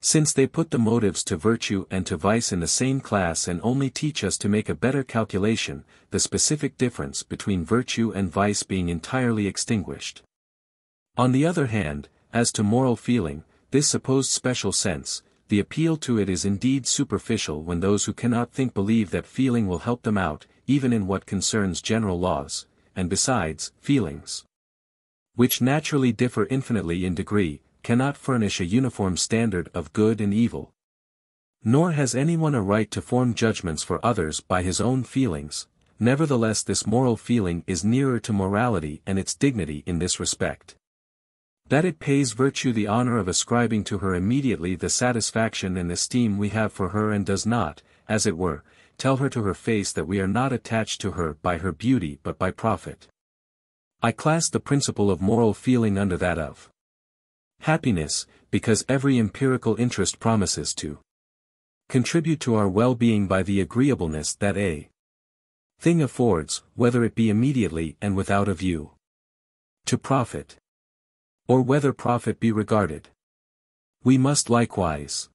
since they put the motives to virtue and to vice in the same class and only teach us to make a better calculation, the specific difference between virtue and vice being entirely extinguished. On the other hand, as to moral feeling, this supposed special sense, the appeal to it is indeed superficial when those who cannot think believe that feeling will help them out, even in what concerns general laws, and besides, feelings, which naturally differ infinitely in degree, cannot furnish a uniform standard of good and evil. Nor has anyone a right to form judgments for others by his own feelings, nevertheless this moral feeling is nearer to morality and its dignity in this respect, that it pays virtue the honor of ascribing to her immediately the satisfaction and esteem we have for her, and does not, as it were, tell her to her face that we are not attached to her by her beauty but by profit. I class the principle of moral feeling under that of happiness, because every empirical interest promises to contribute to our well-being by the agreeableness that a thing affords, whether it be immediately and without a view to profit, or whether profit be regarded. We must likewise,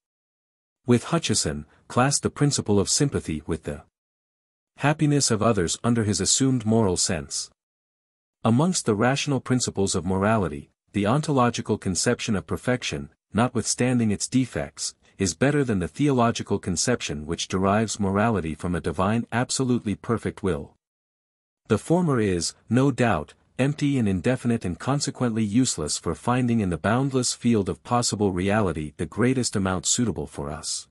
with Hutcheson, class the principle of sympathy with the happiness of others under his assumed moral sense. Amongst the rational principles of morality, the ontological conception of perfection, notwithstanding its defects, is better than the theological conception which derives morality from a divine absolutely perfect will. The former is, no doubt, empty and indefinite and consequently useless for finding in the boundless field of possible reality the greatest amount suitable for us.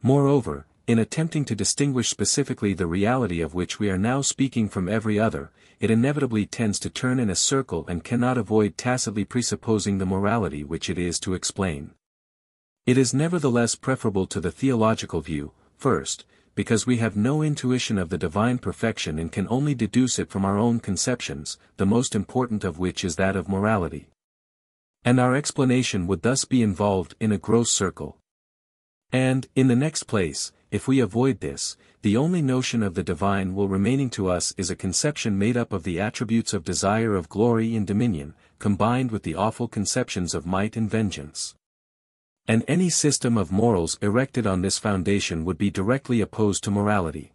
Moreover, in attempting to distinguish specifically the reality of which we are now speaking from every other, it inevitably tends to turn in a circle and cannot avoid tacitly presupposing the morality which it is to explain. It is nevertheless preferable to the theological view, first, because we have no intuition of the divine perfection and can only deduce it from our own conceptions, the most important of which is that of morality. And our explanation would thus be involved in a gross circle. And, in the next place, if we avoid this, the only notion of the divine will remaining to us is a conception made up of the attributes of desire of glory and dominion, combined with the awful conceptions of might and vengeance. And any system of morals erected on this foundation would be directly opposed to morality.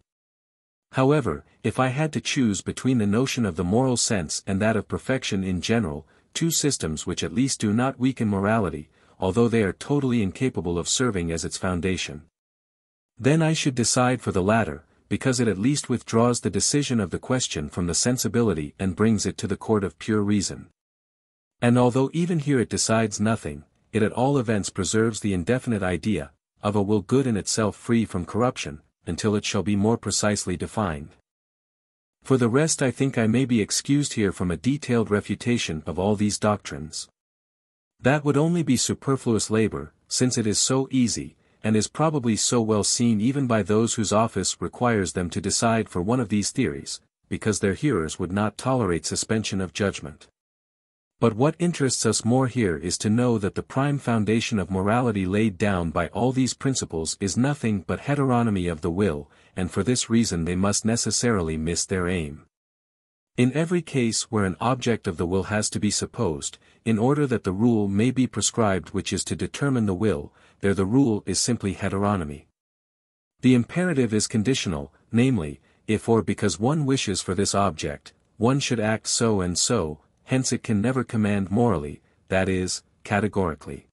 However, if I had to choose between the notion of the moral sense and that of perfection in general, two systems which at least do not weaken morality, although they are totally incapable of serving as its foundation, then I should decide for the latter, because it at least withdraws the decision of the question from the sensibility and brings it to the court of pure reason. And although even here it decides nothing, it at all events preserves the indefinite idea of a will good in itself free from corruption, until it shall be more precisely defined. For the rest, I think I may be excused here from a detailed refutation of all these doctrines. That would only be superfluous labor, since it is so easy, and is probably so well seen even by those whose office requires them to decide for one of these theories, because their hearers would not tolerate suspension of judgment. But what interests us more here is to know that the prime foundation of morality laid down by all these principles is nothing but heteronomy of the will, and for this reason they must necessarily miss their aim. In every case where an object of the will has to be supposed, in order that the rule may be prescribed which is to determine the will, there the rule is simply heteronomy. The imperative is conditional, namely, if or because one wishes for this object, one should act so and so. Hence it can never command morally, that is, categorically,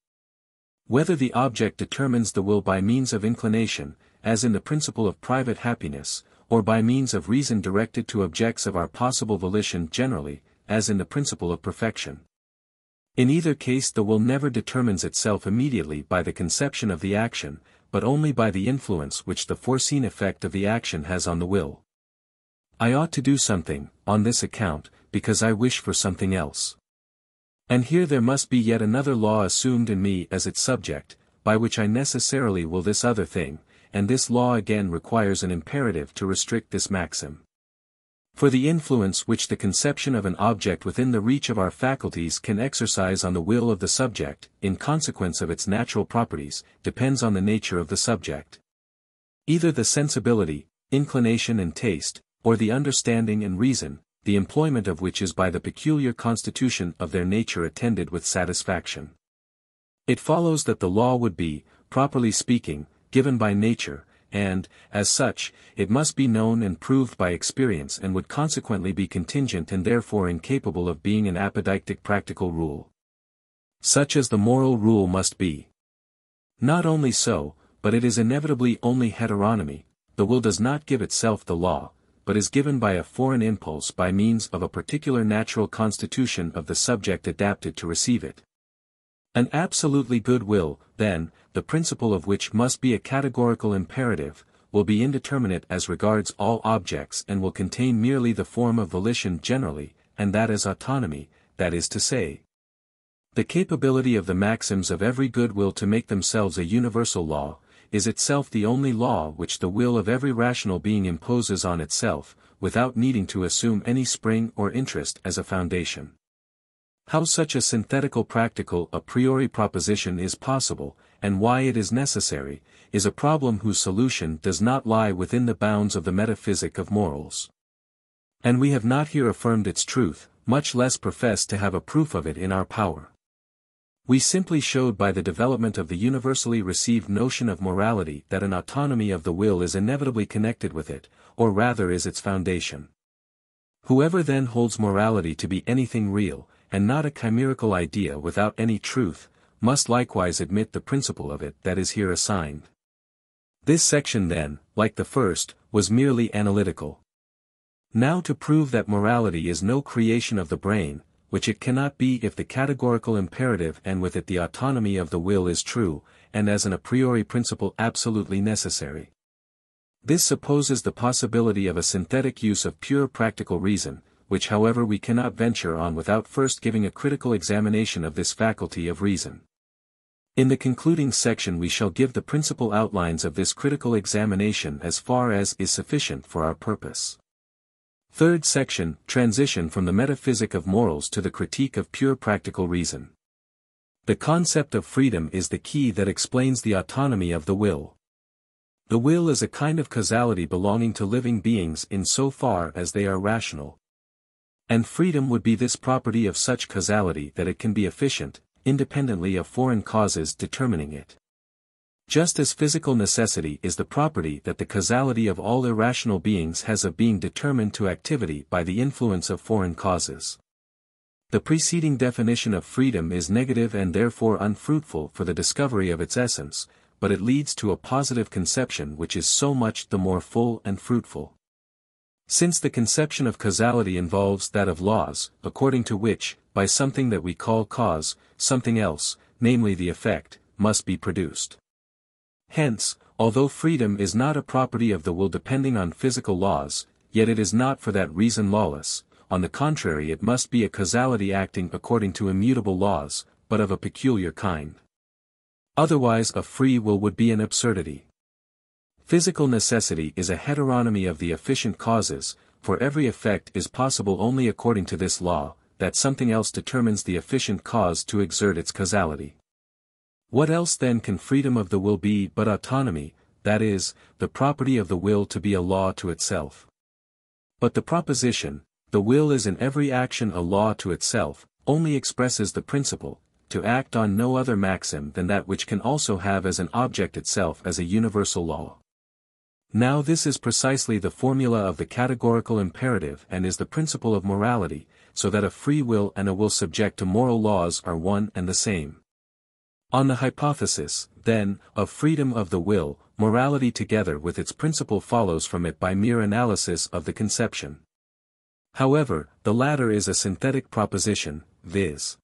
whether the object determines the will by means of inclination, as in the principle of private happiness, or by means of reason directed to objects of our possible volition generally, as in the principle of perfection. In either case the will never determines itself immediately by the conception of the action, but only by the influence which the foreseen effect of the action has on the will. I ought to do something, on this account, because I wish for something else. And here there must be yet another law assumed in me as its subject, by which I necessarily will this other thing, and this law again requires an imperative to restrict this maxim. For the influence which the conception of an object within the reach of our faculties can exercise on the will of the subject, in consequence of its natural properties, depends on the nature of the subject. Either the sensibility, inclination and taste, or the understanding and reason, the employment of which is by the peculiar constitution of their nature attended with satisfaction. It follows that the law would be, properly speaking, given by nature, and, as such, it must be known and proved by experience and would consequently be contingent and therefore incapable of being an apodictic practical rule, such as the moral rule must be. Not only so, but it is inevitably only heteronomy, the will does not give itself the law, but is given by a foreign impulse by means of a particular natural constitution of the subject adapted to receive it. An absolutely good will, then, the principle of which must be a categorical imperative, will be indeterminate as regards all objects and will contain merely the form of volition generally, and that is autonomy, that is to say, the capability of the maxims of every good will to make themselves a universal law, is itself the only law which the will of every rational being imposes on itself, without needing to assume any spring or interest as a foundation. How such a synthetical practical a priori proposition is possible, and why it is necessary, is a problem whose solution does not lie within the bounds of the metaphysic of morals. And we have not here affirmed its truth, much less professed to have a proof of it in our power. We simply showed by the development of the universally received notion of morality that an autonomy of the will is inevitably connected with it, or rather is its foundation. Whoever then holds morality to be anything real, and not a chimerical idea without any truth, must likewise admit the principle of it that is here assigned. This section then, like the first, was merely analytical. Now to prove that morality is no creation of the brain, which it cannot be if the categorical imperative and with it the autonomy of the will is true, and as an a priori principle absolutely necessary. This supposes the possibility of a synthetic use of pure practical reason, which however we cannot venture on without first giving a critical examination of this faculty of reason. In the concluding section we shall give the principal outlines of this critical examination as far as is sufficient for our purpose. Third section, Transition from the Metaphysic of Morals to the Critique of Pure Practical Reason. The concept of freedom is the key that explains the autonomy of the will. The will is a kind of causality belonging to living beings in so far as they are rational. And freedom would be this property of such causality that it can be efficient, independently of foreign causes determining it. Just as physical necessity is the property that the causality of all irrational beings has of being determined to activity by the influence of foreign causes. The preceding definition of freedom is negative and therefore unfruitful for the discovery of its essence, but it leads to a positive conception which is so much the more full and fruitful, since the conception of causality involves that of laws, according to which, by something that we call cause, something else, namely the effect, must be produced. Hence, although freedom is not a property of the will depending on physical laws, yet it is not for that reason lawless, on the contrary it must be a causality acting according to immutable laws, but of a peculiar kind. Otherwise a free will would be an absurdity. Physical necessity is a heteronomy of the efficient causes, for every effect is possible only according to this law, that something else determines the efficient cause to exert its causality. What else then can freedom of the will be but autonomy, that is, the property of the will to be a law to itself? But the proposition, the will is in every action a law to itself, only expresses the principle, to act on no other maxim than that which can also have as an object itself as a universal law. Now this is precisely the formula of the categorical imperative and is the principle of morality, so that a free will and a will subject to moral laws are one and the same. On the hypothesis, then, of freedom of the will, morality together with its principle follows from it by mere analysis of the conception. However, the latter is a synthetic proposition, viz.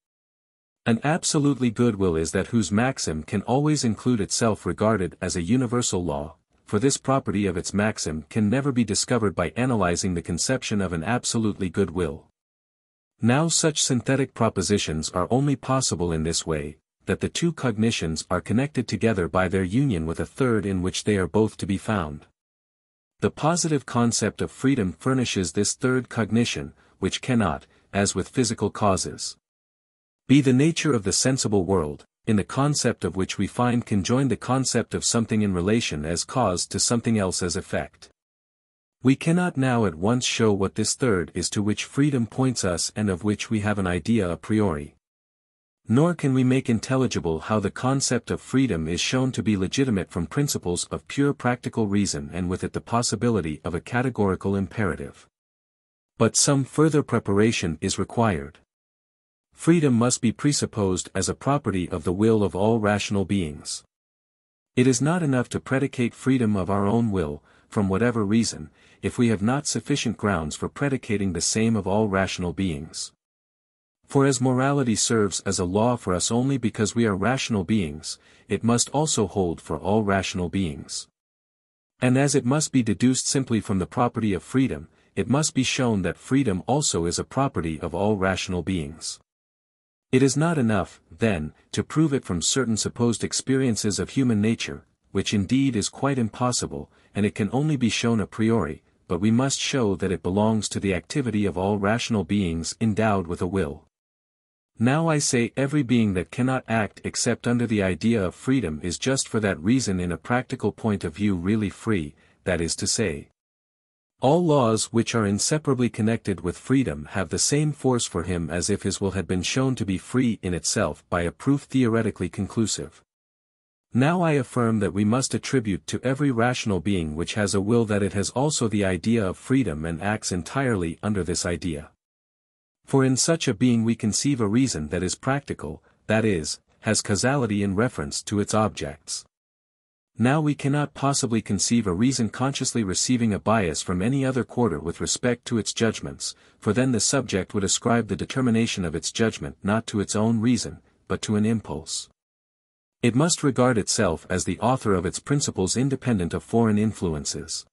An absolutely good will is that whose maxim can always include itself regarded as a universal law, for this property of its maxim can never be discovered by analyzing the conception of an absolutely good will. Now such synthetic propositions are only possible in this way, that the two cognitions are connected together by their union with a third in which they are both to be found. The positive concept of freedom furnishes this third cognition, which cannot, as with physical causes, be the nature of the sensible world, in the concept of which we find conjoined the concept of something in relation as cause to something else as effect. We cannot now at once show what this third is to which freedom points us and of which we have an idea a priori. Nor can we make intelligible how the concept of freedom is shown to be legitimate from principles of pure practical reason and with it the possibility of a categorical imperative. But some further preparation is required. Freedom must be presupposed as a property of the will of all rational beings. It is not enough to predicate freedom of our own will, from whatever reason, if we have not sufficient grounds for predicating the same of all rational beings. For as morality serves as a law for us only because we are rational beings, it must also hold for all rational beings. And as it must be deduced simply from the property of freedom, it must be shown that freedom also is a property of all rational beings. It is not enough, then, to prove it from certain supposed experiences of human nature, which indeed is quite impossible, and it can only be shown a priori, but we must show that it belongs to the activity of all rational beings endowed with a will. Now I say every being that cannot act except under the idea of freedom is just for that reason in a practical point of view really free, that is to say, all laws which are inseparably connected with freedom have the same force for him as if his will had been shown to be free in itself by a proof theoretically conclusive. Now I affirm that we must attribute to every rational being which has a will that it has also the idea of freedom and acts entirely under this idea. For in such a being we conceive a reason that is practical, that is, has causality in reference to its objects. Now we cannot possibly conceive a reason consciously receiving a bias from any other quarter with respect to its judgments, for then the subject would ascribe the determination of its judgment not to its own reason, but to an impulse. It must regard itself as the author of its principles independent of foreign influences.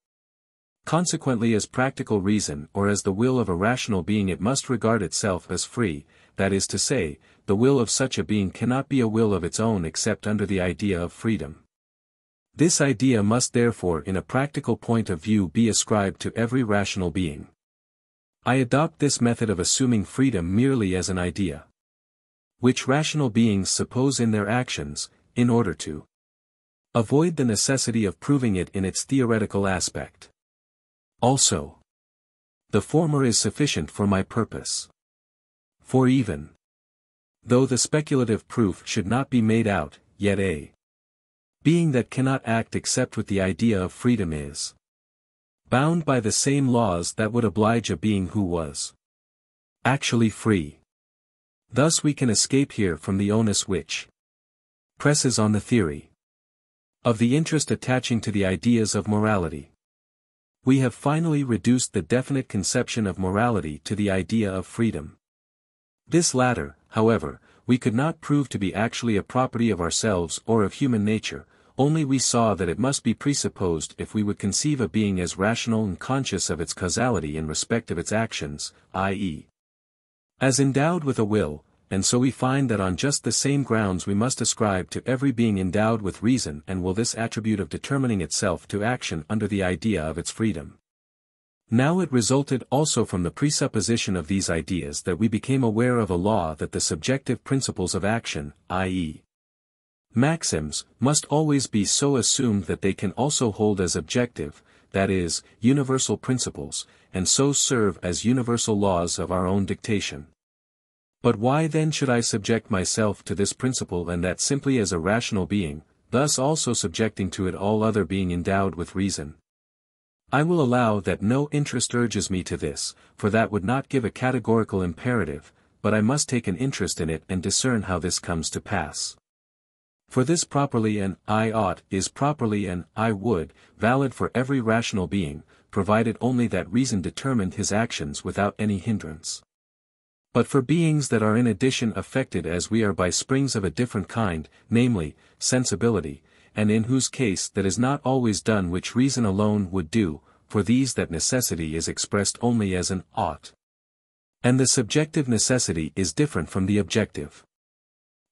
Consequently, as practical reason or as the will of a rational being, it must regard itself as free, that is to say, the will of such a being cannot be a will of its own except under the idea of freedom. This idea must therefore in a practical point of view be ascribed to every rational being. I adopt this method of assuming freedom merely as an idea, which rational beings suppose in their actions, in order to avoid the necessity of proving it in its theoretical aspect. Also, the former is sufficient for my purpose. For even though the speculative proof should not be made out, yet a being that cannot act except with the idea of freedom is bound by the same laws that would oblige a being who was actually free. Thus we can escape here from the onus which presses on the theory of the interest attaching to the ideas of morality. We have finally reduced the definite conception of morality to the idea of freedom. This latter, however, we could not prove to be actually a property of ourselves or of human nature, only we saw that it must be presupposed if we would conceive a being as rational and conscious of its causality in respect of its actions, i.e., as endowed with a will, and so we find that on just the same grounds we must ascribe to every being endowed with reason and will this attribute of determining itself to action under the idea of its freedom. Now it resulted also from the presupposition of these ideas that we became aware of a law that the subjective principles of action, i.e., maxims, must always be so assumed that they can also hold as objective, that is, universal principles, and so serve as universal laws of our own dictation. But why then should I subject myself to this principle and that simply as a rational being, thus also subjecting to it all other being endowed with reason? I will allow that no interest urges me to this, for that would not give a categorical imperative, but I must take an interest in it and discern how this comes to pass. For this properly an I ought is properly an I would, valid for every rational being, provided only that reason determined his actions without any hindrance. But for beings that are in addition affected as we are by springs of a different kind, namely, sensibility, and in whose case that is not always done which reason alone would do, for these that necessity is expressed only as an ought. And the subjective necessity is different from the objective.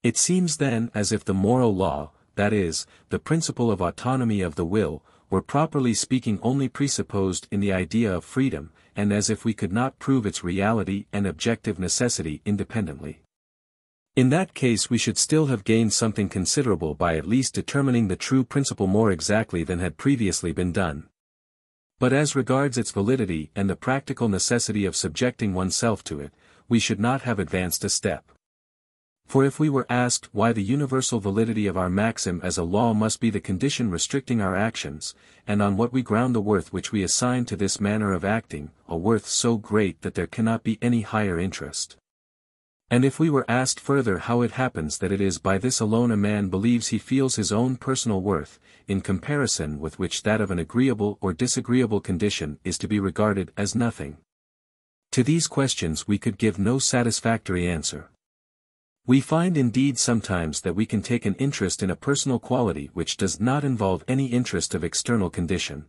It seems then as if the moral law, that is, the principle of autonomy of the will, were properly speaking only presupposed in the idea of freedom, and as if we could not prove its reality and objective necessity independently. In that case we should still have gained something considerable by at least determining the true principle more exactly than had previously been done. But as regards its validity and the practical necessity of subjecting oneself to it, we should not have advanced a step. For if we were asked why the universal validity of our maxim as a law must be the condition restricting our actions, and on what we ground the worth which we assign to this manner of acting, a worth so great that there cannot be any higher interest. And if we were asked further how it happens that it is by this alone a man believes he feels his own personal worth, in comparison with which that of an agreeable or disagreeable condition is to be regarded as nothing. To these questions we could give no satisfactory answer. We find indeed sometimes that we can take an interest in a personal quality which does not involve any interest of external condition,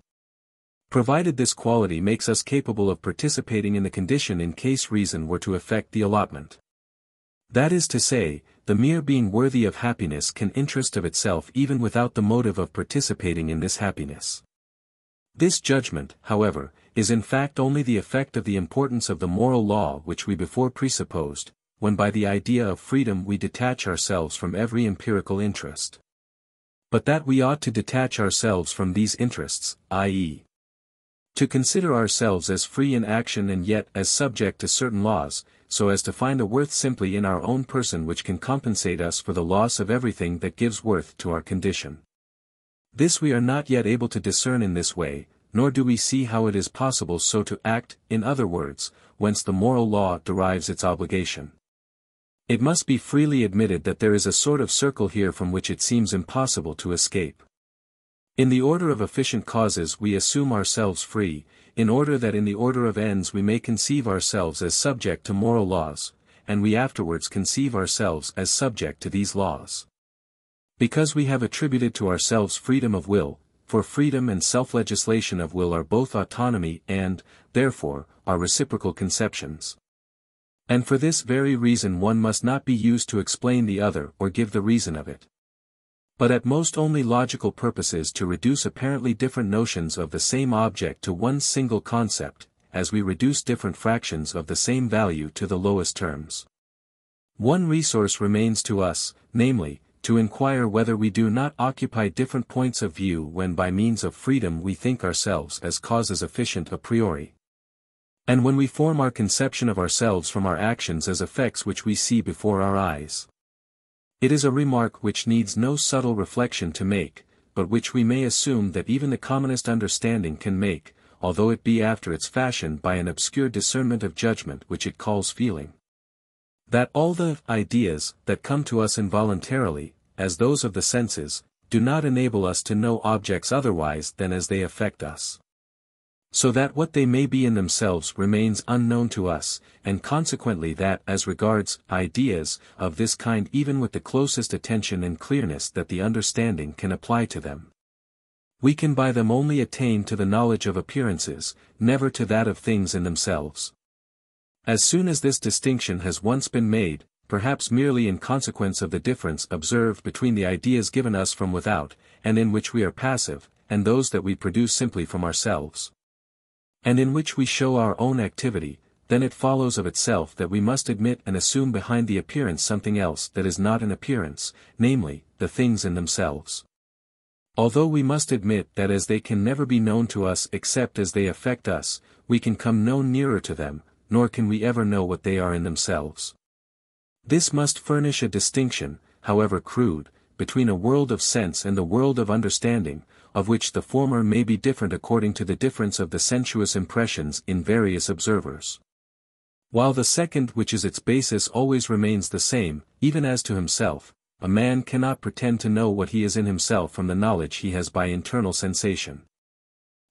provided this quality makes us capable of participating in the condition in case reason were to affect the allotment. That is to say, the mere being worthy of happiness can interest of itself even without the motive of participating in this happiness. This judgment, however, is in fact only the effect of the importance of the moral law which we before presupposed, when by the idea of freedom we detach ourselves from every empirical interest. But that we ought to detach ourselves from these interests, i.e., to consider ourselves as free in action and yet as subject to certain laws, so as to find a worth simply in our own person which can compensate us for the loss of everything that gives worth to our condition. This we are not yet able to discern in this way, nor do we see how it is possible so to act, in other words, whence the moral law derives its obligation. It must be freely admitted that there is a sort of circle here from which it seems impossible to escape. In the order of efficient causes we assume ourselves free, in order that in the order of ends we may conceive ourselves as subject to moral laws, and we afterwards conceive ourselves as subject to these laws. Because we have attributed to ourselves freedom of will, for freedom and self-legislation of will are both autonomy and, therefore, are reciprocal conceptions. And for this very reason one must not be used to explain the other or give the reason of it, but at most only logical purposes to reduce apparently different notions of the same object to one single concept, as we reduce different fractions of the same value to the lowest terms. One resource remains to us, namely, to inquire whether we do not occupy different points of view when by means of freedom we think ourselves as causes efficient a priori, and when we form our conception of ourselves from our actions as effects which we see before our eyes. It is a remark which needs no subtle reflection to make, but which we may assume that even the commonest understanding can make, although it be after its fashion by an obscure discernment of judgment which it calls feeling. That all the ideas that come to us involuntarily, as those of the senses, do not enable us to know objects otherwise than as they affect us, so that what they may be in themselves remains unknown to us, and consequently that as regards ideas of this kind even with the closest attention and clearness that the understanding can apply to them, we can by them only attain to the knowledge of appearances, never to that of things in themselves. As soon as this distinction has once been made, perhaps merely in consequence of the difference observed between the ideas given us from without, and in which we are passive, and those that we produce simply from ourselves, and in which we show our own activity, then it follows of itself that we must admit and assume behind the appearance something else that is not an appearance, namely, the things in themselves. Although we must admit that as they can never be known to us except as they affect us, we can come no nearer to them, nor can we ever know what they are in themselves. This must furnish a distinction, however crude, between a world of sense and the world of understanding, of which the former may be different according to the difference of the sensuous impressions in various observers, while the second, which is its basis, always remains the same, even as to himself. A man cannot pretend to know what he is in himself from the knowledge he has by internal sensation.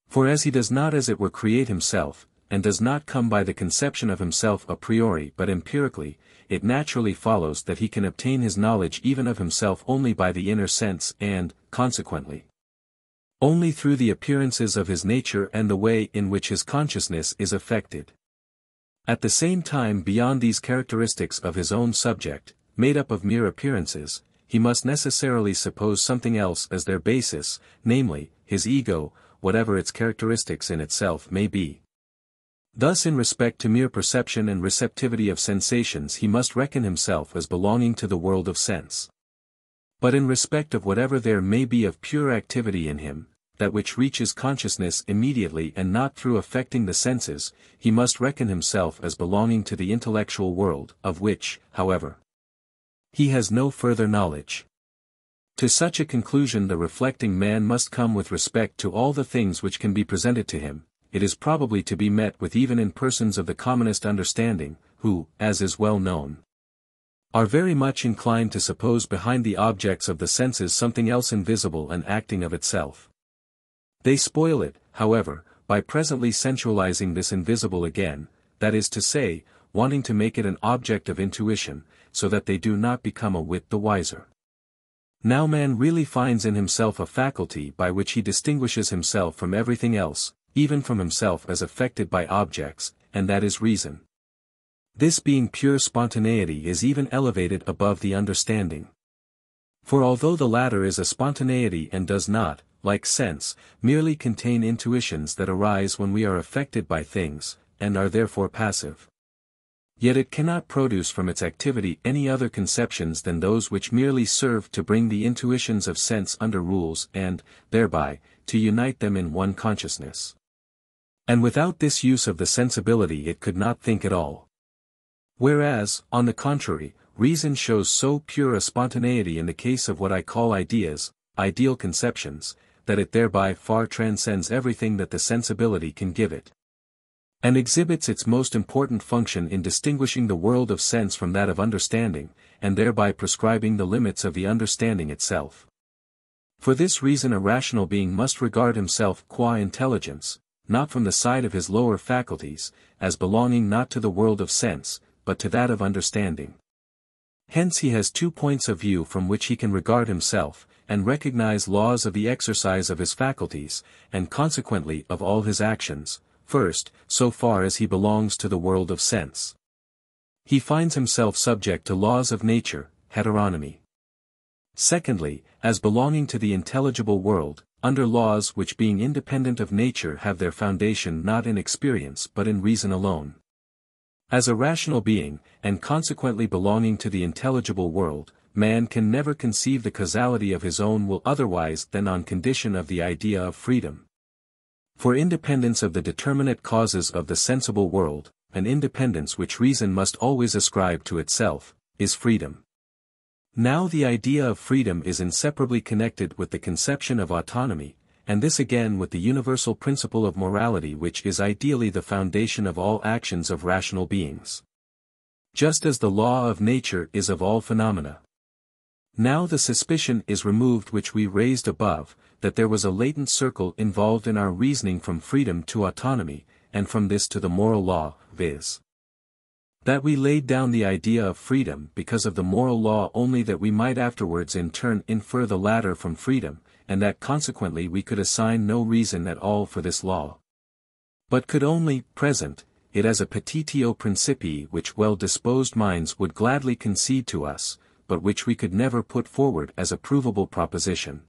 For as he does not as it were create himself, and does not come by the conception of himself a priori but empirically, it naturally follows that he can obtain his knowledge even of himself only by the inner sense and, consequently, only through the appearances of his nature and the way in which his consciousness is affected. At the same time, beyond these characteristics of his own subject, made up of mere appearances, he must necessarily suppose something else as their basis, namely, his ego, whatever its characteristics in itself may be. Thus in respect to mere perception and receptivity of sensations he must reckon himself as belonging to the world of sense. But in respect of whatever there may be of pure activity in him, that which reaches consciousness immediately and not through affecting the senses, he must reckon himself as belonging to the intellectual world, of which, however, he has no further knowledge. To such a conclusion the reflecting man must come with respect to all the things which can be presented to him. It is probably to be met with even in persons of the commonest understanding, who, as is well known, are very much inclined to suppose behind the objects of the senses something else invisible and acting of itself. They spoil it, however, by presently sensualizing this invisible again, that is to say, wanting to make it an object of intuition, so that they do not become a whit the wiser. Now man really finds in himself a faculty by which he distinguishes himself from everything else, even from himself as affected by objects, and that is reason. This being pure spontaneity is even elevated above the understanding. For although the latter is a spontaneity and does not, like sense, merely contain intuitions that arise when we are affected by things, and are therefore passive, yet it cannot produce from its activity any other conceptions than those which merely serve to bring the intuitions of sense under rules and, thereby, to unite them in one consciousness. And without this use of the sensibility it could not think at all. Whereas, on the contrary, reason shows so pure a spontaneity in the case of what I call ideas, ideal conceptions, that it thereby far transcends everything that the sensibility can give it, and exhibits its most important function in distinguishing the world of sense from that of understanding, and thereby prescribing the limits of the understanding itself. For this reason a rational being must regard himself qua intelligence, not from the side of his lower faculties, as belonging not to the world of sense, but to that of understanding. Hence he has two points of view from which he can regard himself, and recognize laws of the exercise of his faculties, and consequently of all his actions. First, so far as he belongs to the world of sense, he finds himself subject to laws of nature, heteronomy. Secondly, as belonging to the intelligible world, under laws which being independent of nature have their foundation not in experience but in reason alone. As a rational being, and consequently belonging to the intelligible world, man can never conceive the causality of his own will otherwise than on condition of the idea of freedom. For independence of the determinate causes of the sensible world, an independence which reason must always ascribe to itself, is freedom. Now the idea of freedom is inseparably connected with the conception of autonomy, and this again with the universal principle of morality which is ideally the foundation of all actions of rational beings, just as the law of nature is of all phenomena. Now the suspicion is removed which we raised above, that there was a latent circle involved in our reasoning from freedom to autonomy, and from this to the moral law, viz. that we laid down the idea of freedom because of the moral law only that we might afterwards in turn infer the latter from freedom, and that consequently we could assign no reason at all for this law, but could only present it as a petitio principii which well-disposed minds would gladly concede to us, but which we could never put forward as a provable proposition.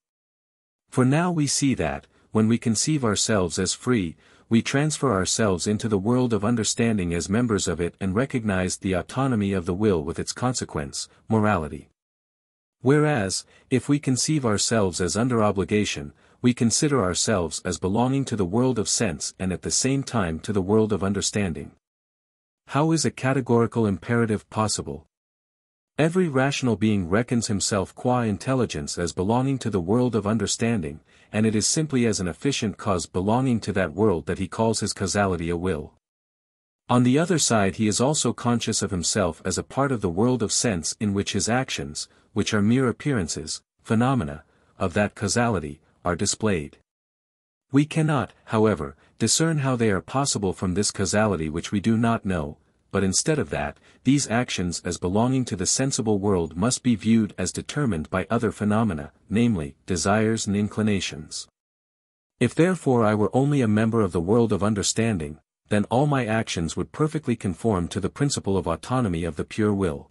For now we see that, when we conceive ourselves as free, we transfer ourselves into the world of understanding as members of it and recognize the autonomy of the will with its consequence, morality. Whereas, if we conceive ourselves as under obligation, we consider ourselves as belonging to the world of sense and at the same time to the world of understanding. How is a categorical imperative possible? Every rational being reckons himself qua intelligence as belonging to the world of understanding, and it is simply as an efficient cause belonging to that world that he calls his causality a will. On the other side he is also conscious of himself as a part of the world of sense in which his actions, which are mere appearances, phenomena, of that causality, are displayed. We cannot, however, discern how they are possible from this causality which we do not know, but instead of that, these actions as belonging to the sensible world must be viewed as determined by other phenomena, namely, desires and inclinations. If therefore I were only a member of the world of understanding, then all my actions would perfectly conform to the principle of autonomy of the pure will.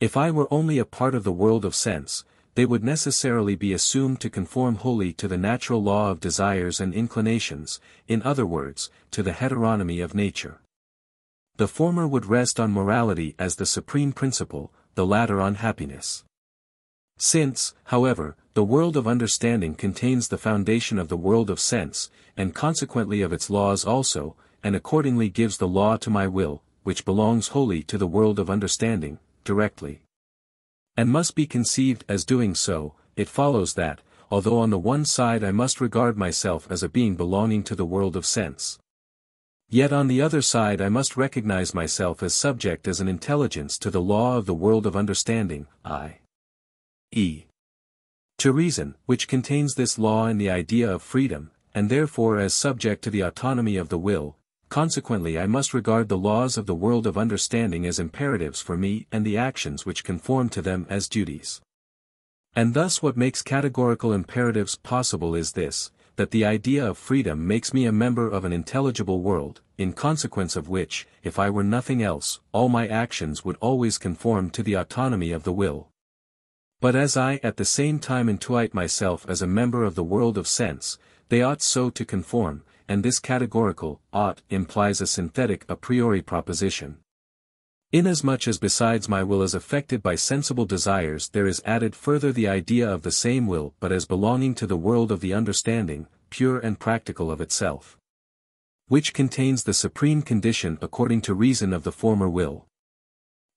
If I were only a part of the world of sense, they would necessarily be assumed to conform wholly to the natural law of desires and inclinations, in other words, to the heteronomy of nature. The former would rest on morality as the supreme principle, the latter on happiness. Since, however, the world of understanding contains the foundation of the world of sense, and consequently of its laws also, and accordingly gives the law to my will, which belongs wholly to the world of understanding, directly, and must be conceived as doing so, it follows that, although on the one side I must regard myself as a being belonging to the world of sense, yet on the other side I must recognize myself as subject as an intelligence to the law of the world of understanding, i.e. to reason, which contains this law and the idea of freedom, and therefore as subject to the autonomy of the will, Consequently, I must regard the laws of the world of understanding as imperatives for me and the actions which conform to them as duties. And thus what makes categorical imperatives possible is this, that the idea of freedom makes me a member of an intelligible world, in consequence of which, if I were nothing else, all my actions would always conform to the autonomy of the will. But as I at the same time intuit myself as a member of the world of sense, they ought so to conform, and this categorical ought implies a synthetic a priori proposition. Inasmuch as besides my will is affected by sensible desires there is added further the idea of the same will but as belonging to the world of the understanding, pure and practical of itself, which contains the supreme condition according to reason of the former will.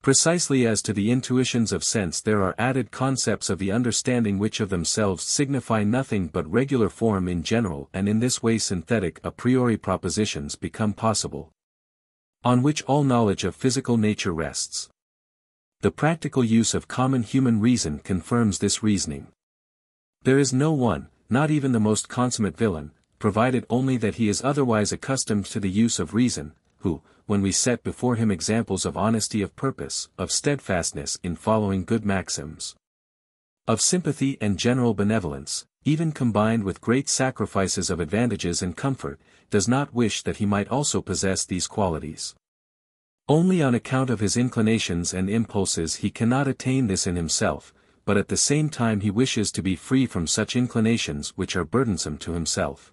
Precisely as to the intuitions of sense there are added concepts of the understanding which of themselves signify nothing but regular form in general, and in this way synthetic a priori propositions become possible, on which all knowledge of physical nature rests. The practical use of common human reason confirms this reasoning. There is no one, not even the most consummate villain, provided only that he is otherwise accustomed to the use of reason, who, when we set before him examples of honesty of purpose, of steadfastness in following good maxims, of sympathy and general benevolence, even combined with great sacrifices of advantages and comfort, does not wish that he might also possess these qualities. Only on account of his inclinations and impulses he cannot attain this in himself, but at the same time he wishes to be free from such inclinations which are burdensome to himself.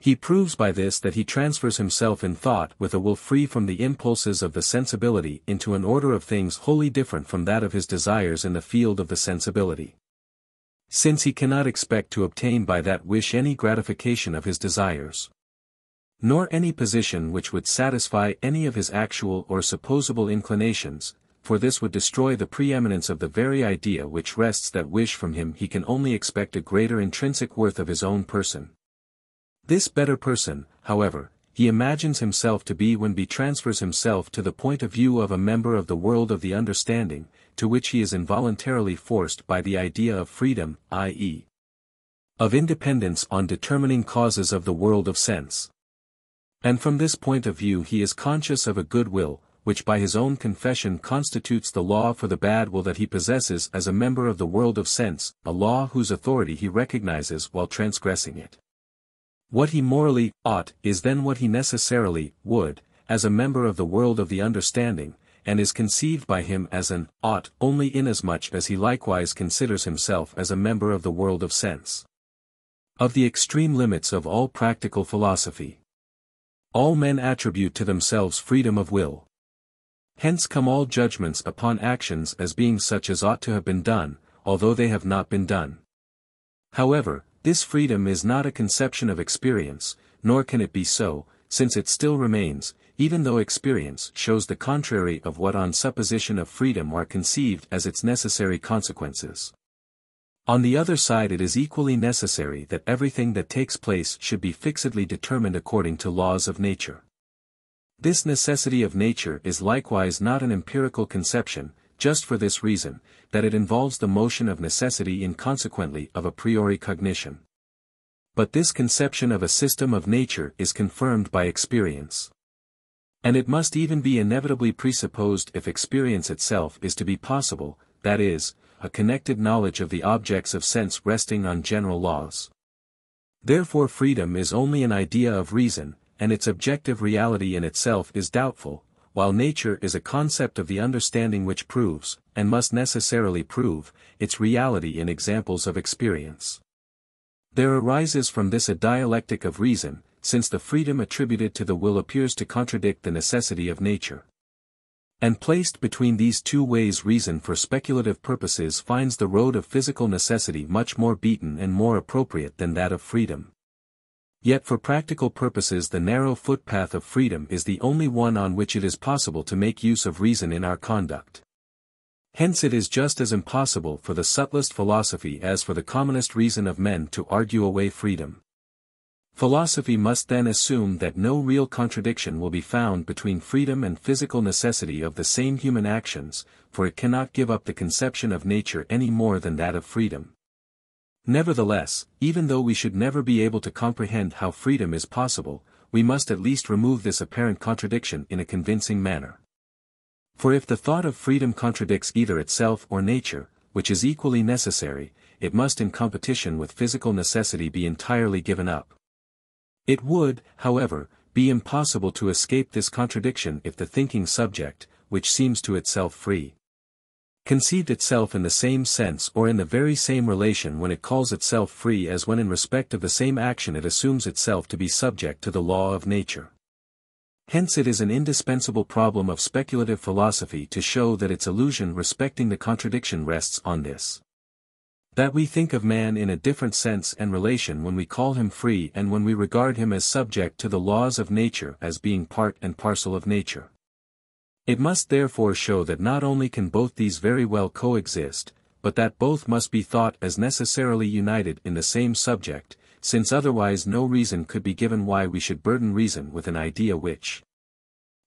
He proves by this that he transfers himself in thought with a will free from the impulses of the sensibility into an order of things wholly different from that of his desires in the field of the sensibility, since he cannot expect to obtain by that wish any gratification of his desires, nor any position which would satisfy any of his actual or supposable inclinations, for this would destroy the preeminence of the very idea which wrests that wish from him. He can only expect a greater intrinsic worth of his own person. This better person, however, he imagines himself to be when he transfers himself to the point of view of a member of the world of the understanding, to which he is involuntarily forced by the idea of freedom, i.e., of independence on determining causes of the world of sense. And from this point of view he is conscious of a good will, which by his own confession constitutes the law for the bad will that he possesses as a member of the world of sense, a law whose authority he recognizes while transgressing it. What he morally ought is then what he necessarily would, as a member of the world of the understanding, and is conceived by him as an ought only inasmuch as he likewise considers himself as a member of the world of sense. Of the extreme limits of all practical philosophy, all men attribute to themselves freedom of will. Hence come all judgments upon actions as being such as ought to have been done, although they have not been done. However, this freedom is not a conception of experience, nor can it be so, since it still remains, even though experience shows the contrary of what on supposition of freedom are conceived as its necessary consequences. On the other side it is equally necessary that everything that takes place should be fixedly determined according to laws of nature. This necessity of nature is likewise not an empirical conception, just for this reason, that it involves the motion of necessity and consequently of a priori cognition. But this conception of a system of nature is confirmed by experience. And it must even be inevitably presupposed if experience itself is to be possible, that is, a connected knowledge of the objects of sense resting on general laws. Therefore freedom is only an idea of reason, and its objective reality in itself is doubtful, while nature is a concept of the understanding which proves, and must necessarily prove, its reality in examples of experience. There arises from this a dialectic of reason, since the freedom attributed to the will appears to contradict the necessity of nature. And placed between these two ways reason for speculative purposes finds the road of physical necessity much more beaten and more appropriate than that of freedom. Yet for practical purposes the narrow footpath of freedom is the only one on which it is possible to make use of reason in our conduct. Hence it is just as impossible for the subtlest philosophy as for the commonest reason of men to argue away freedom. Philosophy must then assume that no real contradiction will be found between freedom and physical necessity of the same human actions, for it cannot give up the conception of nature any more than that of freedom. Nevertheless, even though we should never be able to comprehend how freedom is possible, we must at least remove this apparent contradiction in a convincing manner. For if the thought of freedom contradicts either itself or nature, which is equally necessary, it must in competition with physical necessity be entirely given up. It would, however, be impossible to escape this contradiction if the thinking subject, which seems to itself free, conceived itself in the same sense or in the very same relation when it calls itself free as when in respect of the same action it assumes itself to be subject to the law of nature. Hence it is an indispensable problem of speculative philosophy to show that its illusion respecting the contradiction rests on this: that we think of man in a different sense and relation when we call him free and when we regard him as subject to the laws of nature as being part and parcel of nature. It must therefore show that not only can both these very well coexist, but that both must be thought as necessarily united in the same subject, since otherwise no reason could be given why we should burden reason with an idea which,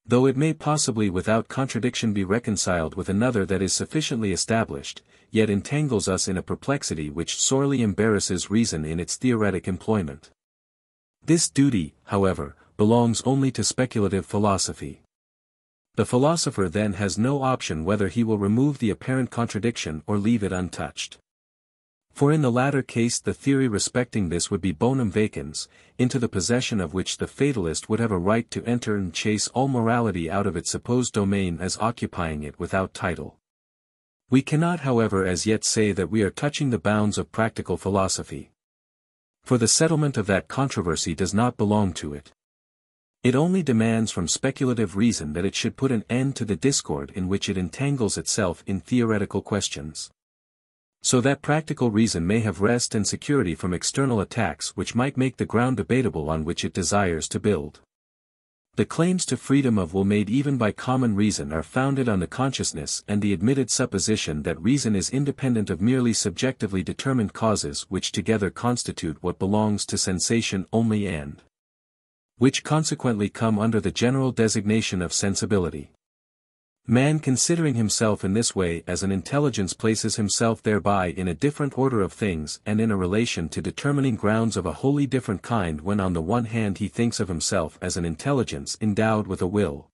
though it may possibly without contradiction be reconciled with another that is sufficiently established, yet entangles us in a perplexity which sorely embarrasses reason in its theoretic employment. This duty, however, belongs only to speculative philosophy. The philosopher then has no option whether he will remove the apparent contradiction or leave it untouched. For in the latter case the theory respecting this would be bonum vacans, into the possession of which the fatalist would have a right to enter and chase all morality out of its supposed domain as occupying it without title. We cannot however as yet say that we are touching the bounds of practical philosophy, for the settlement of that controversy does not belong to it. It only demands from speculative reason that it should put an end to the discord in which it entangles itself in theoretical questions, so that practical reason may have rest and security from external attacks which might make the ground debatable on which it desires to build. The claims to freedom of will made even by common reason are founded on the consciousness and the admitted supposition that reason is independent of merely subjectively determined causes which together constitute what belongs to sensation only and which consequently come under the general designation of sensibility. Man considering himself in this way as an intelligence places himself thereby in a different order of things and in a relation to determining grounds of a wholly different kind when on the one hand he thinks of himself as an intelligence endowed with a will,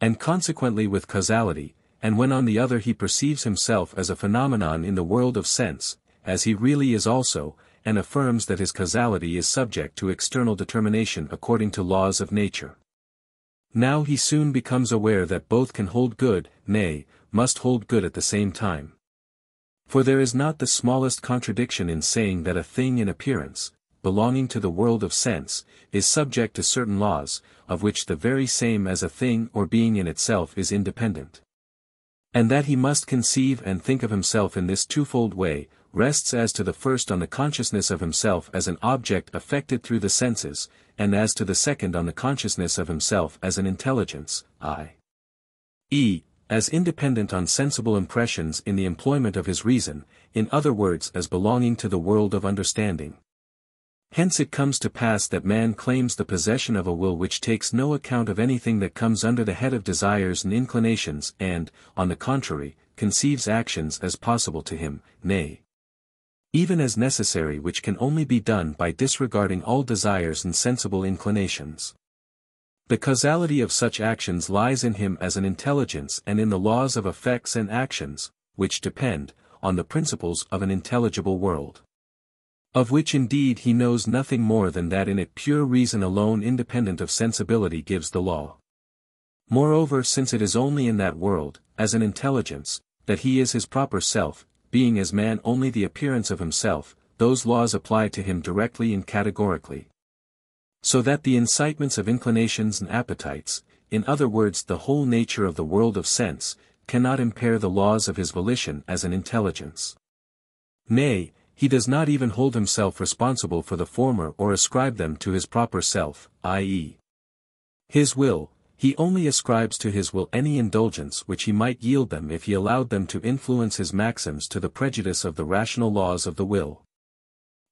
and consequently with causality, and when on the other he perceives himself as a phenomenon in the world of sense, as he really is also, and affirms that his causality is subject to external determination according to laws of nature. Now he soon becomes aware that both can hold good, nay, must hold good at the same time. For there is not the smallest contradiction in saying that a thing in appearance, belonging to the world of sense, is subject to certain laws, of which the very same as a thing or being in itself is independent. And that he must conceive and think of himself in this twofold way, rests as to the first on the consciousness of himself as an object affected through the senses, and as to the second on the consciousness of himself as an intelligence, i.e., as independent on sensible impressions in the employment of his reason, in other words as belonging to the world of understanding. Hence it comes to pass that man claims the possession of a will which takes no account of anything that comes under the head of desires and inclinations and, on the contrary, conceives actions as possible to him, nay, even as necessary, which can only be done by disregarding all desires and sensible inclinations. The causality of such actions lies in him as an intelligence and in the laws of effects and actions, which depend, on the principles of an intelligible world, of which indeed he knows nothing more than that in it pure reason alone independent of sensibility gives the law. Moreover, since it is only in that world, as an intelligence, that he is his proper self, being as man only the appearance of himself, those laws apply to him directly and categorically. So that the incitements of inclinations and appetites, in other words the whole nature of the world of sense, cannot impair the laws of his volition as an intelligence. Nay, he does not even hold himself responsible for the former or ascribe them to his proper self, i.e., his will. He only ascribes to his will any indulgence which he might yield them if he allowed them to influence his maxims to the prejudice of the rational laws of the will.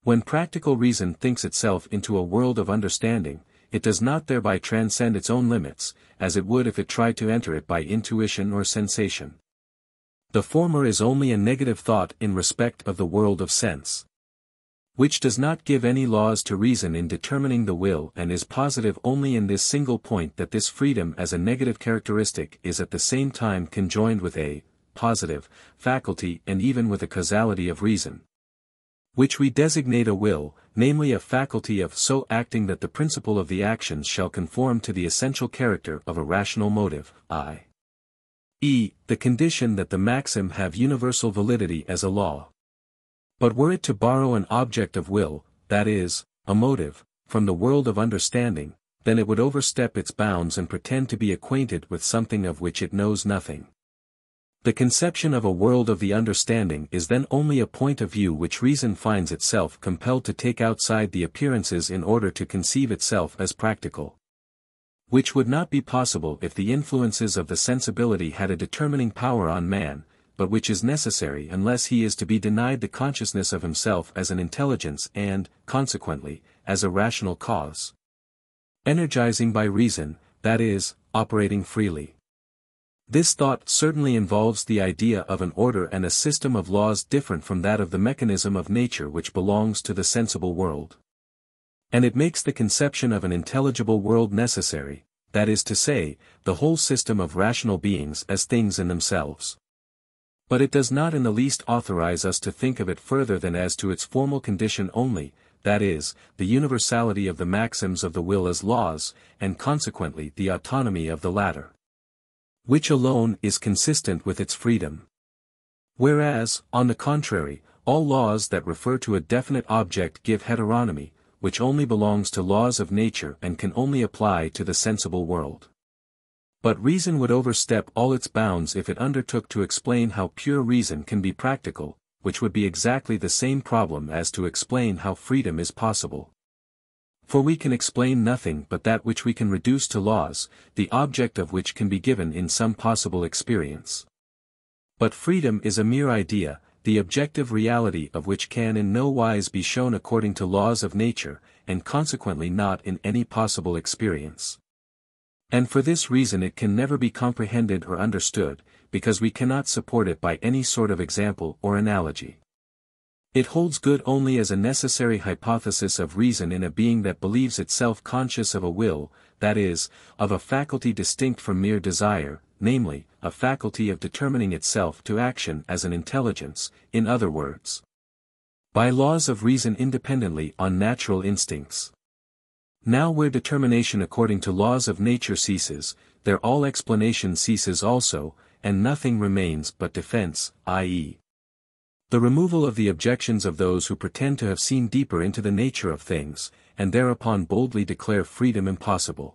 When practical reason thinks itself into a world of understanding, it does not thereby transcend its own limits, as it would if it tried to enter it by intuition or sensation. The former is only a negative thought in respect of the world of sense. which does not give any laws to reason in determining the will and is positive only in this single point that this freedom as a negative characteristic is at the same time conjoined with a positive faculty and even with a causality of reason, which we designate a will, namely a faculty of so acting that the principle of the actions shall conform to the essential character of a rational motive, i.e., the condition that the maxim have universal validity as a law. But were it to borrow an object of will, that is, a motive, from the world of understanding, then it would overstep its bounds and pretend to be acquainted with something of which it knows nothing. The conception of a world of the understanding is then only a point of view which reason finds itself compelled to take outside the appearances in order to conceive itself as practical, which would not be possible if the influences of the sensibility had a determining power on man, but which is necessary unless he is to be denied the consciousness of himself as an intelligence and, consequently, as a rational cause, energizing by reason, that is, operating freely. This thought certainly involves the idea of an order and a system of laws different from that of the mechanism of nature which belongs to the sensible world. And it makes the conception of an intelligible world necessary, that is to say, the whole system of rational beings as things in themselves. But it does not in the least authorize us to think of it further than as to its formal condition only, that is, the universality of the maxims of the will as laws, and consequently the autonomy of the latter, which alone is consistent with its freedom. Whereas, on the contrary, all laws that refer to a definite object give heteronomy, which only belongs to laws of nature and can only apply to the sensible world. But reason would overstep all its bounds if it undertook to explain how pure reason can be practical, which would be exactly the same problem as to explain how freedom is possible. For we can explain nothing but that which we can reduce to laws, the object of which can be given in some possible experience. But freedom is a mere idea, the objective reality of which can in no wise be shown according to laws of nature, and consequently not in any possible experience. And for this reason it can never be comprehended or understood, because we cannot support it by any sort of example or analogy. It holds good only as a necessary hypothesis of reason in a being that believes itself conscious of a will, that is, of a faculty distinct from mere desire, namely, a faculty of determining itself to action as an intelligence, in other words, by laws of reason independently on natural instincts. Now where determination according to laws of nature ceases, there all explanation ceases also, and nothing remains but defense, i.e., the removal of the objections of those who pretend to have seen deeper into the nature of things, and thereupon boldly declare freedom impossible.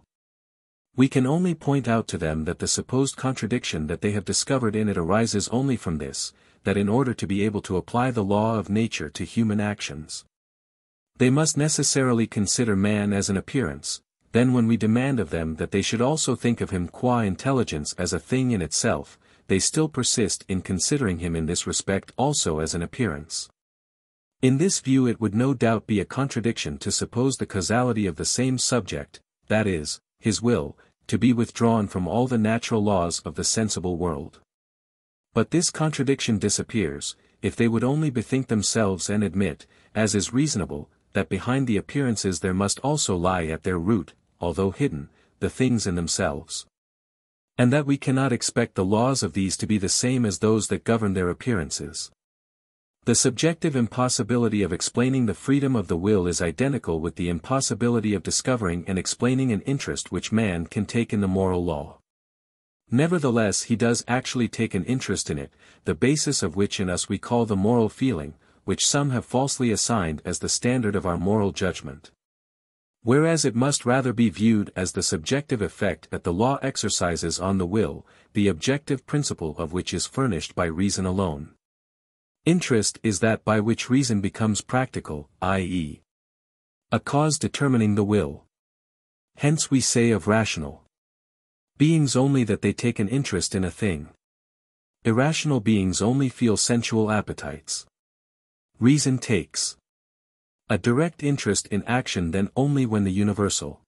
We can only point out to them that the supposed contradiction that they have discovered in it arises only from this, that in order to be able to apply the law of nature to human actions, they must necessarily consider man as an appearance. Then when we demand of them that they should also think of him qua intelligence as a thing in itself, they still persist in considering him in this respect also as an appearance. In this view it would no doubt be a contradiction to suppose the causality of the same subject, that is, his will, to be withdrawn from all the natural laws of the sensible world. But this contradiction disappears, if they would only bethink themselves and admit, as is reasonable, that behind the appearances there must also lie at their root, although hidden, the things in themselves, and that we cannot expect the laws of these to be the same as those that govern their appearances. The subjective impossibility of explaining the freedom of the will is identical with the impossibility of discovering and explaining an interest which man can take in the moral law. Nevertheless he does actually take an interest in it, the basis of which in us we call the moral feeling, which some have falsely assigned as the standard of our moral judgment, whereas it must rather be viewed as the subjective effect that the law exercises on the will, the objective principle of which is furnished by reason alone. Interest is that by which reason becomes practical, i.e., a cause determining the will. Hence we say of rational beings only that they take an interest in a thing. Irrational beings only feel sensual appetites. Reason takes a direct interest in action then only when the universal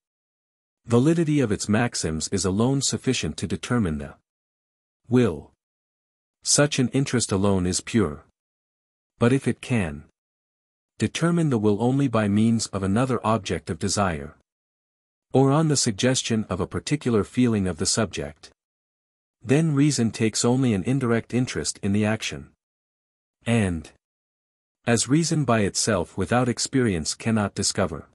validity of its maxims is alone sufficient to determine the will. Such an interest alone is pure. But if it can determine the will only by means of another object of desire, or on the suggestion of a particular feeling of the subject. Then reason takes only an indirect interest in the action. And as reason by itself without experience cannot discover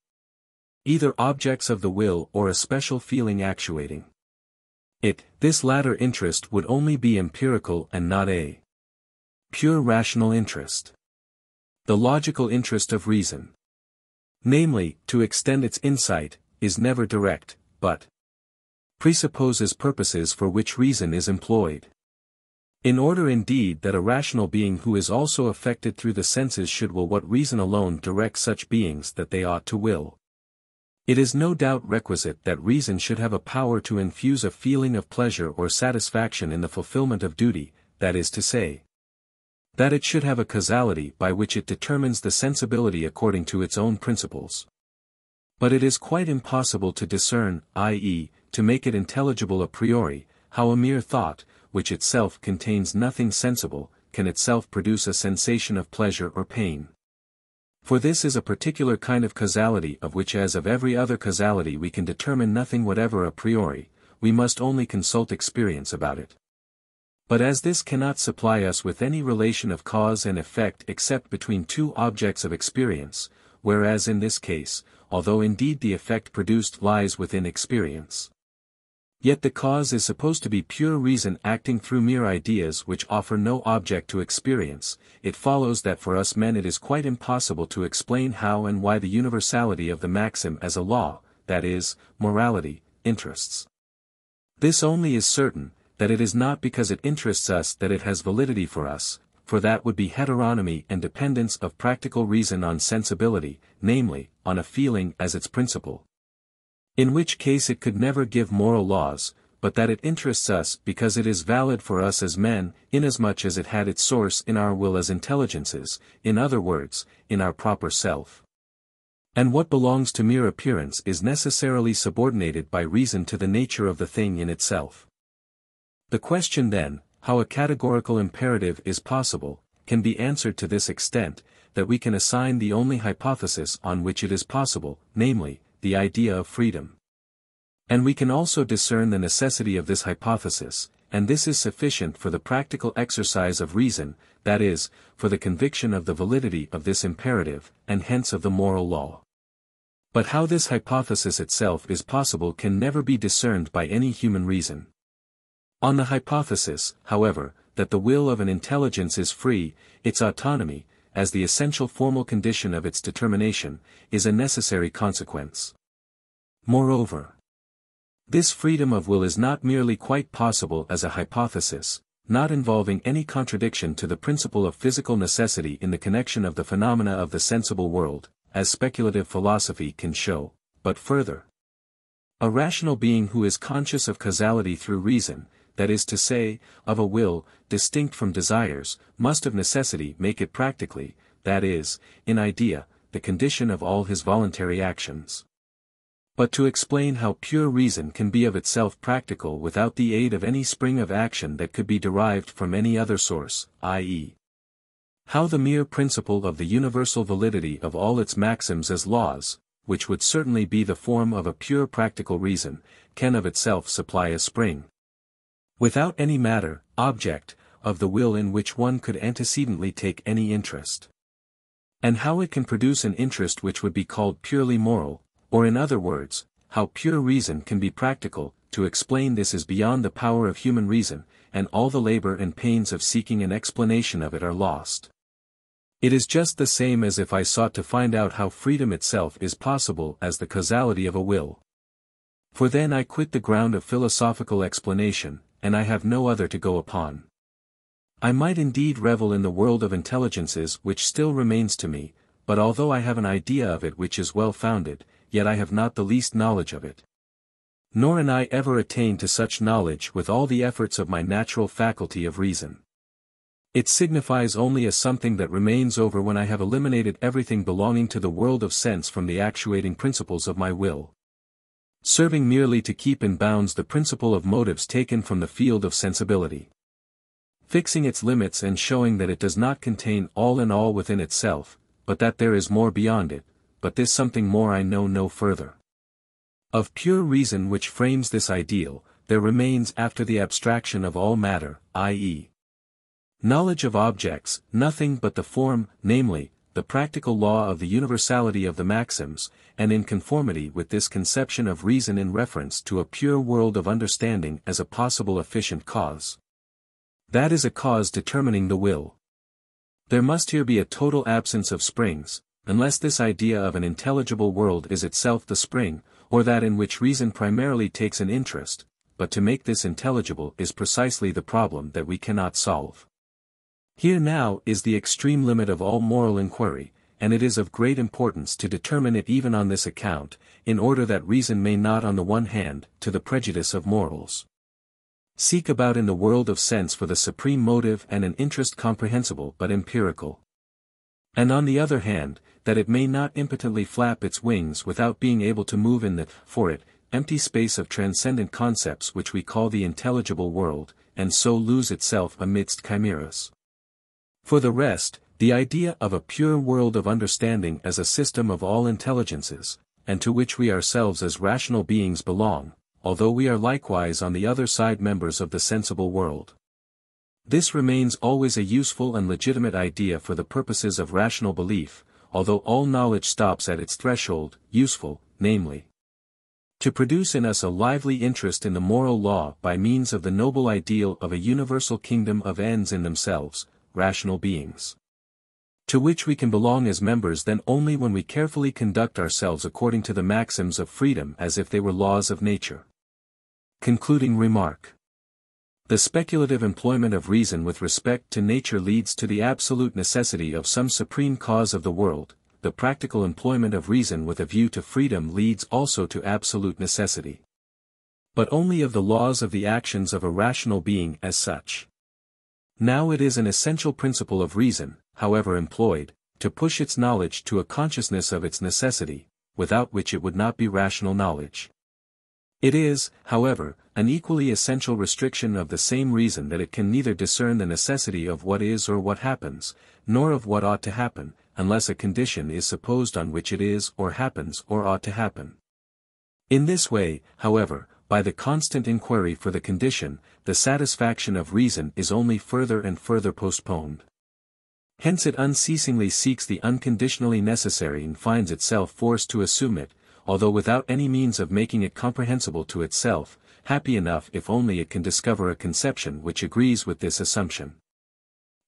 either objects of the will or a special feeling actuating it, this latter interest would only be empirical and not a pure rational interest. The logical interest of reason, namely, to extend its insight, is never direct, but presupposes purposes for which reason is employed. In order indeed that a rational being who is also affected through the senses should will what reason alone directs such beings that they ought to will, it is no doubt requisite that reason should have a power to infuse a feeling of pleasure or satisfaction in the fulfillment of duty, that is to say, that it should have a causality by which it determines the sensibility according to its own principles. But it is quite impossible to discern, i.e., to make it intelligible a priori, how a mere thought, which itself contains nothing sensible, can itself produce a sensation of pleasure or pain. For this is a particular kind of causality of which, as of every other causality, we can determine nothing whatever a priori, we must only consult experience about it. But as this cannot supply us with any relation of cause and effect except between two objects of experience, whereas in this case, although indeed the effect produced lies within experience, yet the cause is supposed to be pure reason acting through mere ideas which offer no object to experience, it follows that for us men it is quite impossible to explain how and why the universality of the maxim as a law, that is, morality, interests. This only is certain, that it is not because it interests us that it has validity for us, for that would be heteronomy and dependence of practical reason on sensibility, namely, on a feeling as its principle, in which case it could never give moral laws, but that it interests us because it is valid for us as men, inasmuch as it had its source in our will as intelligences, in other words, in our proper self. And what belongs to mere appearance is necessarily subordinated by reason to the nature of the thing in itself. The question then, how a categorical imperative is possible, can be answered to this extent, that we can assign the only hypothesis on which it is possible, namely, the idea of freedom. And we can also discern the necessity of this hypothesis, and this is sufficient for the practical exercise of reason, that is, for the conviction of the validity of this imperative, and hence of the moral law. But how this hypothesis itself is possible can never be discerned by any human reason. On the hypothesis, however, that the will of an intelligence is free, its autonomy, as the essential formal condition of its determination, is a necessary consequence. Moreover, this freedom of will is not merely quite possible as a hypothesis, not involving any contradiction to the principle of physical necessity in the connection of the phenomena of the sensible world, as speculative philosophy can show, but further, a rational being who is conscious of causality through reason, that is to say, of a will, distinct from desires, must of necessity make it practically, that is, in idea, the condition of all his voluntary actions. But to explain how pure reason can be of itself practical without the aid of any spring of action that could be derived from any other source, i.e., how the mere principle of the universal validity of all its maxims as laws, which would certainly be the form of a pure practical reason, can of itself supply a spring, without any matter, object, of the will in which one could antecedently take any interest. And how it can produce an interest which would be called purely moral, or in other words, how pure reason can be practical, to explain this is beyond the power of human reason, and all the labor and pains of seeking an explanation of it are lost. It is just the same as if I sought to find out how freedom itself is possible as the causality of a will. For then I quit the ground of philosophical explanation, and I have no other to go upon. I might indeed revel in the world of intelligences which still remains to me, but although I have an idea of it which is well-founded, yet I have not the least knowledge of it. Nor can I ever attain to such knowledge with all the efforts of my natural faculty of reason. It signifies only a something that remains over when I have eliminated everything belonging to the world of sense from the actuating principles of my will, serving merely to keep in bounds the principle of motives taken from the field of sensibility, fixing its limits and showing that it does not contain all in all within itself, but that there is more beyond it, but this something more I know no further. Of pure reason which frames this ideal, there remains after the abstraction of all matter, i.e. knowledge of objects, nothing but the form, namely, the practical law of the universality of the maxims, and in conformity with this conception of reason in reference to a pure world of understanding as a possible efficient cause. That is a cause determining the will. There must here be a total absence of springs, unless this idea of an intelligible world is itself the spring, or that in which reason primarily takes an interest, but to make this intelligible is precisely the problem that we cannot solve. Here now is the extreme limit of all moral inquiry, and it is of great importance to determine it even on this account, in order that reason may not on the one hand, to the prejudice of morals, seek about in the world of sense for the supreme motive and an interest comprehensible but empirical, and on the other hand, that it may not impotently flap its wings without being able to move in the, for it, empty space of transcendent concepts which we call the intelligible world, and so lose itself amidst chimeras. For the rest, the idea of a pure world of understanding as a system of all intelligences, and to which we ourselves as rational beings belong, although we are likewise on the other side members of the sensible world. This remains always a useful and legitimate idea for the purposes of rational belief, although all knowledge stops at its threshold, useful, namely, to produce in us a lively interest in the moral law by means of the noble ideal of a universal kingdom of ends in themselves, rational beings, to which we can belong as members then only when we carefully conduct ourselves according to the maxims of freedom as if they were laws of nature. Concluding remark. The speculative employment of reason with respect to nature leads to the absolute necessity of some supreme cause of the world. The practical employment of reason with a view to freedom leads also to absolute necessity, but only of the laws of the actions of a rational being as such. Now it is an essential principle of reason, however employed, to push its knowledge to a consciousness of its necessity, without which it would not be rational knowledge. It is, however, an equally essential restriction of the same reason that it can neither discern the necessity of what is or what happens, nor of what ought to happen, unless a condition is supposed on which it is or happens or ought to happen. In this way, however, by the constant inquiry for the condition, the satisfaction of reason is only further and further postponed. Hence it unceasingly seeks the unconditionally necessary and finds itself forced to assume it, although without any means of making it comprehensible to itself, happy enough if only it can discover a conception which agrees with this assumption.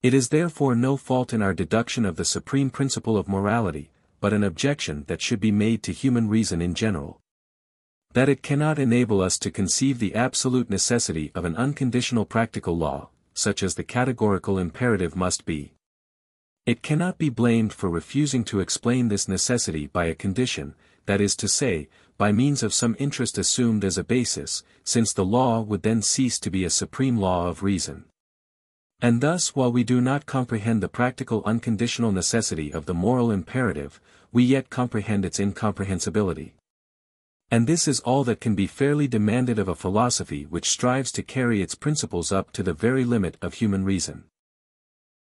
It is therefore no fault in our deduction of the supreme principle of morality, but an objection that should be made to human reason in general, that it cannot enable us to conceive the absolute necessity of an unconditional practical law, such as the categorical imperative must be. It cannot be blamed for refusing to explain this necessity by a condition, that is to say, by means of some interest assumed as a basis, since the law would then cease to be a supreme law of reason. And thus while we do not comprehend the practical unconditional necessity of the moral imperative, we yet comprehend its incomprehensibility. And this is all that can be fairly demanded of a philosophy which strives to carry its principles up to the very limit of human reason.